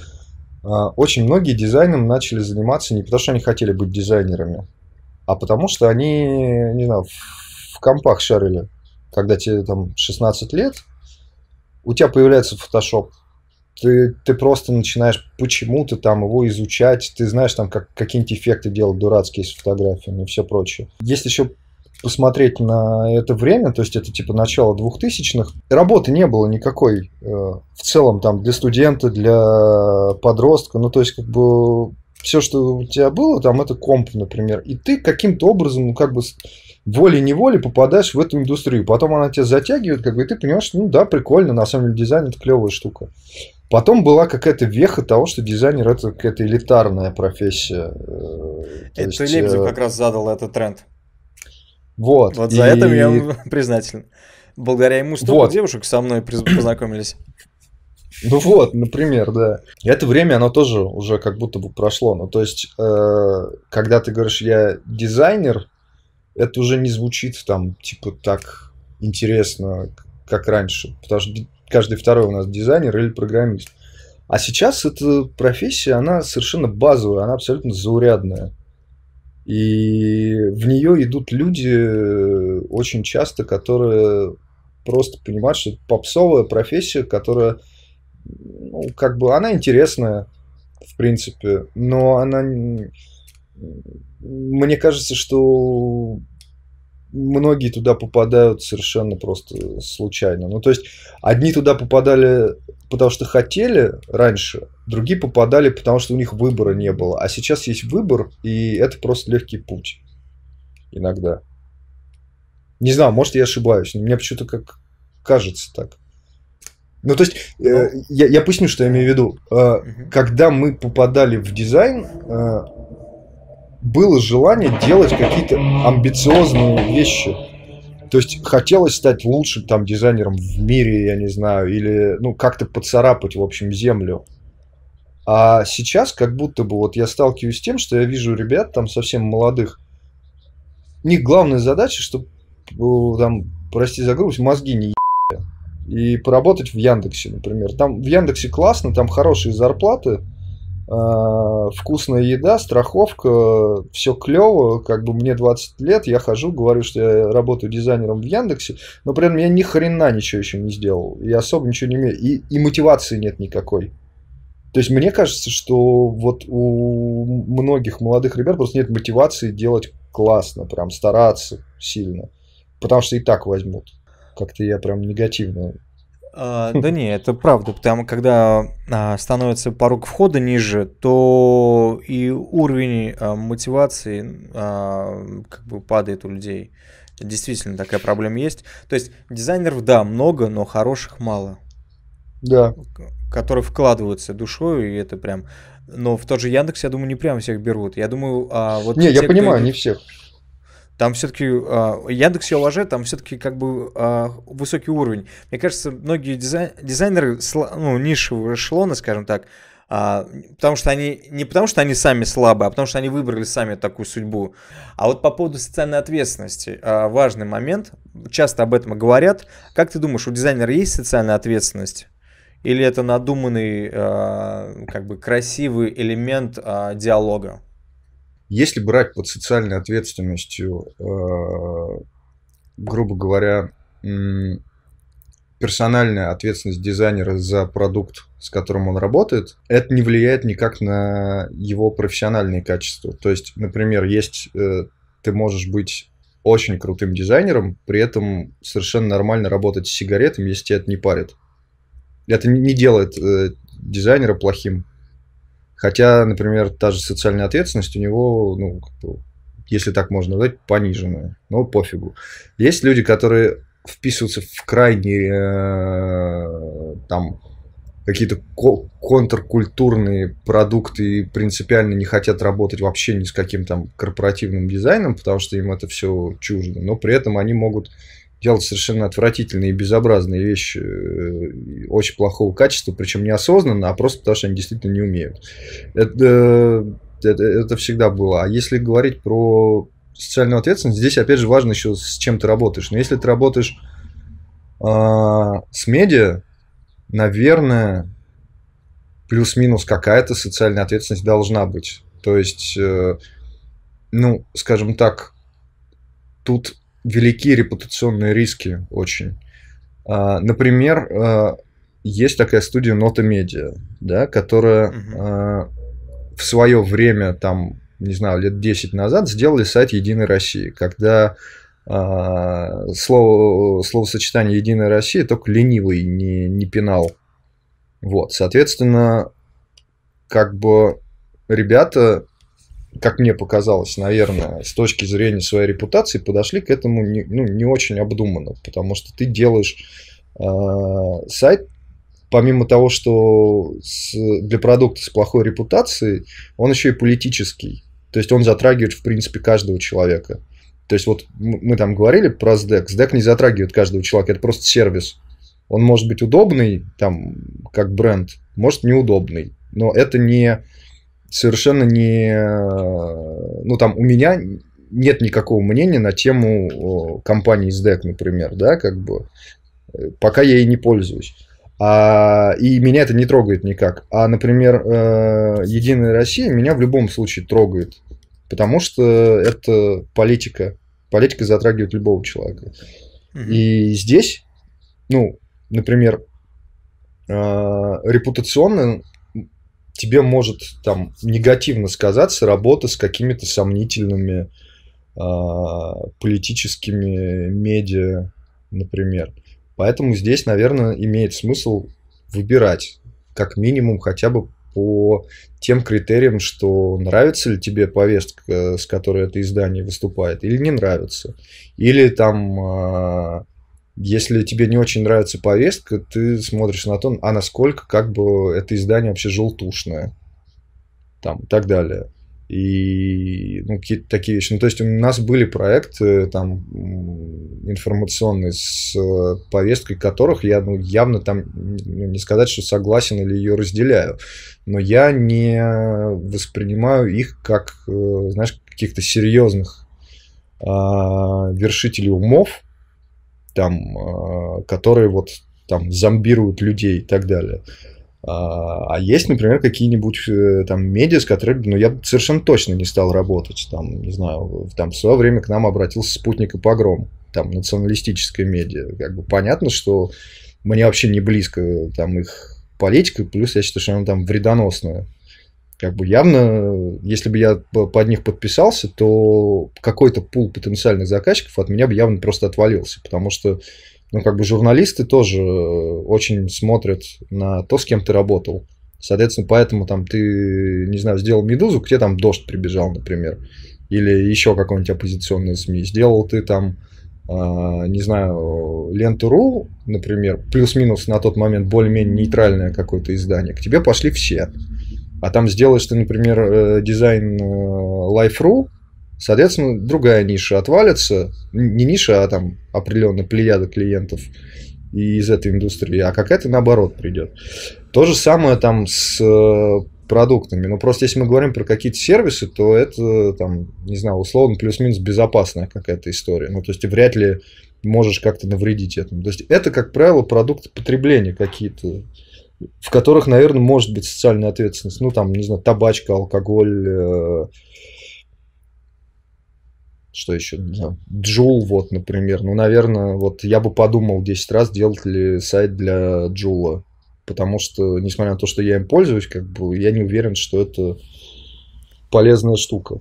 э, очень многие дизайном начали заниматься не потому, что они хотели быть дизайнерами, а потому что они, не знаю, в компах шарили. Когда тебе там шестнадцать лет, у тебя появляется Photoshop. Ты, ты просто начинаешь почему-то там его изучать, ты знаешь там как, какие-нибудь эффекты делать дурацкие с фотографиями и все прочее. Если еще посмотреть на это время, то есть это типа начало двухтысячных, работы не было никакой э, в целом там для студента, для подростка, ну то есть как бы все, что у тебя было, там это комп, например, и ты каким-то образом, ну как бы волей-неволей попадаешь в эту индустрию, потом она тебя затягивает, как бы, и ты понимаешь, что, ну да, прикольно, на самом деле дизайн это клевая штука. Потом была какая-то веха того, что дизайнер – это какая-то элитарная профессия. Это есть... Лебедев как раз задал этот тренд. Вот. Вот за и... это я ему признателен. Благодаря ему столько вот. девушек со мной познакомились. Ну вот, например, да. Это время, оно тоже уже как будто бы прошло. Ну то есть, э, когда ты говоришь «я дизайнер», это уже не звучит там типа так интересно, как раньше. Потому что каждый второй у нас дизайнер или программист. А сейчас эта профессия, она совершенно базовая, она абсолютно заурядная. И в нее идут люди очень часто, которые просто понимают, что это попсовая профессия, которая, ну, как бы, она интересная, в принципе, но она... Мне кажется, что многие туда попадают совершенно просто случайно. Ну, то есть, одни туда попадали, потому что хотели раньше, другие попадали, потому что у них выбора не было. А сейчас есть выбор, и это просто легкий путь. Иногда. Не знаю, может, я ошибаюсь, но мне почему-то как кажется так. Ну, то есть, э, я, я поясню, что я имею в виду. Э, угу. Когда мы попадали в дизайн, э, было желание делать какие-то амбициозные вещи. То есть, хотелось стать лучшим там дизайнером в мире, я не знаю, или ну, как-то поцарапать, в общем, землю. А сейчас как будто бы вот я сталкиваюсь с тем, что я вижу ребят там совсем молодых. У них главная задача, чтобы, там, прости за грубость, мозги не ебали. И поработать в Яндексе, например. Там в Яндексе классно, там хорошие зарплаты, э, вкусная еда, страховка, все клево. Как бы мне двадцать лет, я хожу, говорю, что я работаю дизайнером в Яндексе, но при этом я ни хрена ничего еще не сделал. И особо ничего не имею. И, и мотивации нет никакой. То есть, мне кажется, что вот у многих молодых ребят просто нет мотивации делать классно, прям стараться сильно. Потому что и так возьмут. Как-то я прям негативно. А, да не, это правда. Потому когда а, становится порог входа ниже, то и уровень а, мотивации а, как бы падает у людей. Действительно, такая проблема есть. То есть, дизайнеров, да, много, но хороших мало. Да. Которые вкладываются душой, и это прям... Но в тот же Яндекс, я думаю, не прям всех берут. Я думаю, а вот... Не, те, я понимаю, кто... не всех. Там все-таки... А, Яндекс я уважаю, там все-таки как бы а, высокий уровень. Мне кажется, многие дизай... дизайнеры ну, низшего эшелона, скажем так, а, потому что они... не потому что они сами слабые, а потому что они выбрали сами такую судьбу. А вот по поводу социальной ответственности. А, важный момент. Часто об этом говорят. Как ты думаешь, у дизайнера есть социальная ответственность? Или это надуманный, э, как бы красивый элемент э, диалога? Если брать под социальной ответственностью, э, грубо говоря, э, персональная ответственность дизайнера за продукт, с которым он работает, это не влияет никак на его профессиональные качества. То есть, например, есть, э, ты можешь быть очень крутым дизайнером, при этом совершенно нормально работать с сигаретами, если тебя это не парит. Это не делает э, дизайнера плохим. Хотя, например, та же социальная ответственность у него, ну, если так можно сказать, пониженная. Но пофигу. Есть люди, которые вписываются в крайне э, там какие-то ко- контркультурные продукты и принципиально не хотят работать вообще ни с каким там корпоративным дизайном, потому что им это все чуждо. Но при этом они могут делать совершенно отвратительные и безобразные вещи э, очень плохого качества, причем неосознанно, а просто потому, что они действительно не умеют. Это, это, это всегда было. А если говорить про социальную ответственность, здесь, опять же, важно еще, с чем ты работаешь. Но если ты работаешь э, с медиа, наверное, плюс-минус какая-то социальная ответственность должна быть. То есть, э, ну, скажем так, тут... велики репутационные риски очень. Например, есть такая студия Нота Медиа, да, которая uh-huh. в свое время, там, не знаю, лет десять назад сделали сайт Единой России, когда слово, словосочетание Единая Россия только ленивый не, не пинал. Вот, соответственно, как бы ребята, как мне показалось, наверное, с точки зрения своей репутации, подошли к этому не, ну, не очень обдуманно, потому что ты делаешь э, сайт, помимо того, что с, для продукта с плохой репутацией, он еще и политический, то есть он затрагивает, в принципе, каждого человека. То есть вот мы там говорили про СДЭК, СДЭК не затрагивает каждого человека, это просто сервис. Он может быть удобный, там, как бренд, может неудобный, но это не... совершенно не... Ну, там, у меня нет никакого мнения на тему компании СДЭК, например, да, как бы, пока я ей не пользуюсь. А, и меня это не трогает никак. А, например, Единая Россия меня в любом случае трогает, потому что это политика. Политика затрагивает любого человека. Mm-hmm. И здесь, ну, например, репутационно тебе может там негативно сказаться работа с какими-то сомнительными э, политическими медиа, например. Поэтому здесь, наверное, имеет смысл выбирать, как минимум, хотя бы по тем критериям, что нравится ли тебе повестка, с которой это издание выступает, или не нравится. Или там, если тебе не очень нравится повестка, ты смотришь на то, а насколько как бы это издание вообще желтушное, там, и так далее. И ну, какие-то такие вещи. Ну, то есть у нас были проекты там, информационные с повесткой которых я ну, явно там, не сказать, что согласен или ее разделяю, но я не воспринимаю их как, знаешь, каких-то серьезных а, вершителей умов, там, а, которые вот там зомбируют людей и так далее. А есть, например, какие-нибудь там медиа, с которыми ну, я совершенно точно не стал работать. Там, не знаю, там в свое время к нам обратился «Спутник» и «Погром», там националистическое медиа. Как бы понятно, что мне вообще не близко там их политика, плюс я считаю, что она там вредоносная. Как бы явно, если бы я под них подписался, то какой-то пул потенциальных заказчиков от меня бы явно просто отвалился, потому что ну, как бы журналисты тоже очень смотрят на то, с кем ты работал. Соответственно, поэтому там ты, не знаю, сделал «Медузу», где там «Дождь» прибежал, например. Или еще какой-нибудь оппозиционный СМИ. Сделал ты там, не знаю, «Ленту.ру», например, плюс-минус на тот момент более-менее нейтральное какое-то издание. К тебе пошли все. А там сделаешь ты, например, дизайн «Лайф.ру», соответственно, другая ниша отвалится, не ниша, а там определенная плеяда клиентов из этой индустрии, а какая-то наоборот придет. То же самое там с продуктами, но просто если мы говорим про какие-то сервисы, то это там, не знаю, условно плюс-минус безопасная какая-то история, ну то есть ты вряд ли можешь как-то навредить этому. То есть это, как правило, продукты потребления какие-то, в которых, наверное, может быть социальная ответственность, ну там, не знаю, табачка, алкоголь, что еще? Да. Джул, вот, например. Ну, наверное, вот я бы подумал десять раз, делать ли сайт для Джула. Потому что, несмотря на то, что я им пользуюсь, как бы я не уверен, что это полезная штука.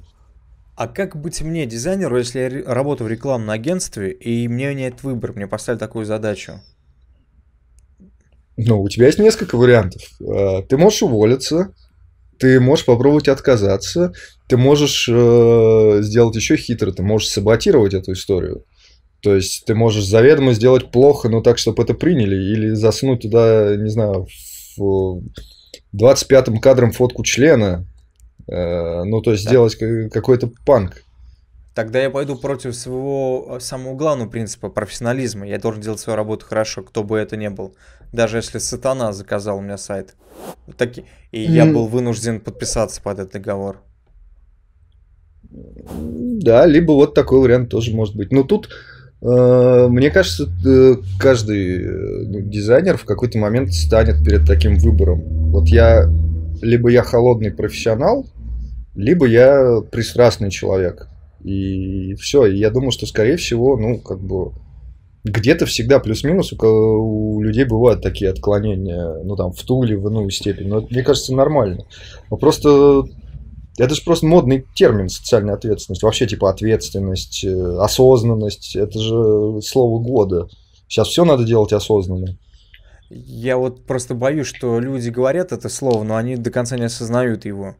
А как быть мне, дизайнеру, если я работаю в рекламном агентстве, и мне нет выбора, мне поставили такую задачу? Ну, у тебя есть несколько вариантов. Ты можешь уволиться. Ты можешь попробовать отказаться, ты можешь э, сделать еще хитро, ты можешь саботировать эту историю. То есть ты можешь заведомо сделать плохо, но так, чтобы это приняли, или засунуть туда, не знаю, в двадцать пятым кадром фотку члена, э, ну то есть да. Сделать какой-то панк. Тогда я пойду против своего самого главного принципа профессионализма. Я должен делать свою работу хорошо, кто бы это ни был. Даже если сатана заказал у меня сайт. Так, и я был вынужден подписаться под этот договор. Да, либо вот такой вариант тоже может быть. Но тут, мне кажется, каждый дизайнер в какой-то момент станет перед таким выбором. Вот я, либо я холодный профессионал, либо я пристрастный человек. И все, и я думаю, что, скорее всего, ну, как бы... Где-то всегда плюс-минус у, у людей бывают такие отклонения, ну там в ту или в иную степень, но это, мне кажется, нормально. Но просто это же просто модный термин — социальная ответственность, вообще типа ответственность, осознанность, это же слово года. Сейчас все надо делать осознанно. Я вот просто боюсь, что люди говорят это слово, но они до конца не осознают его.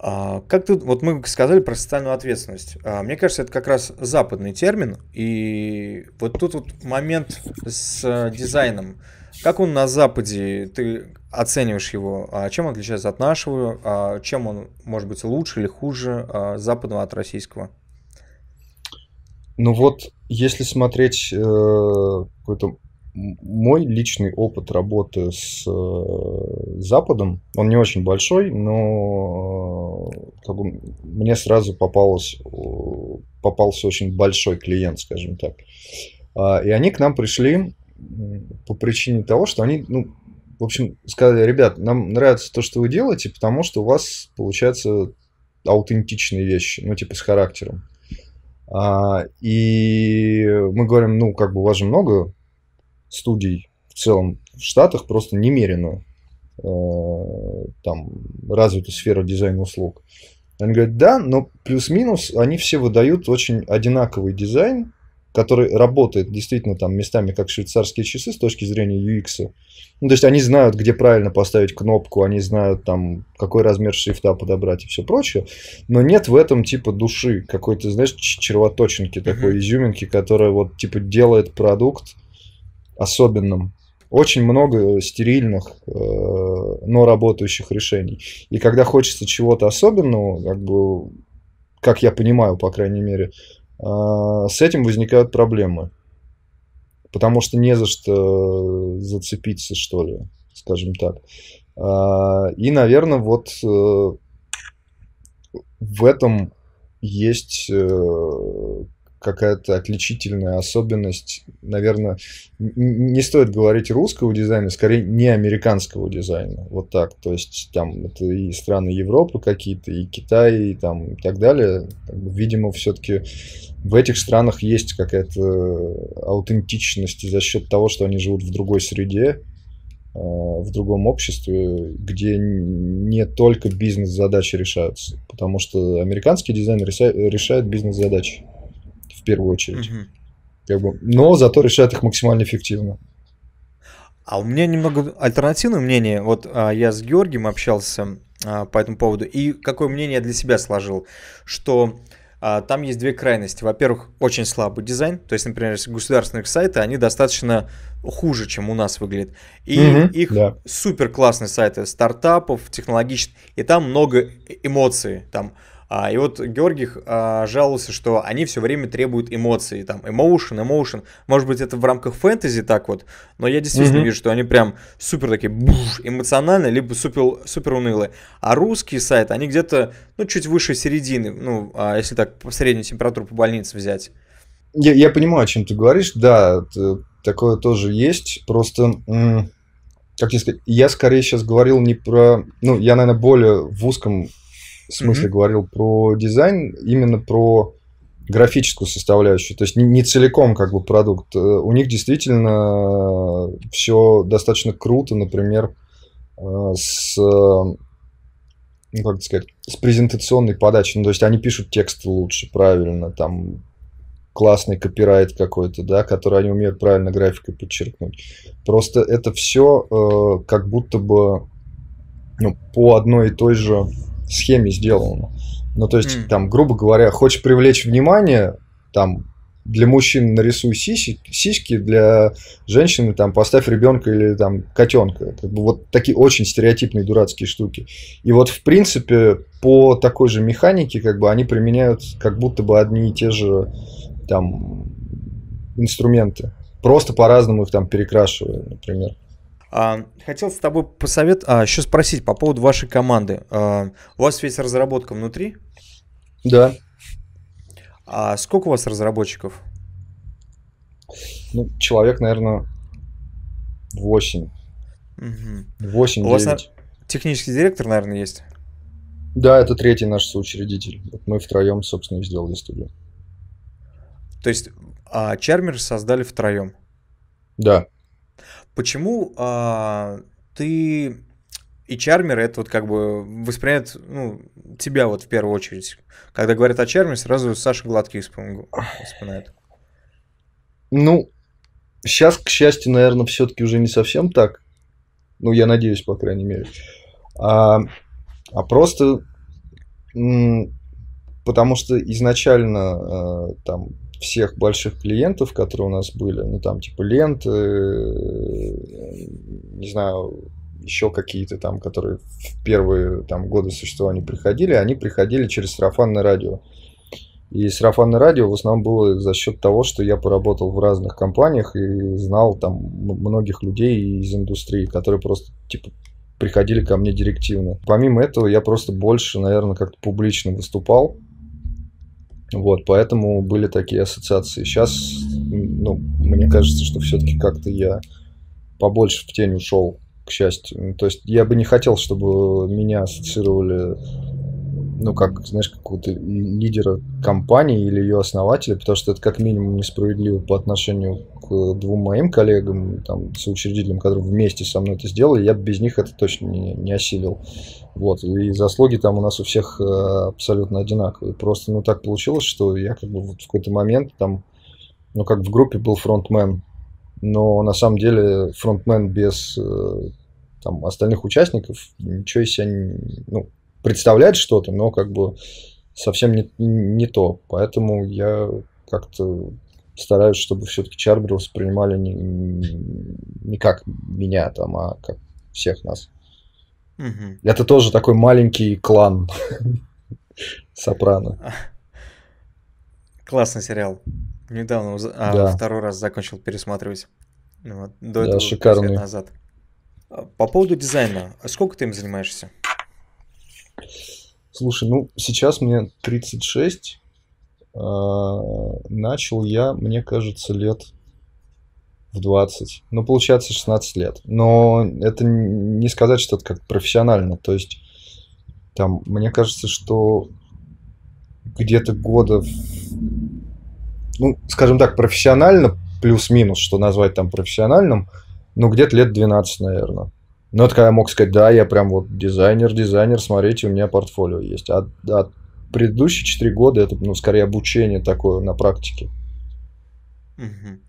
А, как тут, вот мы сказали про социальную ответственность. А, мне кажется, это как раз западный термин. И вот тут вот момент с а, дизайном. Как он на Западе, ты оцениваешь его? А чем он отличается от нашего? А чем он может быть лучше или хуже а, западного от российского? Ну вот, если смотреть э, какой-то мой личный опыт работы с э, Западом, он не очень большой, но э, как бы мне сразу попалось, э, попался очень большой клиент, скажем так. А, и они к нам пришли по причине того, что они, ну, в общем, сказали: ребят, нам нравится то, что вы делаете, потому что у вас получаются аутентичные вещи, ну, типа с характером. А, и мы говорим: ну, как бы у вас же много студий в целом в Штатах, просто немерено э, там развита сфера дизайна услуг. Он говорит, да, но плюс-минус они все выдают очень одинаковый дизайн, который работает действительно там местами как швейцарские часы с точки зрения ю экс. Ну, то есть они знают, где правильно поставить кнопку, они знают, там, какой размер шрифта подобрать и все прочее. Но нет в этом типа души, какой-то, знаешь, червоточинки, такой mm-hmm. изюминки, которая вот типа делает продукт особенным. Очень много стерильных, но работающих решений. И когда хочется чего-то особенного, как бы, как я понимаю, по крайней мере, с этим возникают проблемы. Потому что не за что зацепиться, что ли, скажем так. И, наверное, вот в этом есть какая-то отличительная особенность. Наверное, не стоит говорить русского дизайна, скорее не американского дизайна. Вот так. То есть там это и страны Европы какие-то, и Китай, и там и так далее. Видимо, все-таки в этих странах есть какая-то аутентичность за счет того, что они живут в другой среде, в другом обществе, где не только бизнес-задачи решаются. Потому что американский дизайн решает бизнес-задачи в первую очередь. Угу. Как бы, но зато решают их максимально эффективно. А у меня немного альтернативное мнение. Вот а, я с Георгием общался а, по этому поводу. И какое мнение я для себя сложил? Что а, там есть две крайности. Во-первых, очень слабый дизайн. То есть, например, государственные сайты, они достаточно хуже, чем у нас выглядят. И угу, их да. супер классные сайты стартапов, технологичных. И там много эмоций. Там А, и вот Георгий а, жаловался, что они все время требуют эмоций, там, emotion, emotion, может быть, это в рамках фэнтези так вот, но я действительно mm-hmm. вижу, что они прям супер такие буш, эмоциональные, либо супер, супер унылые, а русские сайты, они где-то, ну, чуть выше середины, ну, а, если так, по среднюю температуру по больнице взять. Я, я понимаю, о чем ты говоришь, да, это, такое тоже есть, просто... М- как тебе сказать, я скорее сейчас говорил не про... Ну, я, наверное, более в узком... в смысле mm-hmm. говорил про дизайн, именно про графическую составляющую, то есть не, не целиком как бы продукт. У них действительно все достаточно круто, например, с, ну, как сказать, с презентационной подачей, ну, то есть они пишут текст лучше, правильно, там классный копирайт какой-то, да, который они умеют правильно графикой подчеркнуть. Просто это все как будто бы, ну, по одной и той же схеме сделано. Ну, то есть, mm. там, грубо говоря, хочешь привлечь внимание, там, для мужчин нарисуй сиси, сиськи, для женщины, там, поставь ребенка или, там, котенка. Как бы вот такие очень стереотипные дурацкие штуки. И вот, в принципе, по такой же механике, как бы, они применяют как будто бы одни и те же, там, инструменты. Просто по-разному их, там, перекрашивая, например. Хотел с тобой посовет... а, еще спросить по поводу вашей команды. А, у вас ведь разработка внутри? Да. А сколько у вас разработчиков? Ну, человек, наверное, восемь. восемь-девять. У вас на... технический директор, наверное, есть? Да, это третий наш соучредитель. Вот мы втроем, собственно, и сделали студию. То есть, а Charmer создали втроем? Да. Почему а, ты и Charmer это вот как бы воспринимает, ну, тебя вот в первую очередь? Когда говорят о Charmer, сразу Саша Гладких вспоминает. Ну, сейчас, к счастью, наверное, все-таки уже не совсем так. Ну, я надеюсь, по крайней мере. А, а просто м- потому что изначально а, там... всех больших клиентов, которые у нас были, ну, там, типа, Ленты, не знаю, еще какие-то там, которые в первые там годы существования приходили, они приходили через сарафанное радио. И сарафанное радио в основном было за счет того, что я поработал в разных компаниях и знал там многих людей из индустрии, которые просто, типа, приходили ко мне директивно. Помимо этого, я просто больше, наверное, как-то публично выступал. Вот, поэтому были такие ассоциации. Сейчас, ну, мне кажется, что все-таки как-то я побольше в тень ушел, к счастью. То есть я бы не хотел, чтобы меня ассоциировали ну, как, знаешь, какого-то лидера компании или ее основателя, потому что это как минимум несправедливо по отношению к двум моим коллегам, там, соучредителям, которые вместе со мной это сделали, я без них это точно не, не осилил. Вот, и заслуги там у нас у всех абсолютно одинаковые. Просто, ну, так получилось, что я как бы вот в какой-то момент там, ну, как в группе был фронтмен, но на самом деле фронтмен без там остальных участников ничего из себя не, ну, представляет что-то, но как бы совсем не, не то. Поэтому я как-то стараюсь, чтобы все-таки Charmer воспринимали не, не как меня, там, а как всех нас. Угу. Это тоже такой маленький клан Сопрано. Классный сериал. Недавно а, да. второй раз закончил пересматривать. Вот, до да, этого шикарный. пять лет назад. По поводу дизайна. А сколько ты им занимаешься? Слушай, ну сейчас мне тридцать шесть. Начал я, мне кажется, лет в двадцать. Ну, получается, шестнадцать лет. Но это не сказать, что это как профессионально. То есть, там, мне кажется, что где-то года... Ну, скажем так, профессионально, плюс-минус, что назвать там профессиональным, ну, где-то лет двенадцать, наверное. Ну, это когда я мог сказать, да, я прям вот дизайнер, дизайнер, смотрите, у меня портфолио есть. А, а предыдущие четыре года это, ну, скорее обучение такое на практике. Угу.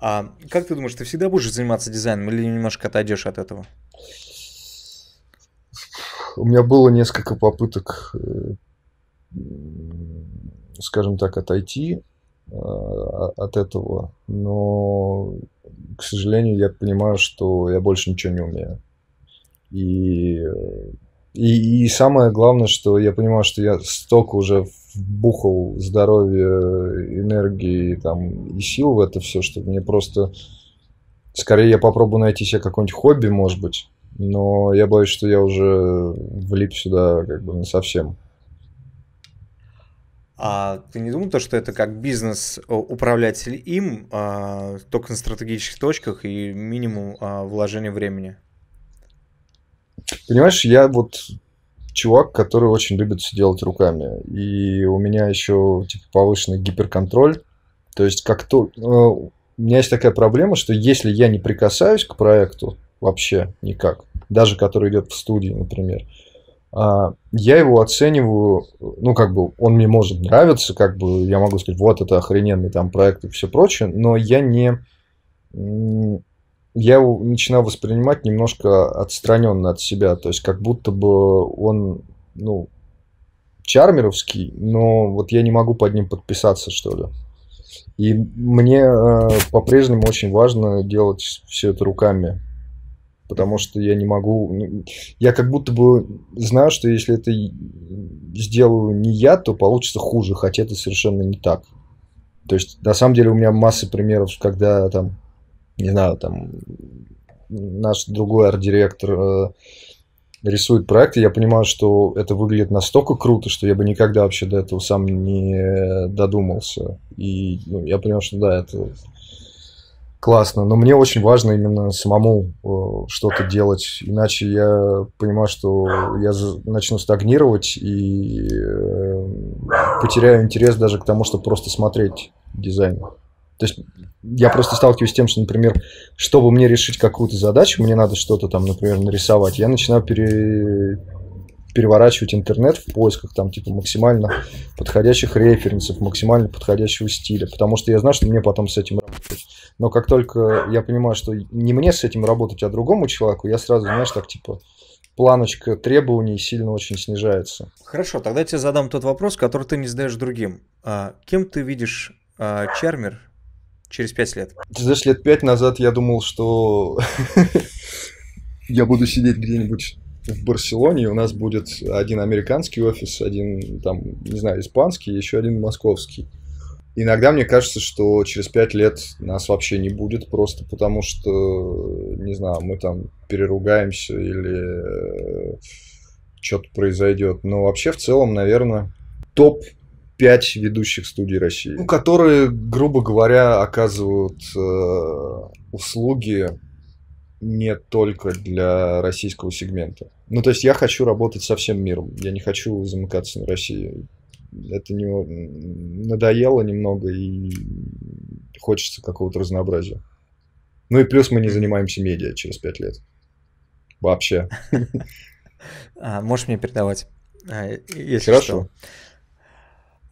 А как ты думаешь, ты всегда будешь заниматься дизайном или немножко отойдешь от этого? У меня было несколько попыток, скажем так, отойти от этого, но, к сожалению, я понимаю, что я больше ничего не умею. И, и, и самое главное, что я понимаю, что я столько уже вбухал здоровья, энергии там, и сил в это все, что мне просто... Скорее, я попробую найти себе какое-нибудь хобби, может быть, но я боюсь, что я уже влип сюда как бы не совсем. А ты не думал, что это как бизнес управлять им а, только на стратегических точках и минимум а, вложения времени? Понимаешь, я вот чувак, который очень любит все делать руками. И у меня еще типа, повышенный гиперконтроль. То есть, как то... У меня есть такая проблема, что если я не прикасаюсь к проекту вообще никак, даже который идет в студии, например, Uh, я его оцениваю, ну, как бы, он мне может нравиться, как бы, я могу сказать, вот, это охрененный там проект и все прочее, но я не... Я его начинаю воспринимать немножко отстраненно от себя, то есть, как будто бы он, ну, чармеровский, но вот я не могу под ним подписаться, что ли. И мне uh, по-прежнему очень важно делать все это руками. Потому что я не могу... Я как будто бы знаю, что если это сделаю не я, то получится хуже, хотя это совершенно не так. То есть, на самом деле, у меня масса примеров, когда там, не знаю, там, наш другой арт-директор э, рисует проект, и я понимаю, что это выглядит настолько круто, что я бы никогда вообще до этого сам не додумался. И ну, я понимаю, что да, это... Классно, но мне очень важно именно самому э, что-то делать, иначе я понимаю, что я начну стагнировать и э, потеряю интерес даже к тому, чтобы просто смотреть дизайн. То есть я просто сталкиваюсь с тем, что, например, чтобы мне решить какую-то задачу, мне надо что-то там, например, нарисовать, я начинаю пере... переворачивать интернет в поисках там типа максимально подходящих референсов, максимально подходящего стиля, потому что я знаю, что мне потом с этим работать. Но как только я понимаю, что не мне с этим работать, а другому человеку, я сразу, знаешь, так типа планочка требований сильно очень снижается. Хорошо, тогда я тебе задам тот вопрос, который ты не задаешь другим. А, кем ты видишь а, Charmer через пять лет? Ты знаешь, лет пять назад я думал, что я буду сидеть где-нибудь в Барселоне, у нас будет один американский офис, один, там, не знаю, испанский, еще один московский. Иногда мне кажется, что через пять лет нас вообще не будет, просто потому что, не знаю, мы там переругаемся или что-то произойдет. Но вообще в целом, наверное, топ пять ведущих студий России, ну, которые, грубо говоря, оказывают э, услуги не только для российского сегмента. Ну, то есть я хочу работать со всем миром. Я не хочу замыкаться на России. Это не... надоело немного, и хочется какого-то разнообразия. Ну и плюс мы не занимаемся медиа через пять лет. Вообще. Можешь мне передавать, если хорошо. Что.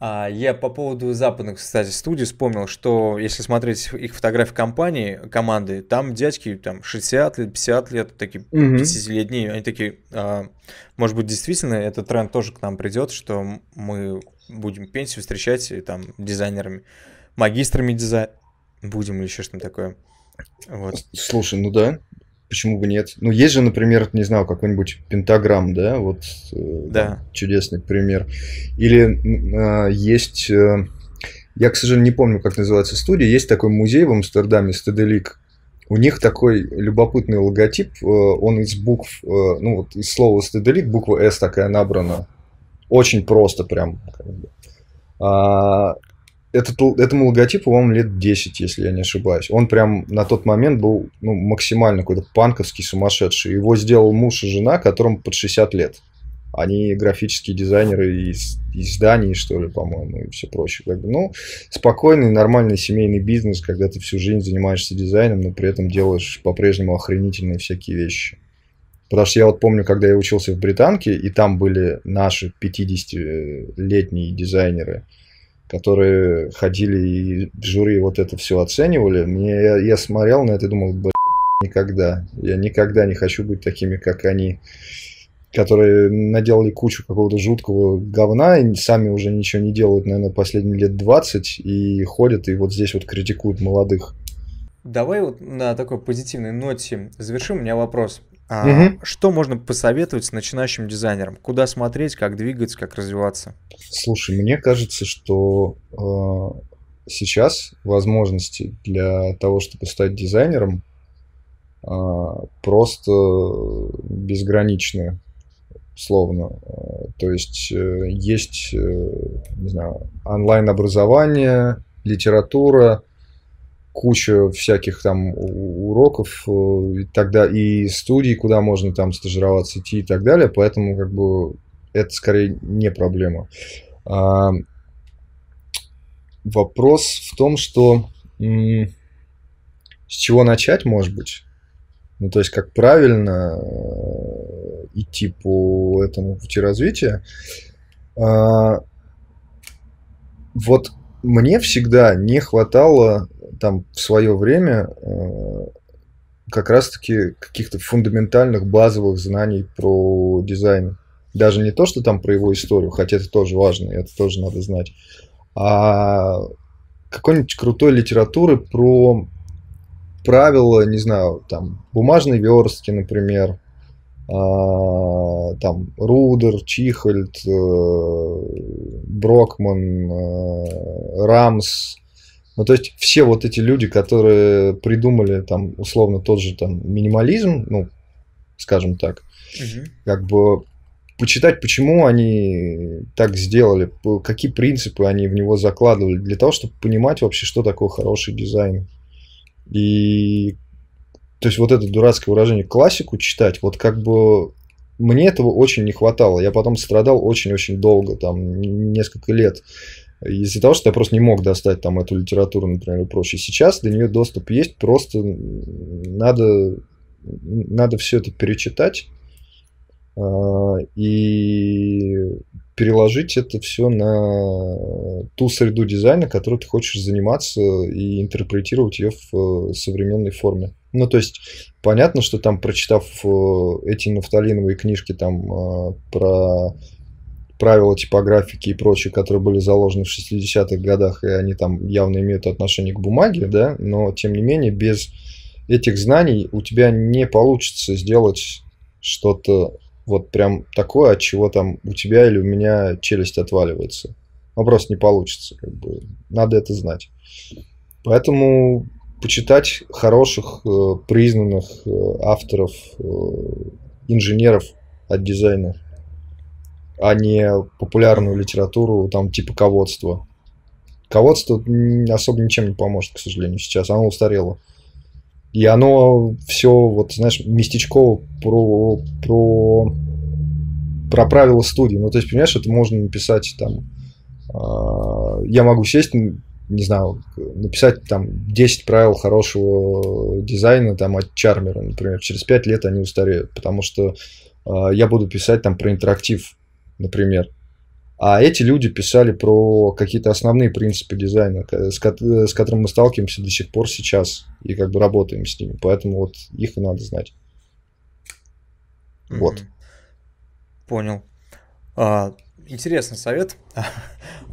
Я по поводу западных, кстати, студий вспомнил, что если смотреть их фотографии компании, команды, там дядьки там шестьдесят лет, пятьдесят лет, такие пятидесятилетние, они такие, может быть, действительно этот тренд тоже к нам придет, что мы будем пенсию встречать там дизайнерами, магистрами дизайна, будем или еще что-то такое. Вот. Слушай, ну да. Почему бы нет? Ну, есть же, например, не знаю, какой-нибудь пентаграмм, да, вот да. Чудесный пример. Или э, есть, э, я, к сожалению, не помню, как называется студия, есть такой музей в Амстердаме, Стеделик. У них такой любопытный логотип, э, он из букв, э, ну, вот из слова Стеделик, буква «С» такая набрана. Очень просто прям. Как бы. а, Этот, этому логотипу, по-моему, лет десять, если я не ошибаюсь. Он прям на тот момент был ну, максимально какой-то панковский, сумасшедший. Его сделал муж и жена, которым под шестьдесят лет. Они графические дизайнеры из, из Дании, что ли, по-моему, и все прочее. Как бы, ну, спокойный, нормальный семейный бизнес, когда ты всю жизнь занимаешься дизайном, но при этом делаешь по-прежнему охренительные всякие вещи. Потому что я вот помню, когда я учился в Британке, и там были наши пятидесятилетние дизайнеры, которые ходили и жюри вот это все оценивали, мне, я, я смотрел на это и думал, блин, никогда. Я никогда не хочу быть такими, как они, которые наделали кучу какого-то жуткого говна, и сами уже ничего не делают, наверное, последние лет двадцать, и ходят, и вот здесь вот критикуют молодых. Давай вот на такой позитивной ноте завершим. У меня вопрос. А угу. Что можно посоветовать начинающим дизайнерам? Куда смотреть, как двигаться, как развиваться? Слушай, мне кажется, что э, сейчас возможности для того, чтобы стать дизайнером, э, просто безграничны, словно. То есть э, есть, э, не знаю, онлайн-образование, литература, куча всяких там уроков и тогда и студий, куда можно там стажироваться, идти и так далее, поэтому как бы это скорее не проблема. А, вопрос в том, что м- с чего начать, может быть, ну то есть как правильно э- идти по этому пути развития. А, вот мне всегда не хватало там в свое время э, как раз-таки каких-то фундаментальных базовых знаний про дизайн. Даже не то, что там про его историю, хотя это тоже важно, это тоже надо знать, а какой-нибудь крутой литературы про правила, не знаю, там бумажной верстки, например, э, там Рудер, Чихольд, э, Брокман, э, Рамс. Ну, то есть, все вот эти люди, которые придумали, там, условно, тот же там минимализм, ну, скажем так, угу. Как бы почитать, почему они так сделали, какие принципы они в него закладывали, для того, чтобы понимать вообще, что такое хороший дизайн. И, то есть, вот это дурацкое выражение «классику читать», вот как бы мне этого очень не хватало. Я потом страдал очень-очень долго, там, несколько лет. Из-за того, что я просто не мог достать там эту литературу, например, и прочее. Сейчас до нее доступ есть, просто надо, надо все это перечитать э, и переложить это все на ту среду дизайна, которой ты хочешь заниматься и интерпретировать ее в современной форме. Ну, то есть, понятно, что там, прочитав эти нафталиновые книжки там э, про... правила типографики и прочее, которые были заложены в шестидесятых годах, и они там явно имеют отношение к бумаге, да, но тем не менее без этих знаний у тебя не получится сделать что-то вот прям такое, от чего там у тебя или у меня челюсть отваливается. Ну, просто не получится, как бы. Надо это знать. Поэтому почитать хороших, признанных авторов, инженеров от дизайна, а не популярную литературу, там, типа ководства. Ководство особо ничем не поможет, к сожалению, сейчас. Оно устарело. И оно все, вот, знаешь, местечково про, про, про правила студии. Ну, то есть, понимаешь, это можно написать там... Э, я могу сесть, не знаю, написать там десять правил хорошего дизайна там, от Charmer, например. Через пять лет они устареют, потому что э, я буду писать там про интерактив, например. А эти люди писали про какие-то основные принципы дизайна, с которым мы сталкиваемся до сих пор сейчас и как бы работаем с ними. Поэтому вот их и надо знать. Mm-hmm. Вот. Понял. А, интересный совет.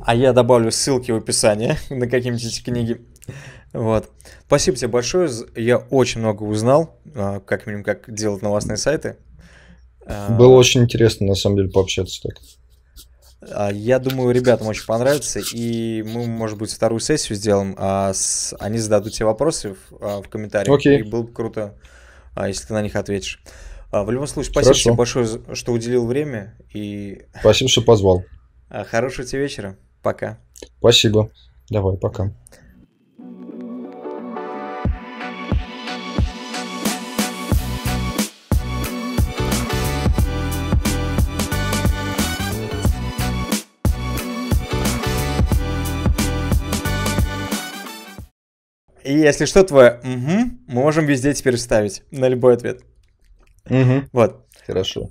А я добавлю ссылки в описании на какие-нибудь книги. Вот. Спасибо тебе большое. Я очень много узнал, как минимум, как делать новостные сайты. Было очень интересно, на самом деле, пообщаться так. Я думаю, ребятам очень понравится, и мы, может быть, вторую сессию сделаем, а с... они зададут тебе вопросы в, в комментариях, okay. И было бы круто, если ты на них ответишь. В любом случае, спасибо тебе большое, что уделил время. И... Спасибо, что позвал. Хорошего тебе вечера, пока. Спасибо, давай, пока. И если что, твое «угу» мы можем везде теперь вставить на любой ответ. Угу. Вот. Хорошо.